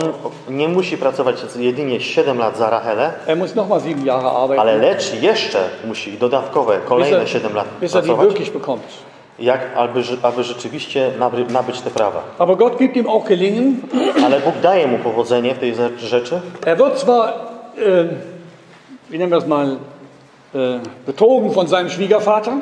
nie musi pracować jedynie siedem lat za Rahelę. Er muss noch mal sieben Jahre arbeiten. Ale lecz jeszcze musi dodatkowe kolejne er, siedem lat bis er pracować. Die wirklich bekommt. Jak, aby, aby rzeczywiście nabry, nabyć te prawa. Aber Gott gibt ihm auch Gelingen. Ale Bóg daje mu powodzenie w tej rzeczy. Er wird zwar, äh, wie nennen wir das mal, äh, betrogen von seinem Schwiegervater.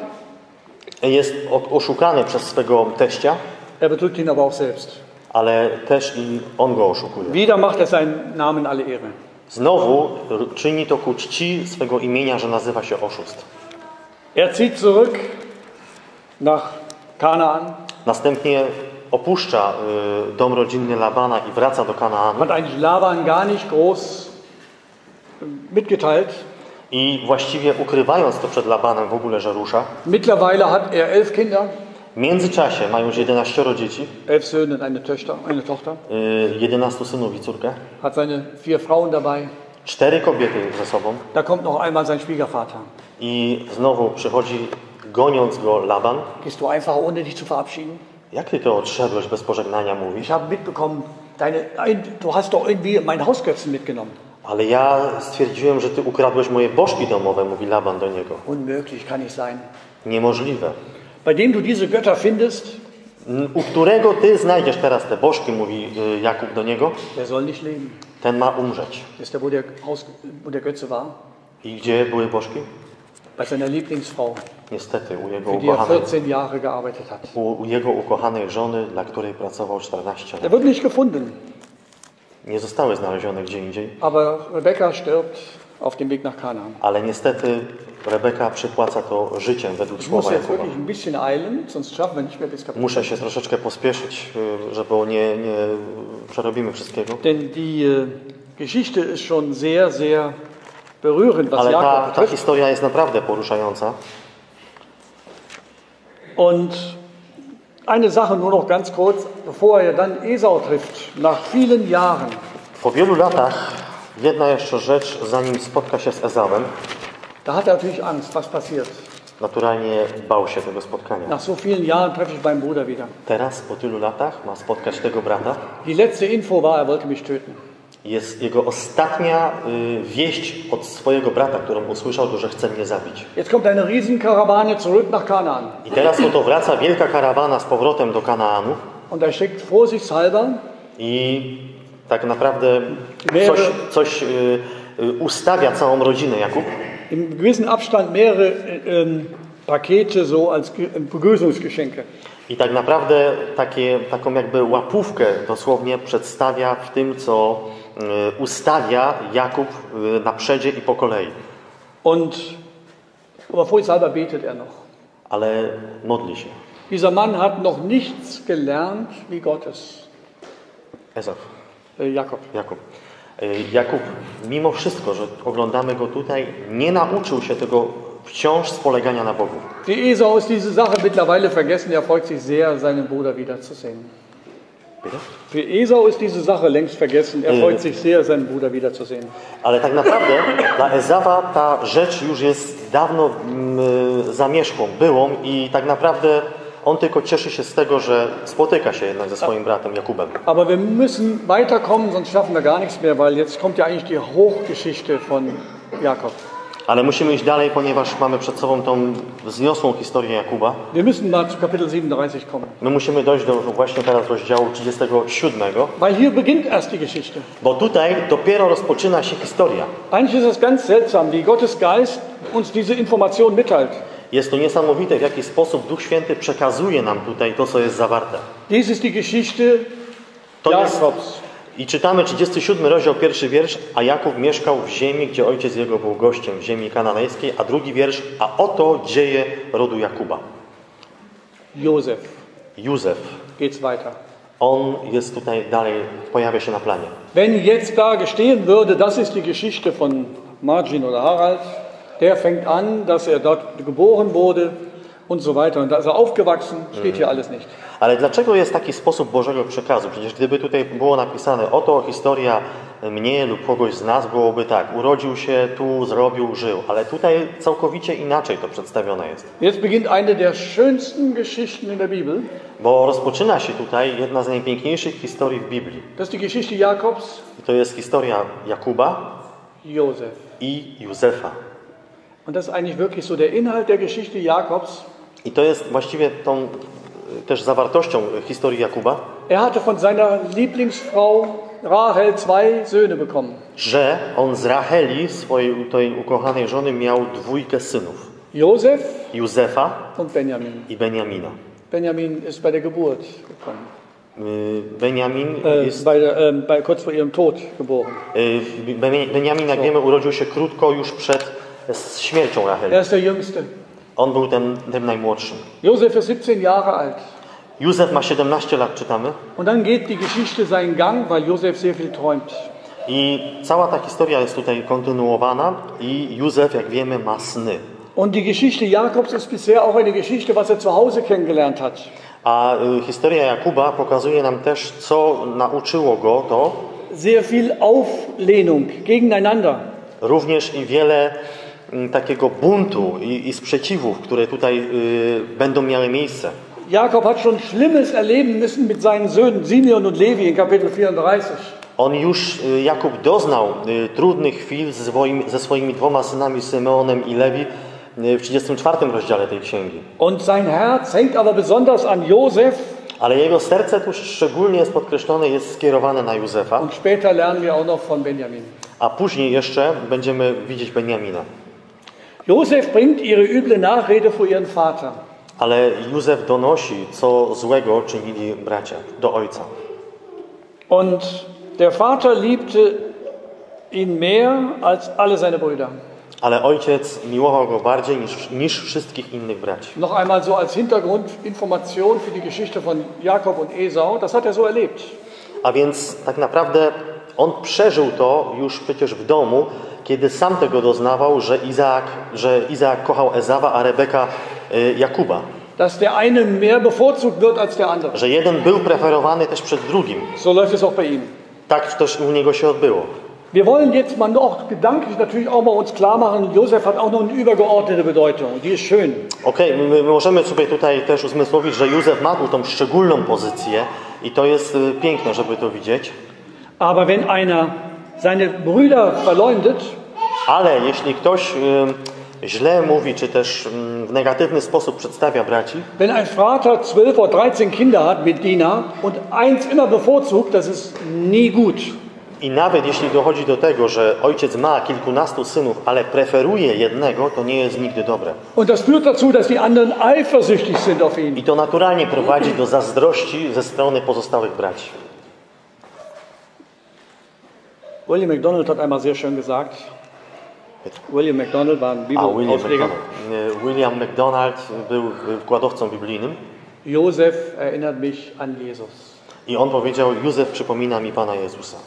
Jest oszukany przez swego teścia. Er betrügt ihn aber auch selbst. Ale też i on go oszukuje. Wieder macht er seinen Namen alle Ehre. Znowu czyni to ku czci swego imienia, że nazywa się oszust. Er zieht zurück nach Kanaan. Następnie opuszcza y, dom rodzinny Labana i wraca do Kanaanu. Hat eigentlich Laban gar nicht groß mitgeteilt. I właściwie ukrywając to przed Labanem w ogóle, że rusza. Mittlerweile hat er elf Kinder. W międzyczasie mają już jedenaścioro dzieci. Elf Söhne und eine Töchter, eine Tochter. Y, jedenastu synów i córkę. Hat seine vier Frauen dabei. Cztery kobiety ze sobą. Da kommt noch einmal sein Schwiegervater. I znowu przychodzi, goniąc go, Laban. Gehst du einfach ohne dich zu verabschieden? Jak ty to odszedłeś bez pożegnania, mówi? Ich habe mitbekommen, deine, du hast doch irgendwie mein Hausgötzen mitgenommen. Ale ja stwierdziłem, że ty ukradłeś moje bożki domowe, mówi Laban do niego. Unmöglich kann ich sein. Niemożliwe. Bei dem du diese Götter findest, u którego ty znajdziesz teraz te bożki, mówi Jakub do niego, der soll nicht leben. Ten ma umrzeć. Ist der, wo der, Haus, wo der Götze war? I gdzie były bożki? Bei seiner Lieblingsfrau. Niestety, u jego, ukochanej, u, u jego ukochanej żony, dla której pracował czternaście lat. Nie zostały znalezione gdzie indziej. Ale niestety Rebeka przypłaca to życiem według słowa Jakuba. Muszę się troszeczkę pospieszyć, żeby nie, nie przerobimy wszystkiego. Denn die Geschichte ist schon sehr, sehr berührend, was Jakob betrifft. Ale ta, ta historia jest naprawdę poruszająca. Und eine Sache nur noch ganz kurz, bevor er dann Esau trifft, nach vielen Jahren. Po wielu latach, jedna jeszcze rzecz, zanim spotka się z Ezawem. Da hat er natürlich Angst, was passiert. Naturalnie bał się tego spotkania. Nach so vielen Jahren treffe ich meinen Bruder wieder. Teraz, po tylu latach, ma spotkać tego brata. Die letzte Info war, er wollte mich töten. Jest jego ostatnia y, wieść od swojego brata, którą usłyszał, to, że chce mnie zabić. Jetzt kommt eine Riesenkarawane zurück nach Kanaan. I teraz oto wraca wielka karawana z powrotem do Kanaanu. Und er schickt vorsichtshalber i tak naprawdę coś, coś y, y, ustawia całą rodzinę Jakub. Im gewissen Abstand mehrere ähm, Pakete so als Begrüßungsgeschenke. I tak naprawdę takie, taką jakby łapówkę dosłownie przedstawia w tym, co y, ustawia Jakub y, na przedzie i po kolei. Und aber vorsichtshalber betet er noch. Ale modli się. Dieser Mann hat noch nichts gelernt wie Gottes. Esaf. Y, Jakub. Jakub. Jakub, mimo wszystko, że oglądamy go tutaj, nie nauczył się tego wciąż spolegania na Bogu. Die Esau ist diese Sache mittlerweile vergessen, er freut sich sehr, seinen Bruder wiederzusehen. Die Esau ist diese Sache längst vergessen, er freut sich sehr, seinen Bruder wiederzusehen. Ale tak naprawdę dla Ezawa ta rzecz już jest dawno mm, zamierzchłą, byłą i tak naprawdę on tylko cieszy się z tego, że spotyka się jednak ze swoim bratem Jakubem. Aber wir müssen weiterkommen, sonst schaffen wir gar nichts mehr, weil jetzt kommt ja eigentlich die Hochgeschichte von Jakob. Ale musimy iść dalej, ponieważ mamy przed sobą tą wzniosłą historię Jakuba. Wir müssen mal zu Kapitel siebenunddreißig kommen. My musimy dojść do właśnie teraz rozdziału trzydziestego siódmego. Weil hier beginnt erst die Geschichte. Bo tutaj dopiero rozpoczyna się historia. Eigentlich ist es ganz seltsam, wie Gottes Geist uns diese Information mitteilt. Jest to niesamowite, w jaki sposób Duch Święty przekazuje nam tutaj to, co jest zawarte. Dies ist die Geschichte Jakobs. I czytamy trzydziesty siódmy rozdział, pierwszy wiersz. A Jakub mieszkał w ziemi, gdzie ojciec jego był gościem, w ziemi kananejskiej. A drugi wiersz. A oto dzieje rodu Jakuba. Józef. Józef. Geht's weiter. On jest tutaj dalej, pojawia się na planie. Wenn jetzt da gestehen würde, das ist die Geschichte von Margin oder Harald. Der fängt an, dass er dort geboren wurde und so weiter und dass er aufgewachsen, steht hier alles nicht. Ale dlaczego jest taki sposób Bożego przekazu? Przecież gdyby tutaj było napisane oto historia mnie lub kogoś z nas, byłoby tak, urodził się tu, zrobił, żył, ale tutaj całkowicie inaczej to przedstawione jest. Jetzt beginnt eine der schönsten Geschichten in der Bibel. Bo rozpoczyna się tutaj jedna z najpiękniejszych historii w Biblii. Das ist die Geschichte Jakobs. To jest historia Jakuba, Józef i Józefa. Und das ist eigentlich wirklich so der Inhalt der Geschichte Jakobs. I to jest właściwie tą też zawartością historii Jakuba. Er hatte von seiner Lieblingsfrau Rahel zwei Söhne bekommen. Że on z Raheli, swojej tej ukochanej żony, miał dwójkę synów. Józef, Józefa und Benjamin. I Benjamina. Benjamin ist bei der Geburt gekommen. Benjamin jest kurz vor ihrem Tod geboren. Benjamin, jak wiemy, urodził się krótko już przed z śmiercią Raheli. On był ten, ten najmłodszym. Józef jest siebzehn Jahre alt. Józef ma siedemnaście lat, czytamy. Und dann geht die Geschichte seinen Gang, weil Józef sehr viel träumt. I cała ta historia jest tutaj kontynuowana i Józef, jak wiemy, ma sny. Und die Geschichte Jakobs ist bisher auch eine Geschichte, was er zu Hause kennengelernt hat. A historia Jakuba pokazuje nam też, co nauczyło go to. Sehr viel Auflehnung gegeneinander. Również i wiele takiego buntu i, i sprzeciwów, które tutaj y, będą miały miejsce. Jakob hat schon schlimmes erleben müssen mit seinen Söhnen Simeon und Levi in Kapitel vierunddreißig. On już y, Jakub doznał y, trudnych chwil ze, swoim, ze swoimi dwoma synami Symeonem i Lewi y, w trzydziestym czwartym rozdziale tej księgi. Und sein Herz hängt aber besonders an Josef. Ale jego serce tu szczególnie jest podkreślone, jest skierowane na Józefa. Und später lernen wir auch noch von Benjamin. A później jeszcze będziemy widzieć Benjamina. Józef bringt ihre üble Nachrede vor ihren Vater. Ale Józef donosi, co złego czynili bracia do ojca. Und der Vater liebte ihn mehr als alle seine Brüder. Ale ojciec miłował go bardziej niż, niż wszystkich innych braci. Noch einmal so als Hintergrundinformation für die Geschichte von Jakob und Esau, das hat er so erlebt. A więc tak naprawdę on przeżył to już przecież w domu, kiedy sam tego doznawał, że Izaak, że Izaak kochał Ezawa, a Rebeka y, Jakuba. Dass der eine mehr bevorzugt wird als der andere. Że jeden był preferowany też przed drugim. So läuft es auch bei ihm. Tak też u niego się odbyło. Wir wollen jetzt mal noch gedanklich natürlich auch mal uns klar machen, Józef hat auch noch eine übergeordnete Bedeutung, die ist schön. Okej, okay, my możemy sobie tutaj też uzmysłowić, że Józef ma tu tą szczególną pozycję i to jest piękne, żeby to widzieć. Aber wenn einer seine Brüder verleumdet, ale jeśli ktoś źle mówi, czy też w negatywny sposób przedstawia braci. Wenn ein Vater zwölf oder dreizehn Kinder hat mit Dina und eins immer bevorzugt, das ist nie gut. I nawet jeśli dochodzi do tego, że ojciec ma kilkunastu synów, ale preferuje jednego, to nie jest nigdy dobre. Und das führt dazu, dass die anderen eifersüchtig sind auf ihn. I to naturalnie prowadzi do zazdrości ze strony pozostałych braci. William MacDonald hat einmal sehr schön gesagt. William MacDonald war ein Bibelausleger. William MacDonald był wykładowcą biblijnym. Józef erinnert mich an Jesus. I on powiedział: Józef przypomina mi Pana Jezusa.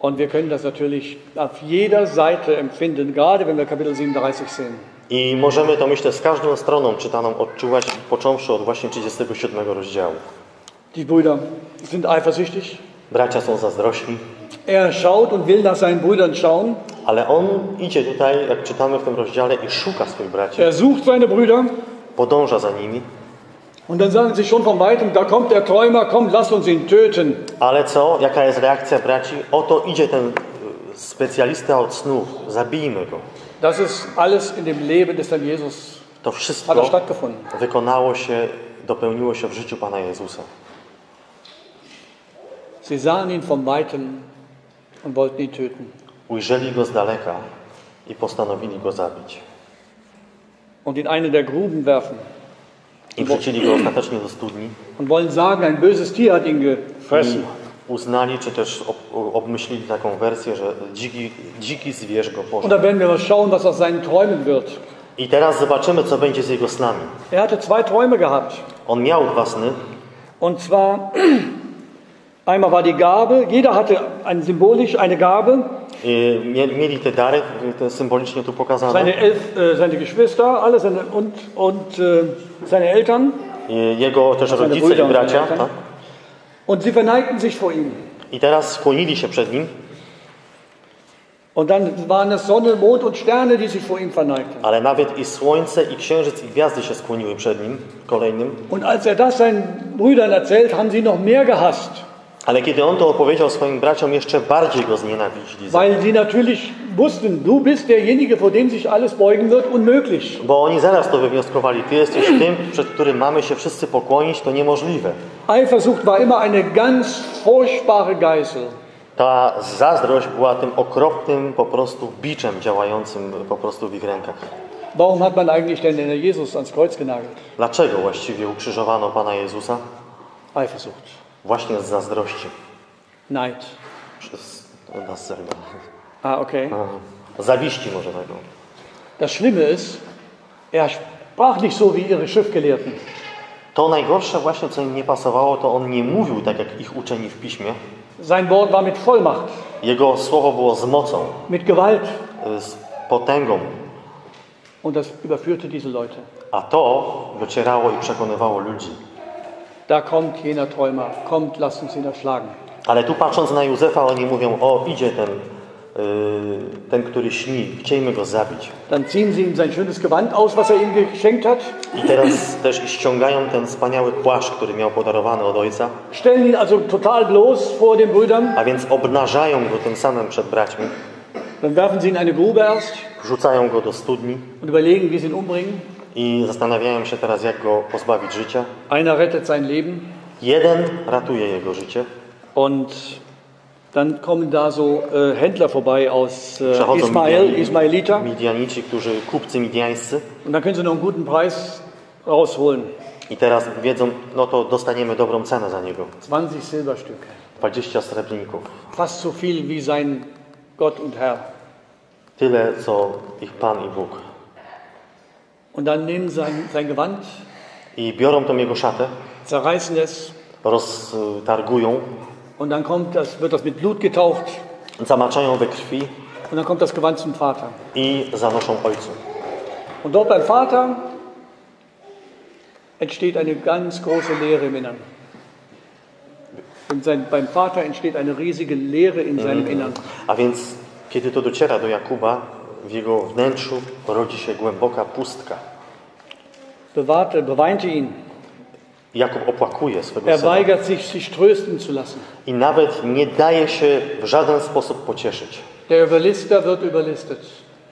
Und wir können das natürlich auf jeder Seite empfinden, gerade wenn wir Kapitel siebenunddreißig sehen. I możemy to, myślę, z każdą stroną czytaną odczuwać, począwszy od właśnie trzydziestego siódmego rozdziału. Die Brüder sind eifersüchtig. Bracia są zazdrośni. Er schaut und will nach seinen Brüdern schauen. Ale on idzie tutaj, jak czytamy w tym rozdziale, i szuka swoich braci. Er sucht seine Brüder. Podąża za nimi. Und dann sagen sie schon von weitem, da kommt der Träumer, komm, lass uns ihn töten. Ale co? Jaka jest reakcja braci? Oto idzie ten specjalista od snów. Zabijmy go. Das ist alles in dem Leben des Herrn Jesus. To wszystko wykonało się, dopełniło się w życiu Pana Jezusa. Sie sahen ihn von weitem und wollten ihn töten. Ujrzeli go z daleka i postanowili go zabić. Und in eine der Gruben werfen. I wrzucili go ostatecznie do studni. Und wollen sagen, ein böses Tier hat ihn gefressen. I uznali, czy też ob, obmyślili taką wersję, że dziki, dziki zwierz go pożarł. Und da werden wir mal schauen, was aus seinen Träumen wird. I teraz zobaczymy, co będzie z jego snami. Er hatte zwei Träume gehabt. On miał dwa sny. Und zwar einmal war die Gabe, jeder hatte ein symbolisch eine Gabe. I mieli te dary, te symbolicznie tu pokazane. Seine, elf, e, seine Geschwister, alle seine, und, und e, seine Eltern. I jego też rodzice i bracia. Und, tak? Und sie verneigten sich vor ihm. I teraz skłonili się przed nim. Und dann waren es Sonne, Mond und Sterne, die sich vor ihm verneigten. Ale nawet i słońce, i księżyc, i gwiazdy się skłoniły przed nim, kolejnym. Und als er das seinen Brüdern erzählt, haben sie noch mehr gehasst. Ale kiedy on to opowiedział swoim braciom, jeszcze bardziej go znienawidzili. Weil sie natürlich wussten, du bist derjenige, vor dem sich alles beugen wird, unmöglich. Bo oni zaraz to wywnioskowali. Ty jesteś tym, przed którym mamy się wszyscy pokłonić, to niemożliwe. Eifersucht war immer eine ganz furchtbare Geißel. Ta zazdrość była tym okropnym po prostu biczem działającym po prostu w ich rękach. Warum hat man eigentlich denn den Jesus ans Kreuz genagelt? Dlaczego właściwie ukrzyżowano Pana Jezusa? Eifersucht. Właśnie z zazdrości. Night. Przez naserba. A, okej. Okay. Zawiści może tego. Das Schlimme ist, er sprach nicht so wie ihre Schriftgelehrten. To najgorsze właśnie, co im nie pasowało, to on nie mówił tak, jak ich uczeni w piśmie. Sein Wort war mit Vollmacht. Jego słowo było z mocą. Mit Gewalt. Z potęgą. Und das überführte diese Leute. A to docierało i przekonywało ludzi. Da kommt jener Träumer, kommt, lasst uns ihn erschlagen. Ale tu patrząc na Józefa, oni mówią: o, idzie ten, yy, ten, który śni, chciejmy go zabić. Dann ziehen sie ihm sein schönes Gewand aus, was er ihm geschenkt hat. I teraz też ściągają ten wspaniały płaszcz, który miał podarowany od ojca. Stellen ihn also total bloß vor den Brüdern. A więc obnażają go tym samym przed braćmi. Dann werfen sie ihn in eine Grube erst. Wrzucają go do studni. Und überlegen, wie sie ihn umbringen. I zastanawiałem się teraz, jak go pozbawić życia. Einer rettet sein Leben. Jeden ratuje jego życie. Und dann kommen da so äh, Händler vorbei aus äh, Ismail, Ismailiter. Midianici, którzy kupcy midiańscy. Und dann können sie noch einen guten Preis rausholen. I teraz wiedzą, no to dostaniemy dobrą cenę za niego. dwadzieścia Silberstücke. dwadzieścia srebrników. Fast so viel wie sein Gott und Herr. Tyle co ich Pan i Bóg. Und dann nehmen sie sein, sein Gewand. I biorą tą jego szatę. Zerreißen es. Roztargują. Und dann kommt das, wird das mit Blut getaucht. Zamaczają we krwi. Und dann kommt das Gewand zum Vater. I zanoszą ojcu. Und dort beim Vater entsteht eine ganz große Leere im Innern. Und sein, beim Vater entsteht eine riesige Leere in seinem Innern. A więc kiedy to dociera do Jakuba, w jego wnętrzu rodzi się głęboka pustka. Bewahrte, beweinte ihn. Jakub opłakuje swego syna. Er weigert sich, sich trösten zu lassen. I nawet nie daje się w żaden sposób pocieszyć. Der Überlister wird überlistet.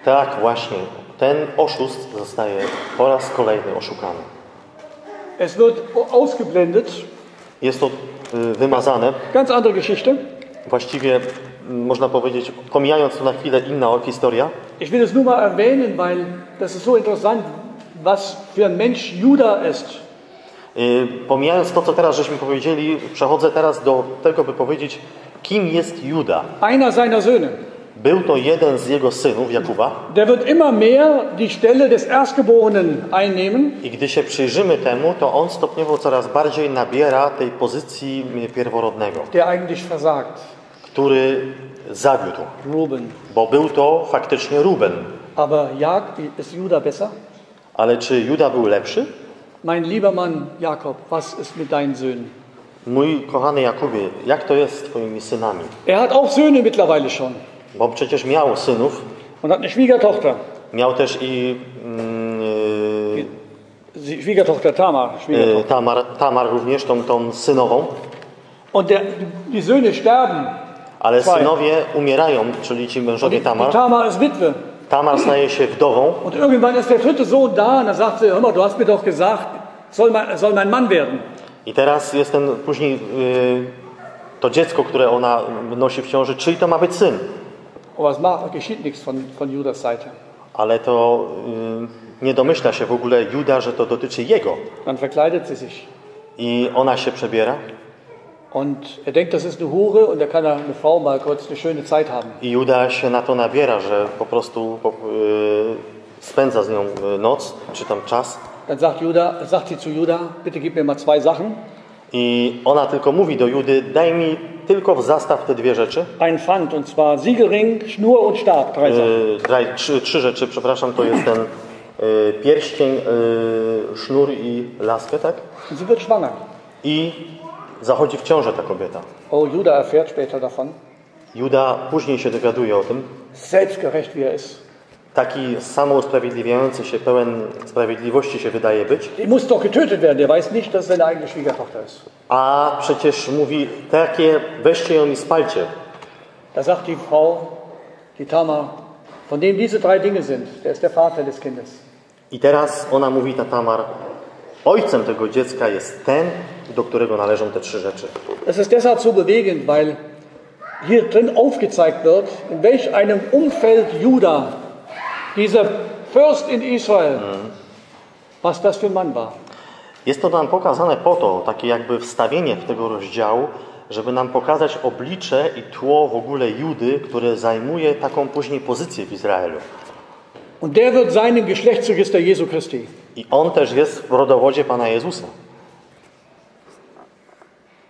Tak właśnie. Ten oszust zostaje po raz kolejny oszukany. Es wird ausgeblendet. Jest to wymazane. Ganz andere Geschichte. Właściwie można powiedzieć, pomijając to na chwilę, inna historia. Ich will es nur mal erwähnen, weil das ist so interessant, was für ein Mensch Juda ist. Pomijając to, co teraz żeśmy powiedzieli, przechodzę teraz do tego, by powiedzieć, kim jest Juda. Einer seiner Söhne. Był to jeden z jego synów, Jakuba. Der wird immer mehr die Stelle des Erstgeborenen einnehmen. I gdy się przyjrzymy temu, to on stopniowo coraz bardziej nabiera tej pozycji pierworodnego. Der eigentlich versagt. Który zawiódł. Ruben. Bo był to faktycznie Ruben. Aber ja, ist Juda besser? Ale czy Juda był lepszy? Mein lieber Mann Jakob, was ist mit deinen Söhnen? Mój kochany Jakubie, jak to jest z twoimi synami? Er hat auch Söhne mittlerweile schon. Bo przecież miał synów. Und hat eine Schwiegertochter. Miał też i mm, Schwiegertochter Tamar. Schwiegertochter. Tamar, Tamar również, tą, tą synową. Und der, die Söhne sterben. Ale Zwei. synowie umierają, czyli ci mężowie die, Tamar. Tamar ist Witwe. Tamar staje się wdową. Und irgendwann ist der dritte Sohn da, und er sagt, hör mal, du hast mir doch gesagt, soll mein, soll mein Mann werden. I teraz jest ten później yy, to dziecko, które ona nosi w ciąży, czyli to ma być syn. Ale to yy, nie domyśla się w ogóle Juda, że to dotyczy jego. I ona się przebiera. I Juda się na to nabiera, że po prostu po, yy, spędza z nią noc, czy tam czas. Dann sagt Juda, sagt sie zu Juda, bitte gib mir mal zwei Sachen. I ona tylko mówi do Judy, daj mi tylko w zastaw te dwie rzeczy. Ein Pfand, und zwar Siegelring, Schnur und Stab. Drei Sachen. Drei, trzy, trzy rzeczy, przepraszam, to jest ten y, pierścień, y, sznur i laskę, tak? Sie wird schwanger. I zachodzi w ciążę ta kobieta. Oh, Juda erfährt später davon. Juda później się dowiaduje o tym. Selbstgerecht wie er ist. Taki samousprawiedliwiający się, pełen sprawiedliwości się wydaje być. A przecież mówi takie, weźcie ją i spalcie. Da sagt die Frau, die Tamar, von dem diese drei Dinge sind, der ist der Vater des Kindes. I teraz ona mówi, ta Tamar, ojcem tego dziecka jest ten, do którego należą te trzy rzeczy. Das ist deshalb so bewegend, weil hier drin aufgezeigt wird, in welch einem Umfeld Juda dieser Fürst in Israel, hmm. was das für ein Mann war. Jest to nam pokazane po to, takie jakby wstawienie w tego rozdziału, żeby nam pokazać oblicze i tło w ogóle Judy, które zajmuje taką później pozycję w Izraelu. Und der wird seinem Geschlechtsregister Jesu Christi. I on też jest w rodowodzie Pana Jezusa.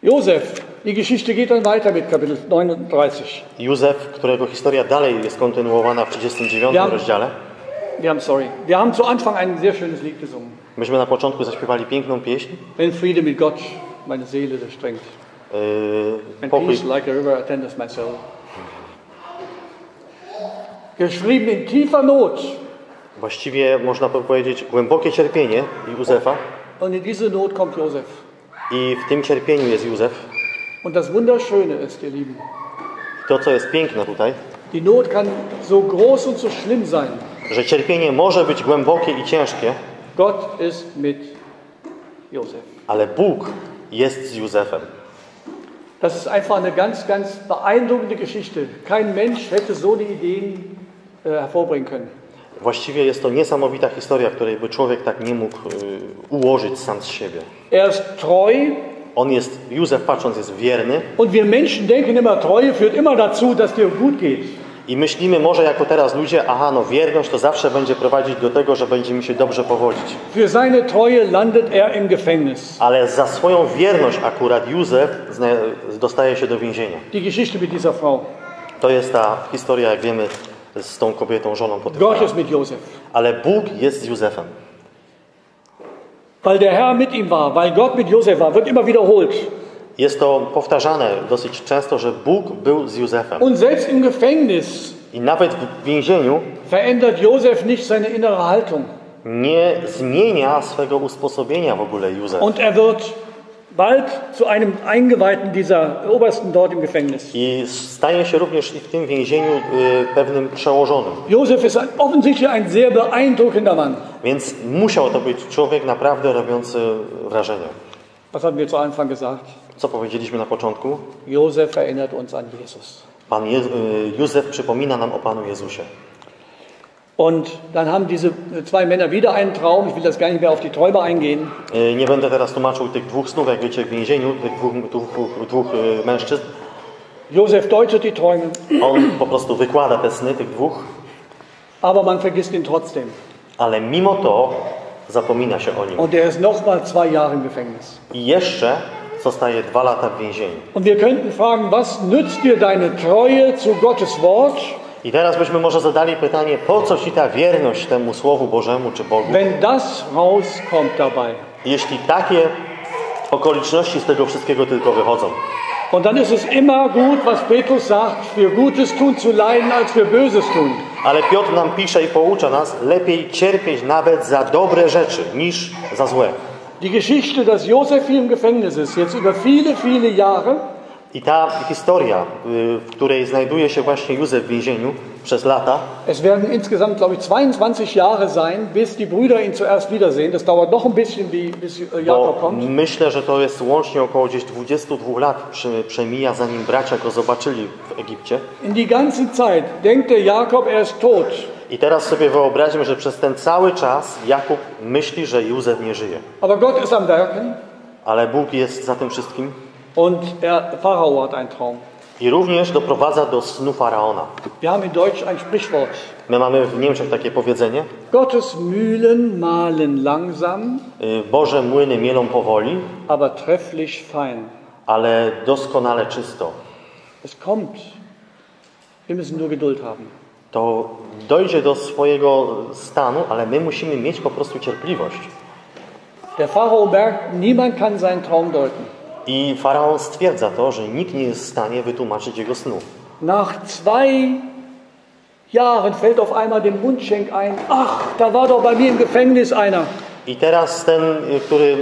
Józef, die Geschichte geht dann weiter mit Kapitel neununddreißig. Józef, którego historia dalej jest kontynuowana w trzydziestym dziewiątym rozdziale. Wir haben, sorry, wir haben zu Anfang ein sehr schönes Lied gesungen. Myśmy na początku zaśpiewali piękną pieśń. In Friede mit Gott, meine Seele sich strengt. And peace like a river attendeth my soul. Geschrieben in tiefer Not. Właściwie można powiedzieć głębokie cierpienie Józefa. Und in diese Not kommt Josef. I w tym cierpieniu jest Józef. Und das Wunderschöne ist, ihr Lieben. To, co jest piękne tutaj. Die Not kann so groß und so schlimm sein. Że cierpienie może być głębokie i ciężkie. Gott ist mit Josef. Ale Bóg jest z Józefem. Das ist einfach eine ganz, ganz beeindruckende Geschichte. Kein Mensch hätte so die Ideen äh, hervorbringen können. Właściwie jest to niesamowita historia, której by człowiek tak nie mógł ułożyć sam z siebie. Er ist treu. On jest, Józef patrząc, jest wierny. Und wir Menschen denken immer, Treue führt immer dazu, dass dir gut geht. I myślimy może jako teraz ludzie, aha, no wierność to zawsze będzie prowadzić do tego, że będzie mi się dobrze powodzić. Für seine Treue landet er im Gefängnis. Ale za swoją wierność akurat Józef dostaje się do więzienia. Die Geschichte mit dieser Frau. To jest ta historia, jak wiemy, z tą kobietą, żoną Potyfara. Ale Bóg jest z Józefem. Weil der Herr mit ihm war, weil Gott mit Josef war, wird immer wiederholt. Jest to powtarzane dosyć często, że Bóg był z Józefem. Und selbst im Gefängnis i nawet w więzieniu verändert Josef nicht seine innere Haltung. Nie zmienia swego usposobienia w ogóle Józef. Und er wird bald zu einem Eingeweihten dieser Obersten dort im Gefängnis. I staje się również i w tym więzieniu y, pewnym przełożonym. Josef ist offensichtlich ein sehr beeindruckender Mann. Więc musiał to być człowiek naprawdę robiący wrażenie. Was haben wir zu Anfang gesagt? Co powiedzieliśmy na początku? Josef erinnert uns an Jesus. Pan Je- Józef przypomina nam o Panu Jezusie. Und dann haben diese zwei Männer wieder einen Traum. Ich will das gar nicht mehr auf die Träume eingehen. Nie będę teraz tłumaczył tych dwóch snów, jak wiecie, w więzieniu, tych dwóch, dwóch, dwóch mężczyzn. Josef deutet die Träume. On po prostu wykłada te sny tych dwóch. Aber man vergisst ihn trotzdem. Ale mimo to zapomina się o nim. Und er ist noch mal zwei Jahre im Gefängnis. I jeszcze zostaje dwa lata w więzieniu. Und wir könnten fragen, was nützt dir deine Treue zu Gottes Wort? I teraz byśmy może zadali pytanie, po co ci ta wierność temu Słowu Bożemu czy Bogu? Wenn das rauskommt dabei. Jeśli takie okoliczności z tego wszystkiego tylko wychodzą. Und dann ist es immer gut, was Petrus sagt, für Gutes tun zu leiden, als für Böses tun. Ale Piotr nam pisze i poucza nas, lepiej cierpieć nawet za dobre rzeczy niż za złe. Die Geschichte, dass Josef im Gefängnis ist, jetzt über viele, viele Jahre. I ta historia, w której znajduje się właśnie Józef w więzieniu przez lata. Es werden insgesamt, glaube ich, zweiundzwanzig Jahre sein, bis die Brüder ihn zuerst wiedersehen. Das dauert noch ein bisschen, bis Jakob kommt. Myślę, że to jest łącznie około gdzieś dwudziestu dwóch lat przemija, zanim bracia go zobaczyli w Egipcie. In die ganze Zeit denkt der Jakob, er ist tot. I teraz sobie wyobraźmy, że przez ten cały czas Jakub myśli, że Józef nie żyje. Aber Gott ist am Werken. Ale Bóg jest za tym wszystkim. Und er, Pharao hat einen Traum. I również doprowadza do snu Faraona. Wir haben in Deutsch ein Sprichwort. My mamy w Niemczech takie powiedzenie. Gottes Mühlen mahlen langsam. Boże młyny mielą powoli. Aber trefflich fein. Ale doskonale czysto. Es kommt. Wir müssen nur Geduld haben. To dojdzie do swojego stanu, ale my musimy mieć po prostu cierpliwość. Der Pharao merkt, niemand kann seinen Traum deuten. I Faraon stwierdza to, że nikt nie jest w stanie wytłumaczyć jego snu. Nach zwei Jahren fällt auf einmal dem Mundschenk ein. Ach, da war doch bei mir im Gefängnis einer. I teraz ten, który yy,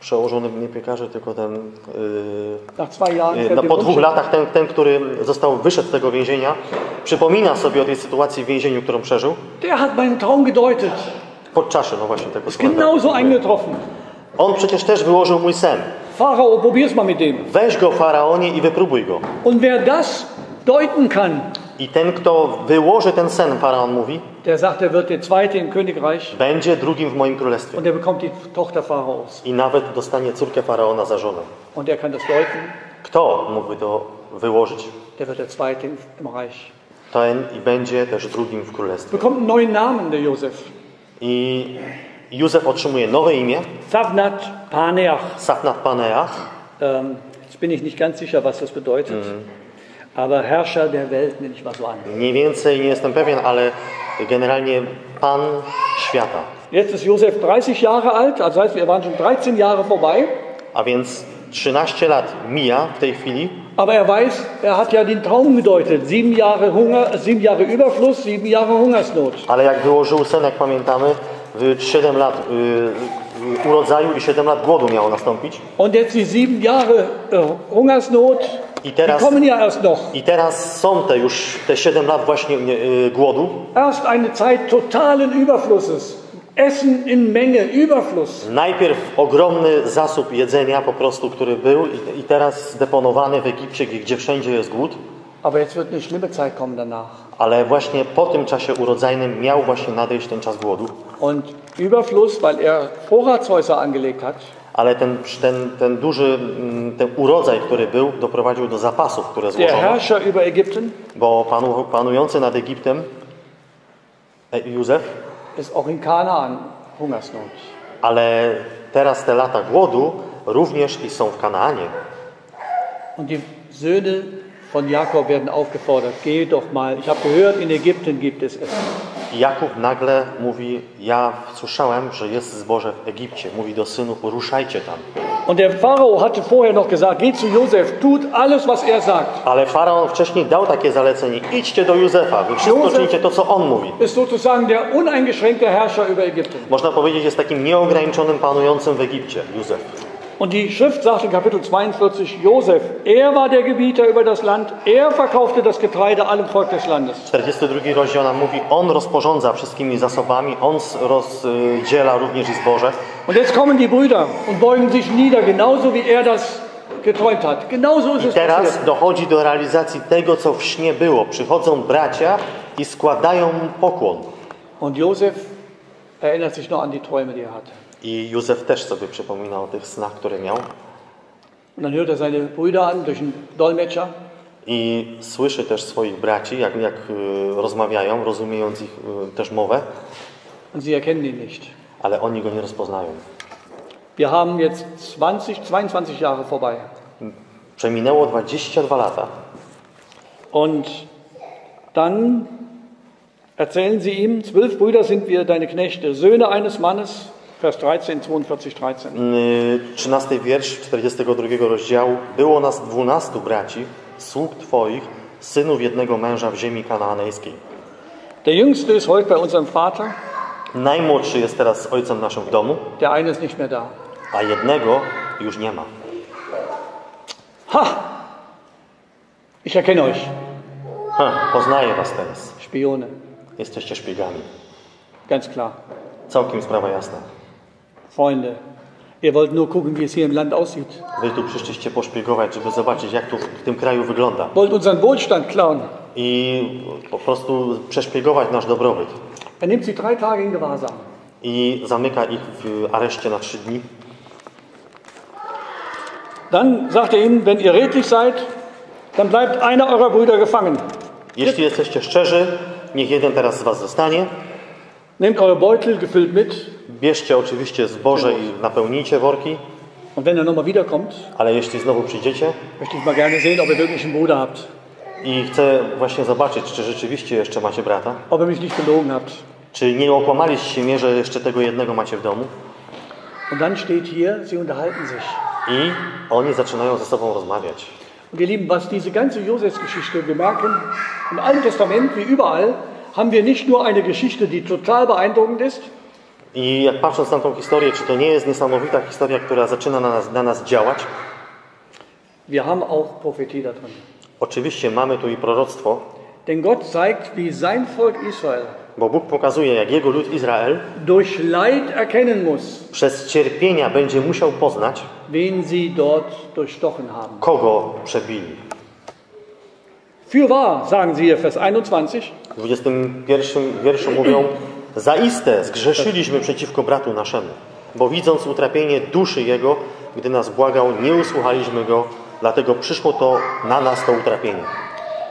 przełożony nie piekarze, tylko ten yy, no, po dwóch latach ten, ten, który został wyszedł z tego więzienia, przypomina sobie o tej sytuacji w więzieniu, którą przeżył. Der hat meinen Traum gedeutet. Pod czasze, no właśnie tego słowa. Genauso eingetroffen. On przecież też wyłożył mój sen. Pharao, probier's mal mit dem. Weź go, Faraonie, i wypróbuj go. Und wer das deuten kann. I ten, kto wyłoży ten sen, Faraon mówi, der sagt, er wird der zweite im Königreich. Będzie drugim w moim królestwie. Und er bekommt die Tochter Pharaos. I nawet dostanie córkę Faraona za żonę. Und er kann das deuten. Kto mógłby to wyłożyć? Der wird der zweite im Reich. Ten i będzie też drugim w królestwie. Bekommt einen neuen Namen, der Josef. I Józef otrzymuje nowe imię. Safnat Paneach. Safnat Paneach. Um, jetzt bin ich nicht ganz sicher, was das bedeutet. Mm. Aber Herrscher der Welt, nenne ich mal so an. Mniej więcej nie jestem pewien, ale generalnie Pan Świata. Jetzt ist Josef dreißig Jahre alt, also heißt, wir waren schon dreizehn Jahre vorbei. A więc trzynaście lat mija w tej chwili. Aber er weiß, er hat ja den Traum gedeutet. Sieben Jahre Hunger, sieben Jahre Überfluss, sieben Jahre Hungersnot. Ale jak wyłożył sen, jak pamiętamy, siedem lat y, urodzaju i siedem lat głodu miało nastąpić. Und jetzt die sieben Jahre Hungersnot. I teraz, I teraz są te już te siedem lat właśnie yy, głodu. Erst eine Zeit totalen Überflusses. Essen in Menge, Überfluss. Najpierw ogromny zasób jedzenia po prostu, który był i, i teraz zdeponowany w Egipcie, gdzie wszędzie jest głód. Aber jetzt wird eine schlimme Zeit kommen danach. Ale właśnie po tym czasie urodzajnym miał właśnie nadejść ten czas głodu. Und Überfluss, weil er Vorratshäuser angelegt hat. Ale ten, ten, ten duży ten urodzaj, który był, doprowadził do zapasów, które złożono. Der Herrscher über Ägypten, bo panu, panujący nad Egiptem Józef ist auch in Kanaan Hungersnot. Ale teraz te lata głodu również i są w Kanaanie. Und die Söhne von Jakob werden aufgefordert, geh doch mal, ich habe gehört, in Ägypten gibt es Essen. Jakub nagle mówi, ja słyszałem, że jest zboże w Egipcie. Mówi do synów, ruszajcie tam. Und der Pharao hatte vorher noch gesagt, geht zu Josef, tut alles, was er sagt. Ale Faraon wcześniej dał takie zalecenie: idźcie do Józefa, wy wszystko czynicie to, co on mówi. Jest sozusagen der uneingeschränkte Herrscher über Ägypten. Można powiedzieć, jest takim nieograniczonym panującym w Egipcie, Józef. Und die Schrift sagt in Kapitel zweiundvierzig, Josef, er war der Gebieter über das Land, er verkaufte das Getreide allem Volk des Landes. czterdziesty drugi rozdział nam mówi, on rozporządza wszystkimi zasobami, on rozdziela również i zboże. Und jetzt kommen die Brüder und beugen sich nieder, genauso wie er das geträumt hat. Genauso ist es. I teraz dochodzi do realizacji tego, co w śnie było. Przychodzą bracia i składają pokłon. Und Josef erinnert sich noch an die Träume, die er hatte. I Józef też sobie przypomina o tych snach, które miał. I słyszy też swoich braci, jak, jak rozmawiają, rozumiejąc ich też mowę. Ale oni go nie rozpoznają. Przeminęło dwadzieścia dwa lata. Und dann erzählen sie ihm, zwölf Brüder sind wir, deine Knechte, Söhne eines Mannes. Vers dreizehn, zweiundvierzig, dreizehn. trzynasty wiersz czterdziestego drugiego rozdziału. Było nas dwunastu braci, sług Twoich, synów jednego męża w ziemi kanaanejskiej. Der jüngste ist heute bei unserem Vater. Najmłodszy jest teraz z ojcem naszym w domu. Der eine ist nicht mehr da. A jednego już nie ma. Ha! Ich erkenne euch. Ha, poznaję was teraz. Spione. Jesteście szpiegami. Ganz klar. Całkiem sprawa jasna. Freunde, ihr wollt nur gucken, wie es hier im Land aussieht. Wy tu przyszliście poszpiegować, żeby zobaczyć, jak tu w tym kraju wygląda. Wollt unseren Wohlstand klauen. I po prostu przeszpiegować nasz dobrobyt. Er nimmt sie drei Tage in Gewahrsam. I zamyka ich w areszcie na trzy dni. Dann sagt er ihm, wenn ihr redlich seid, dann bleibt einer eurer Brüder gefangen. Jeśli jesteście szczerzy, niech jeden teraz z was zostanie. Nehmt eure Beutel gefüllt mit. Bierzcie oczywiście zboże i napełnijcie worki. Und wenn er nochmal wiederkommt, ale jeśli znowu przyjdziecie, möchte ich mal gerne sehen, ob ihr wirklich einen Bruder habt. I chcę właśnie zobaczyć, czy rzeczywiście jeszcze macie brata. Ob ihr mich nicht belogen habt. Czy nie okłamaliście mnie, że jeszcze tego jednego macie w domu? Und dann steht hier, sie unterhalten sich. I oni zaczynają ze sobą rozmawiać. Und ihr Lieben, was diese ganze Josefsgeschichte, wir merken im Alten Testament wie überall, haben wir nicht nur eine Geschichte, die total beeindruckend ist. I jak patrząc na tą historię, czy to nie jest niesamowita historia, która zaczyna na nas, na nas działać? Wir haben auch Prophetie da drin. Oczywiście mamy tu i proroctwo. Denn Gott zeigt, wie sein Volk Israel. Bo Bóg pokazuje, jak jego lud Izrael durch Leid erkennen muss. Przez cierpienia będzie musiał poznać, wen sie dort durchstochen haben. Kogo przebili. Für wahr, sagen sie hier, Vers einundzwanzig. W dwudziestym pierwszym wierszu mówią: zaiste zgrzeszyliśmy przeciwko bratu naszemu, bo widząc utrapienie duszy jego, gdy nas błagał, nie usłuchaliśmy go, dlatego przyszło to na nas to utrapienie.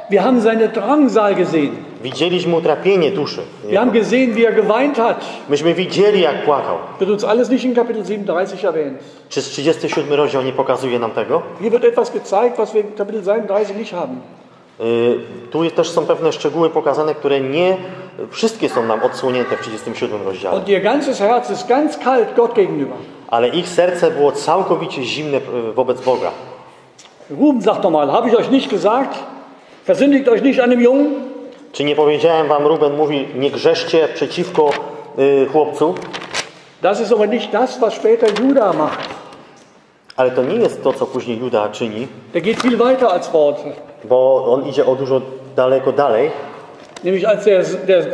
Wir haben seine Drangsal gesehen. Widzieliśmy utrapienie duszy. Wir haben gesehen, wie er geweint hat. Myśmy widzieli, jak płakał. Wird uns alles nicht in Kapitel siebenunddreißig erwähnt. Czy trzydziesty siódmy rozdział nie pokazuje nam tego? Hier wird etwas gezeigt, was wir in Kapitel siebenunddreißig nicht haben. Tu też są pewne szczegóły pokazane, które nie wszystkie są nam odsłonięte w trzydziestym siódmym rozdziale. Ale ich serce było całkowicie zimne wobec Boga. Ruben sagt nochmal, habe ich euch nicht gesagt, versündigt euch nicht an dem Jungen? Czy nie powiedziałem wam, Ruben mówi, nie grzeszcie przeciwko y, chłopcu? Das ist aber nicht das, was später Juda macht. Ale to nie jest to, co później Juda czyni. Der geht viel weiter als Ford. Bo on idzie o dużo daleko dalej. Nämlich als der, der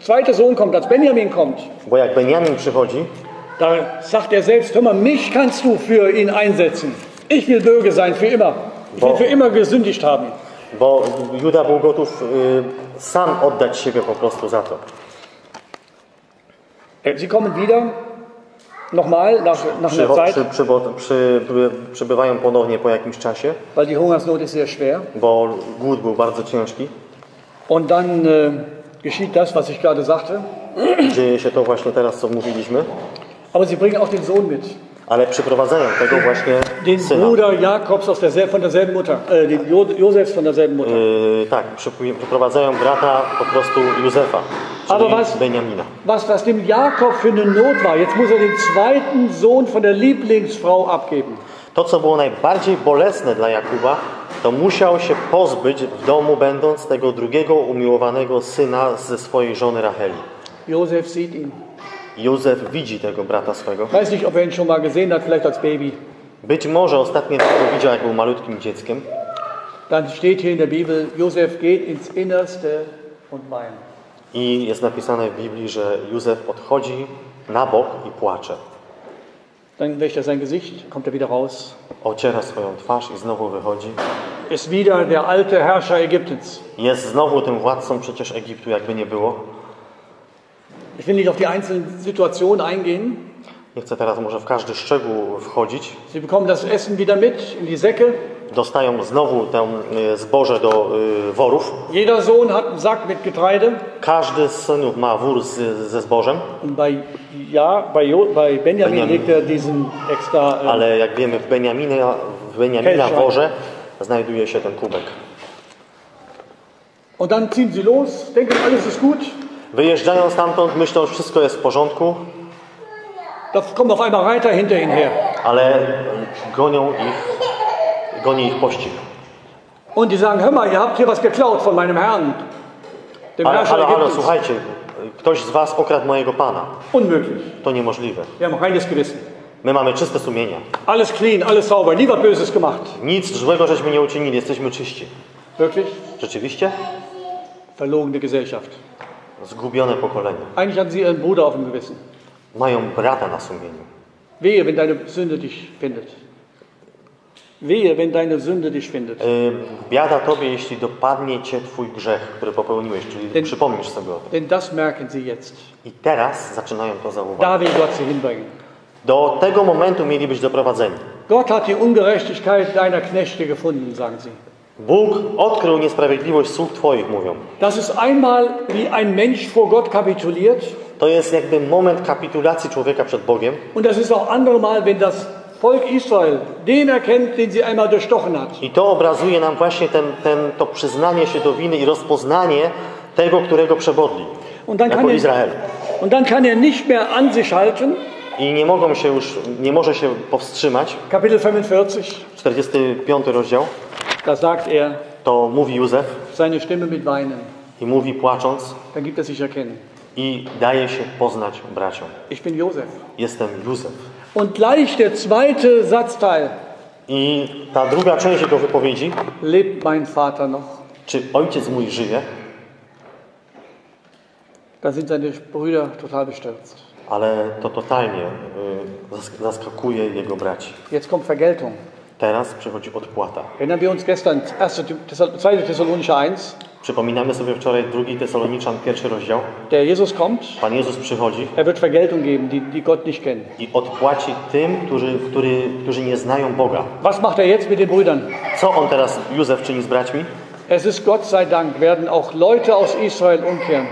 zweite Sohn kommt, als Benjamin kommt. Bo jak Benjamin przychodzi, da sagt er selbst, hör mal, mich kannst du für ihn einsetzen. Ich will böse sein für immer. Ich will für immer gesündigt haben. Bo Juda był gotów y, sam oddać siebie po prostu za to. Sie kommen wieder. Nochmal, nach, nach przy, einer Zeit. Przy, przy, przy, przybywają ponownie po jakimś czasie. Weil die Hungersnot ist sehr schwer. Bo głód był bardzo ciężki. Und dann äh, geschieht das, was ich gerade sagte. Dzieje się to właśnie teraz, co mówiliśmy. Aber sie bringen auch den Sohn mit. Ale przyprowadzają tego właśnie den syna. Bruder Jakobs aus der, von derselben Mutter, äh, den jo, Josefs von derselben Mutter. Yy, tak, przyprowadzają brata po prostu Józefa. Aber was, was, was dem Jakob für eine Not war, jetzt muss er den zweiten Sohn von der Lieblingsfrau abgeben. To, co było najbardziej bolesne dla Jakuba, to musiał się pozbyć w domu, będąc tego drugiego umiłowanego syna ze swojej żony Racheli. Józef sieht ihn. Józef widzi tego brata swego. Weiß nicht, ob er ihn schon mal gesehen hat, vielleicht als Baby. Być może ostatnio go widział, jak był malutkim dzieckiem. Dann steht hier in der Bibel, Józef geht ins Innerste und weint. I jest napisane w Biblii, że Józef odchodzi na bok i płacze. Dann wäscht er sein Gesicht, kommt er wieder raus. Ociera swoją twarz i znowu wychodzi. Ist wieder der alte Herrscher Ägyptens. Jest znowu tym władcą przecież Egiptu, jakby nie było. Ich will nicht auf die einzelnen Situationen eingehen. Nie chcę teraz może w każdy szczegół wchodzić. Sie bekommen das Essen wieder mit in die Säcke. Dostają znowu tę zboże do y, worów. Jeder Sohn hat einen Sack mit Getreide. Każdy z synów ma wór z, ze zbożem. Bei, ja, bei, jo, bei Benjamin, Benjamin legt er diesen extra, y, ale jak wiemy, w Benjamina, w Benjamina worze znajduje się ten kubek. Und dann ziehen sie los, denken, alles ist gut. Wyjeżdżają stamtąd, myślą, że wszystko jest w porządku. Da kommen auf einmal Reiter hinter ihnen her. Ale gonią ich. Goni ich pościg. Und die sagen, hör mal, ihr habt hier was geklaut von meinem Herrn. Dem ale, ale, ale, słuchajcie, ktoś z was okradł mojego Pana. Unmöglich. To niemożliwe. Wir haben reines Gewissen. My mamy czyste sumienie. Alles clean, alles sauber, nie was Böses gemacht. Nic złego żeśmy nie uczynili, jesteśmy czyści. Wirklich? Rzeczywiście? Verlogene Gesellschaft. Zgubione pokolenie. Eigentlich haben sie ihren Bruder auf dem Gewissen. Mają brata na sumieniu. Wehe, wenn deine Sünde dich findet. Wehe, wenn deine Sünde dich findet. Biada tobie, jeśli dopadnie cię twój grzech, który popełniłeś, czyli den, przypomnisz sobie o tym. Denn das merken sie jetzt. I teraz zaczynają to zauważyć. Do tego momentu mieli być doprowadzeni. Gott hat die Ungerechtigkeit deiner Knechte gefunden, sagen sie. Bóg odkrył niesprawiedliwość sług twoich, mówią. Das ist einmal wie ein Mensch vor Gott kapituliert. To jest jakby moment kapitulacji człowieka przed Bogiem. Und das ist auch andermal, wenn das Volk Israel, den erkennt, den sie einmal durchstochen hat. I to obrazuje nam właśnie ten, ten, to przyznanie się do winy i rozpoznanie tego, którego przebodli, jako Izrael. Und dann kann er nicht mehr an sich halten. I nie mogą się już, nie może się powstrzymać. Kapitel czterdziesty piąty. czterdziesty piąty rozdział. Da sagt er, to mówi Józef. Seine Stimme mit weinen. I mówi płacząc. Dann gibt er sich erkennen. I daje się poznać braciom. Ich bin Józef. Jestem Józef. Und gleich der zweite Satzteil. I ta druga część jego wypowiedzi. Lebt mein Vater noch? Czy ojciec mój żyje? Da sind seine Brüder total bestürzt. Ale to totalnie y, zaskakuje jego braci. Jetzt kommt Vergeltung. Teraz przychodzi odpłata. Erinnern wir uns gestern zweite Thessalonicher eins. Przypominamy sobie wczoraj drugi Tesaloniczan pierwszy rozdział. Der Jesus kommt. Pan Jezus przychodzi. Er wird Vergeltung geben, die, die Gott nicht kennen. I odpłaci tym, którzy, który, którzy nie znają Boga. Was macht er jetzt mit den Brüdern? Co on teraz, Józef, czyni z braćmi? Es ist Gott sei Dank, werden auch Leute aus Israel umkehren.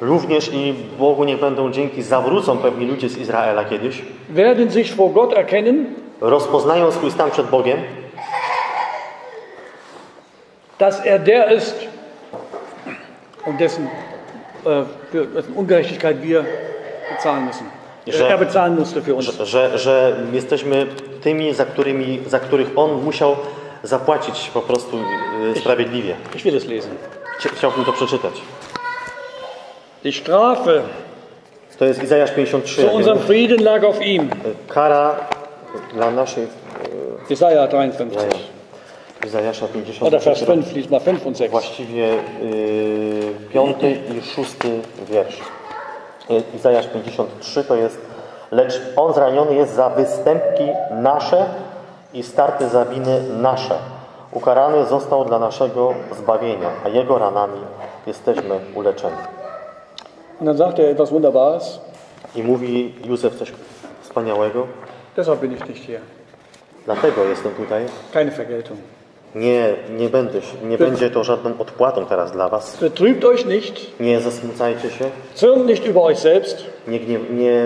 Również i Bogu niech będą dzięki, zawrócą pewni ludzie z Izraela kiedyś. Werden sich vor Gott erkennen. Rozpoznają swój stan przed Bogiem. Dass er der ist, um dessen äh, für Ungerechtigkeit wir bezahlen müssen. Że, er bezahlen musste für uns. Że, że, że jesteśmy tymi, za, którymi, za których on musiał zapłacić po prostu ich, sprawiedliwie. Ich will es lesen. Chciałbym to przeczytać. Die Strafe. To jest Izajasz pięćdziesiąt trzy. Zu unserem Frieden lag auf ihm. Kara dla naszej... Izajasza pięćdziesiąt. Oder Vers pięć, liest mal pięć und sechs. Właściwie piąty i szósty wiersz. Izajasz pięćdziesiąt trzy to jest: lecz on zraniony jest za występki nasze i starty za winy nasze. Ukarany został dla naszego zbawienia, a jego ranami jesteśmy uleczeni. Und dann sagt er etwas Wunderbares. I mówi Józef coś wspaniałego. Deshalb bin ich nicht hier. Dlatego jestem tutaj. Keine Vergeltung. Nie, nie, będę, nie Be będzie to żadną odpłatą teraz dla was. Betrübt euch nicht. Nie zasmucajcie się. Zürnt nicht über euch selbst. Nie, nie, nie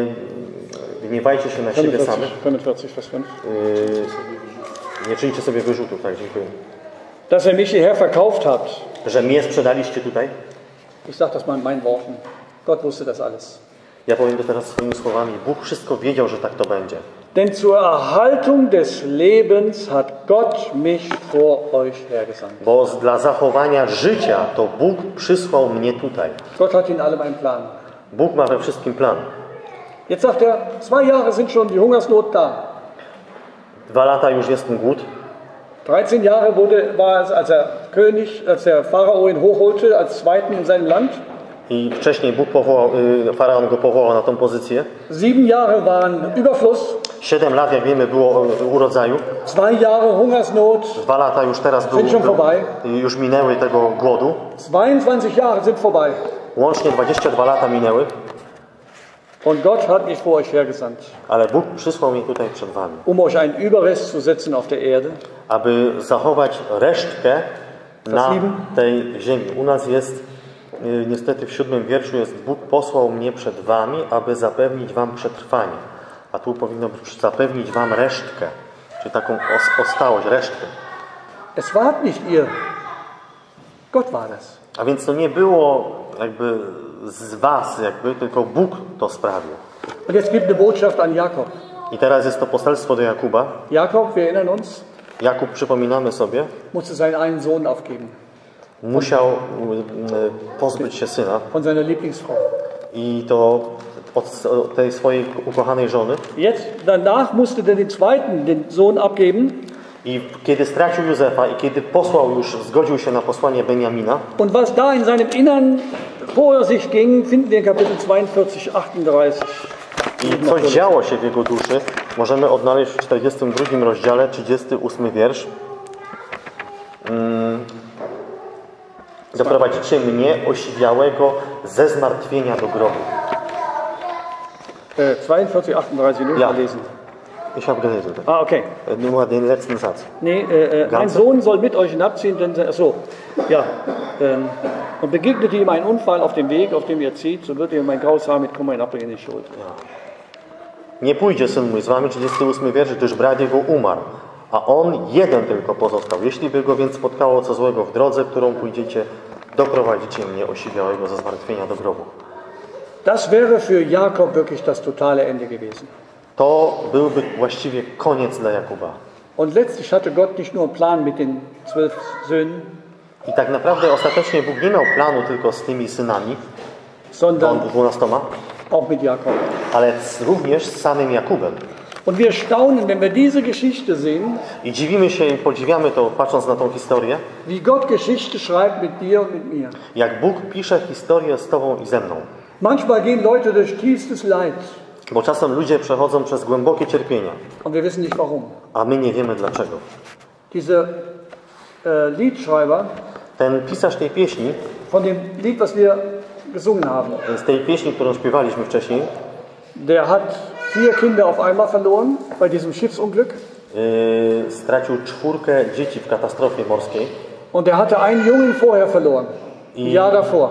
gniewajcie się na siebie samych. pięćdziesiąty piąty, Vers pięć. Yy, nie czyńcie sobie wyrzutów. Tak, dziękuję. Dass ihr mich hierher verkauft habt. Że mnie sprzedaliście tutaj. Ich sag das mal in meinen Worten. Gott wusste das alles. Ja powiem to teraz swoimi słowami. Bóg wszystko wiedział, że tak to będzie. Denn zur Erhaltung des Lebens hat Gott mich vor euch hergesandt. Bo dla zachowania życia to Bóg przysłał mnie tutaj. Gott hat in allem einen Plan. Bóg ma we wszystkim plan. Jetzt sagt er, zwei Jahre sind schon die Hungersnot da. Dwa lata już jest ten głód. dreizehn Jahre wurde, war es, als der König, als der Pharao ihn hochholte, als Zweiten in seinem Land. I wcześniej Bóg powołał, Faraon go powołał na tą pozycję. Sieben Jahre waren Überfluss. Siedem lat, jak wiemy, było urodzaju. Zwei Jahre Hungersnot. Dwa lata już teraz był, sind schon vorbei. Już minęły tego głodu. zweiundzwanzig Jahre sind vorbei. Łącznie dwadzieścia dwa lata minęły. Und Gott hat mich vor euch hergesandt. Ale Bóg przysłał mnie tutaj przed wami. Um euch einen Überrest zu setzen auf der Erde. Aby zachować resztkę na tej ziemi. U nas jest niestety w siódmym wierszu jest: Bóg posłał mnie przed wami, aby zapewnić wam przetrwanie. A tu powinno być: zapewnić wam resztkę. Czyli taką os ostałość, resztkę. Es war nicht ihr. Gott war das. A więc to nie było jakby z was, jakby, tylko Bóg to sprawił. Und jetzt gibt eine Botschaft an Jakob. I teraz jest to poselstwo do Jakuba. Jakob, wir erinnern uns. Jakub, przypominamy sobie, musste seinen einen Sohn aufgeben. Musiał pozbyć się syna. Von seiner Lieblingsfrau. I to od tej swojej ukochanej żony. Jetzt danach musste der den zweiten, den Sohn abgeben. I kiedy stracił Józefa i kiedy posłał już, zgodził się na posłanie Benjamina. Und was da in seinem Innern vor sich ging, finden wir in Kapitel zweiundvierzig, achtunddreißig. I coś działo się w jego duszy. Możemy odnaleźć w czterdziestym drugim rozdziale, trzydziesty ósmy wiersz. Hmm. Doprowadzicie mnie, osiwiałego, ze zmartwienia do grobu. dwundvierzig, achtunddreißig, ja. Ich habe gelesen. Ah, okay. Nur den letzten Satz. Nee, äh, äh, mein Sohn soll mit euch hinabziehen, denn ach so, ja. Ähm, und begegnet ihm ein Unfall auf dem Weg, auf dem ihr zieht, so wird ihr mein graues Haar mit Kummer hinabbringen, nicht schuld. Ja. Nie pójdzie syn mój z wami, trzydziesty ósmy wiersz, gdyż brat jego umarł, a on jeden tylko pozostał. Jeśli by go więc spotkało co złego w drodze, którą pójdziecie, doprowadzicie mnie osiwiałego ze zmartwienia do grobu. Das wäre für Jakob wirklich das totale Ende gewesen. To byłby właściwie koniec dla Jakuba. Und letztlich hatte Gott nicht nur einen Plan mit den zwölf Söhnen. I tak naprawdę ostatecznie Bóg nie miał planu tylko z tymi synami, sondern dwunastoma. Auch mit Jakob. Ale również z samym Jakubem. Und wir staunen, wenn wir diese Geschichte sehen. I dziwimy się i podziwiamy to, patrząc na tą historię. Wie Gott Geschichte schreibt mit dir und mit mir. Jak Bóg pisze historię z tobą i ze mną. Manchmal gehen Leute durch tiefstes Leid. Bo czasem ludzie przechodzą przez głębokie cierpienia. Und wir wissen nicht warum. A my nie wiemy dlaczego. Diese äh, Liedschreiber. Ten pisarz tej pieśni. Von dem Lied, was wir gesungen haben. Z tej pieśni, którą śpiewaliśmy wcześniej. Der hat vier Kinder auf einmal verloren bei diesem Schiffsunglück. Yy, stracił czwórkę dzieci w katastrofie morskiej. Und der hatte einen Jungen vorher verloren. I, Jahr davor.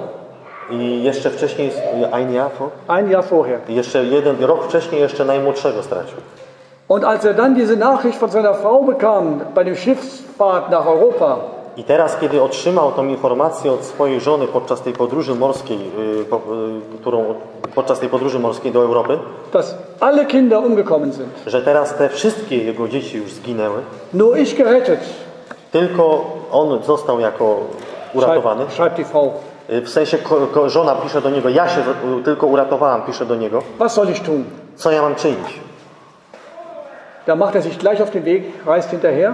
I jeszcze wcześniej ein Jahr vor. Ein Jahr vorher. I jeszcze jeden rok wcześniej jeszcze najmłodszego stracił. Und als er dann diese Nachricht von seiner Frau bekam bei dem Schiffsfahrt nach Europa. I teraz, kiedy otrzymał tą informację od swojej żony podczas tej podróży morskiej, yy, po, yy, którą, podczas tej podróży morskiej do Europy, dass alle Kinder umgekommen sind. Że teraz te wszystkie jego dzieci już zginęły, nur ich gerettet. Tylko on został jako uratowany. Schreibt die Frau. W sensie żona pisze do niego, ja się tylko uratowałam, pisze do niego. Was soll ich tun? Co ja mam czynić? Da macht er sich gleich auf den Weg, reist hinterher.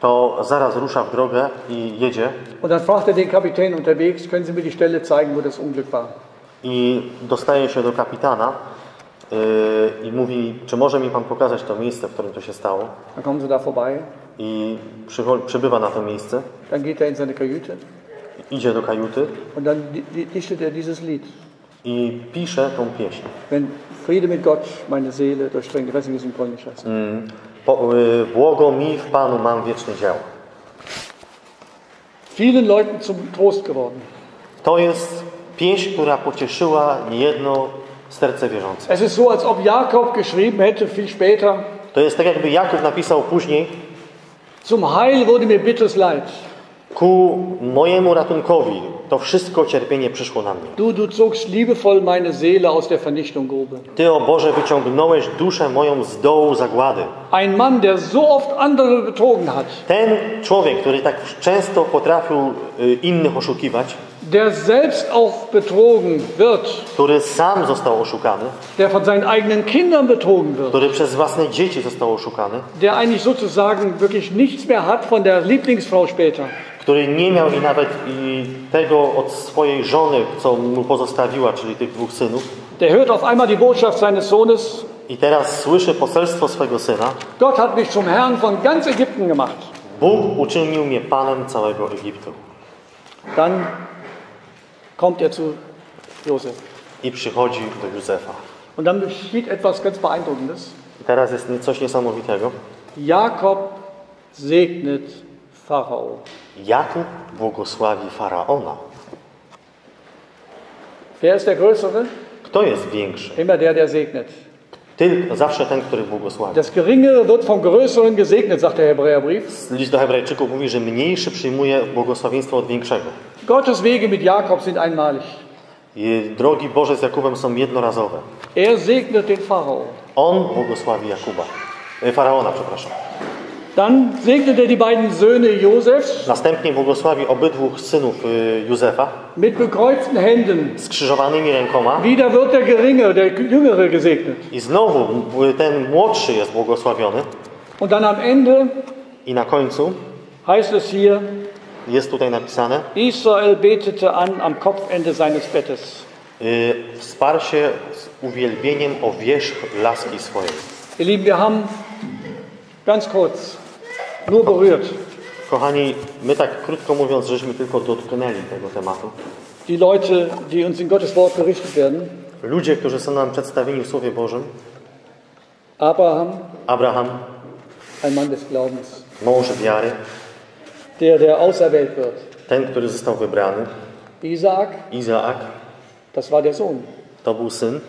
To zaraz rusza w drogę i jedzie. Und dann fragt er den Kapitän unterwegs, können Sie mir die Stelle zeigen, wo das Unglück war? I dostaje się do kapitana yy, i mówi, czy może mi pan pokazać to miejsce, w którym to się stało? Dann kommen Sie da vorbei. I przybywa na to miejsce. Dann geht er in seine Kajüte. Idzie do kajuty. Und dann dichtet er dieses Lied. I pisze tą pieśń. Wenn Friede mit Gott meine Seele durchdringt, ich weiß nicht, wie es in Polnisch heißt. Mm. Błogo mi w Panu, mam wieczny dział. Vielen Leuten zum Trost geworden. To jest pieśń, która pocieszyła niejedno serce wierzące. Es ist so, als ob Jakob geschrieben hätte viel später. To jest tak, jakby Jakub napisał później. Zum Heil wurde mir bittes Leid. Ku mojemu ratunkowi to wszystko cierpienie przyszło na mnie. Du, du zogst liebevoll meine Seele aus der Vernichtungsgrube. Ty, o Boże, wyciągnąłeś duszę moją z dołu zagłady. Ein Mann, der so oft andere betrogen hat. Ten człowiek, który tak często potrafił innych oszukiwać. Der selbst auch betrogen wird. Który sam został oszukany. Der von seinen eigenen Kindern betrogen wird. Który przez własne dzieci został oszukany. Der eigentlich sozusagen wirklich nichts mehr hat von der Lieblingsfrau später. Który nie miał i nawet i tego od swojej żony, co mu pozostawiła, czyli tych dwóch synów. Der hört auf einmal die Botschaft seines Sohnes. I teraz słyszy poselstwo swego syna. Gott hat mich zum Herrn von ganz Ägypten gemacht. Bóg uczynił mnie panem całego Egiptu. Dann kommt er zu Josef. I przychodzi do Józefa. Und dann geschieht etwas ganz Beeindruckendes. I teraz jest coś niesamowitego. Jakob segnet Pharao. Jakub błogosławi Faraona. Wer ist der größere? Kto jest większy? Immer der, der segnet. Tylko zawsze ten, który błogosławi. Das geringere wird vom größeren gesegnet, sagt der Hebräerbrief. List do Hebrajczyków mówi, że mniejszy przyjmuje błogosławieństwo od większego. Gottes Wege mit Jakob sind einmalig. Drogi Boże z Jakubem są jednorazowe. Er segnet den Pharao. On błogosławi Jakuba. E, Faraona, przepraszam. Dann segnet er die beiden Söhne Josefs. Następnie błogosławi obydwóch synów y, Józefa. Mit bekreuzten Händen. Skrzyżowanymi rękoma. Wieder wird der geringere, der jüngere gesegnet. I znowu ten młodszy jest błogosławiony. Und dann am Ende. I na końcu. Heißt es hier. Jest tutaj napisane. Israel betete an am Kopfende seines Bettes. Y, wsparł się z uwielbieniem o wierzch laski swojej. Ihr Lieben, wir haben ganz kurz. Nur berührt. Kochani, my tak krótko mówiąc, żeśmy tylko dotknęli tego tematu. Die Leute, die uns in Gottes Wort berichtet werden. Ludzie, którzy są nam przedstawieni w Słowie Bożym. Abraham. Abraham. Ein Mann des Glaubens. Mąż wiary. Der, der auserwählt wird. Ten, który został wybrany. Izaak. Izaak. Das war der Sohn. To był syn.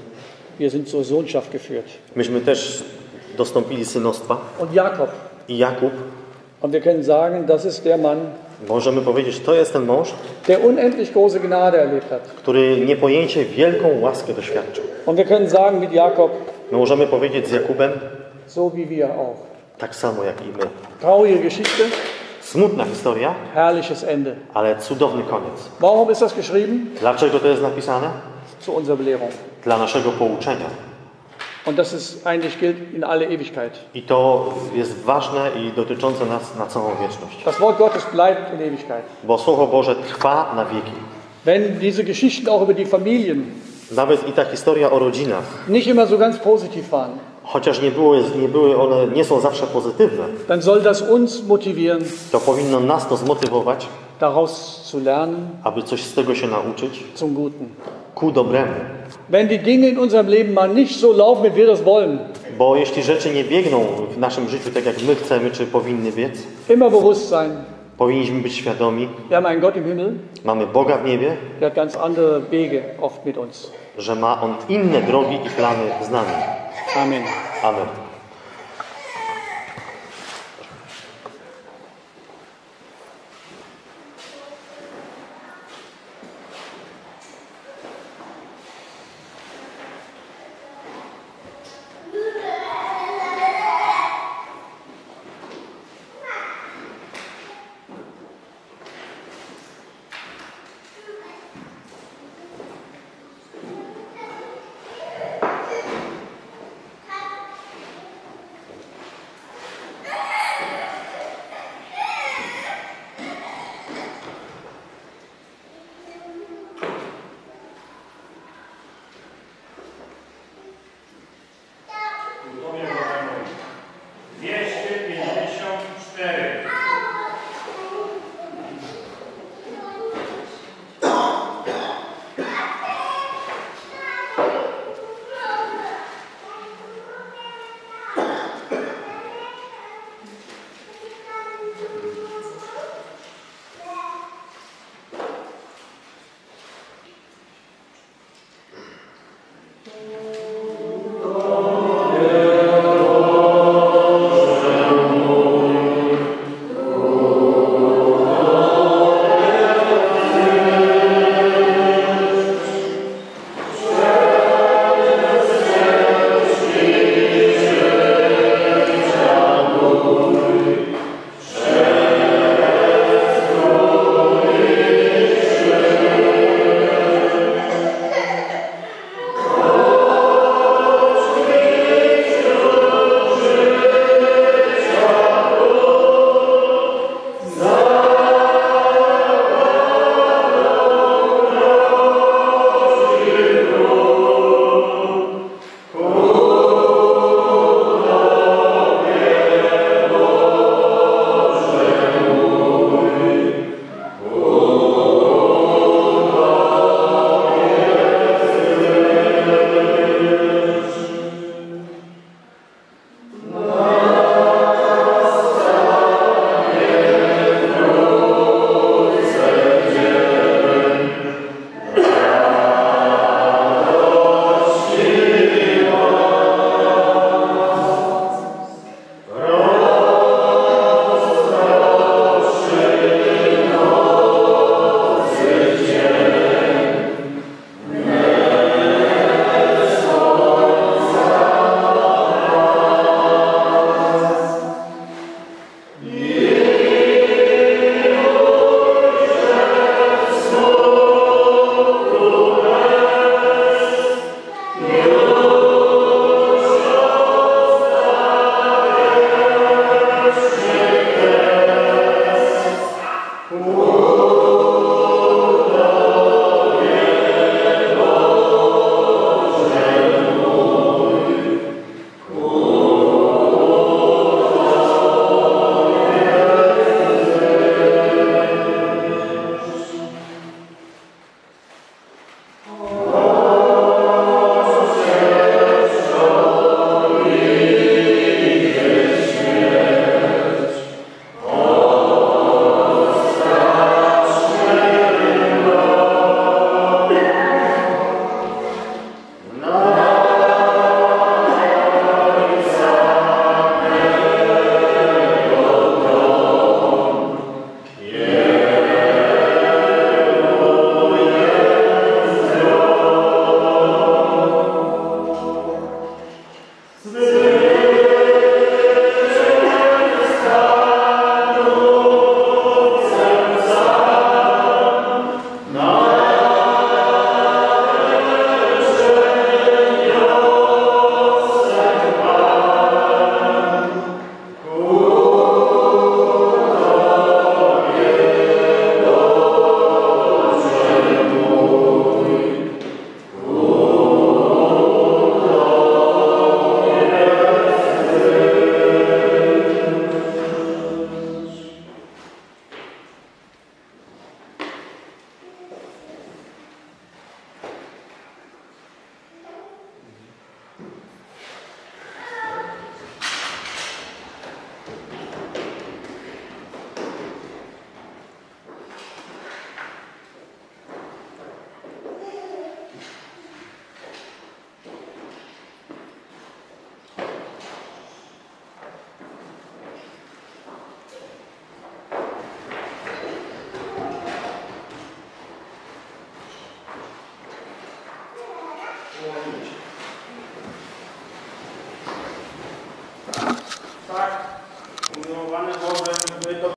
Wir sind zur Sohnschaft geführt. Myśmy też dostąpili synostwa. Und Jakob. I Jakub. Und wir können sagen, das ist der Mann, możemy powiedzieć, to jest ten mąż, der unendlich große Gnade erlebt hat. Który niepojęcie wielką łaskę doświadczył. Und wir können sagen, mit Jakob, my możemy powiedzieć z Jakubem, so wie wir auch. Tak samo jak i my. Traurige Geschichte. Smutna historia. Herrliches Ende. Ale cudowny koniec. Warum ist das geschrieben? Dlaczego to jest napisane? Zu unserer Belehrung. Dla naszego pouczenia. Und das ist eigentlich gilt in alle Ewigkeit. I to jest ważne i dotyczące nas na całą wieczność. Das Wort Gottes bleibt in Ewigkeit. Bo Słowo Boże trwa na wieki. Wenn diese Geschichten auch über die Familien, nawet i ta historia o rodzinach, nicht immer so ganz positiv waren, chociaż nie były, nie były one, nie są zawsze pozytywne, dann soll das uns motivieren, to powinno nas to zmotywować, daraus zu lernen, aby coś z tego się nauczyć, zum Guten, ku dobremu. Wenn die Dinge in unserem Leben mal nicht so laufen, wie wir das wollen. Bo jeśli rzeczy nie biegną w naszym życiu tak jak my chcemy czy powinny biec. Immer bewusst sein. Powinniśmy być świadomi. Wir haben einen Gott im Himmel. Mamy Boga w niebie. Der hat ganz andere Wege oft mit uns. Że ma on inne drogi i plany z nami. Amen. Amen.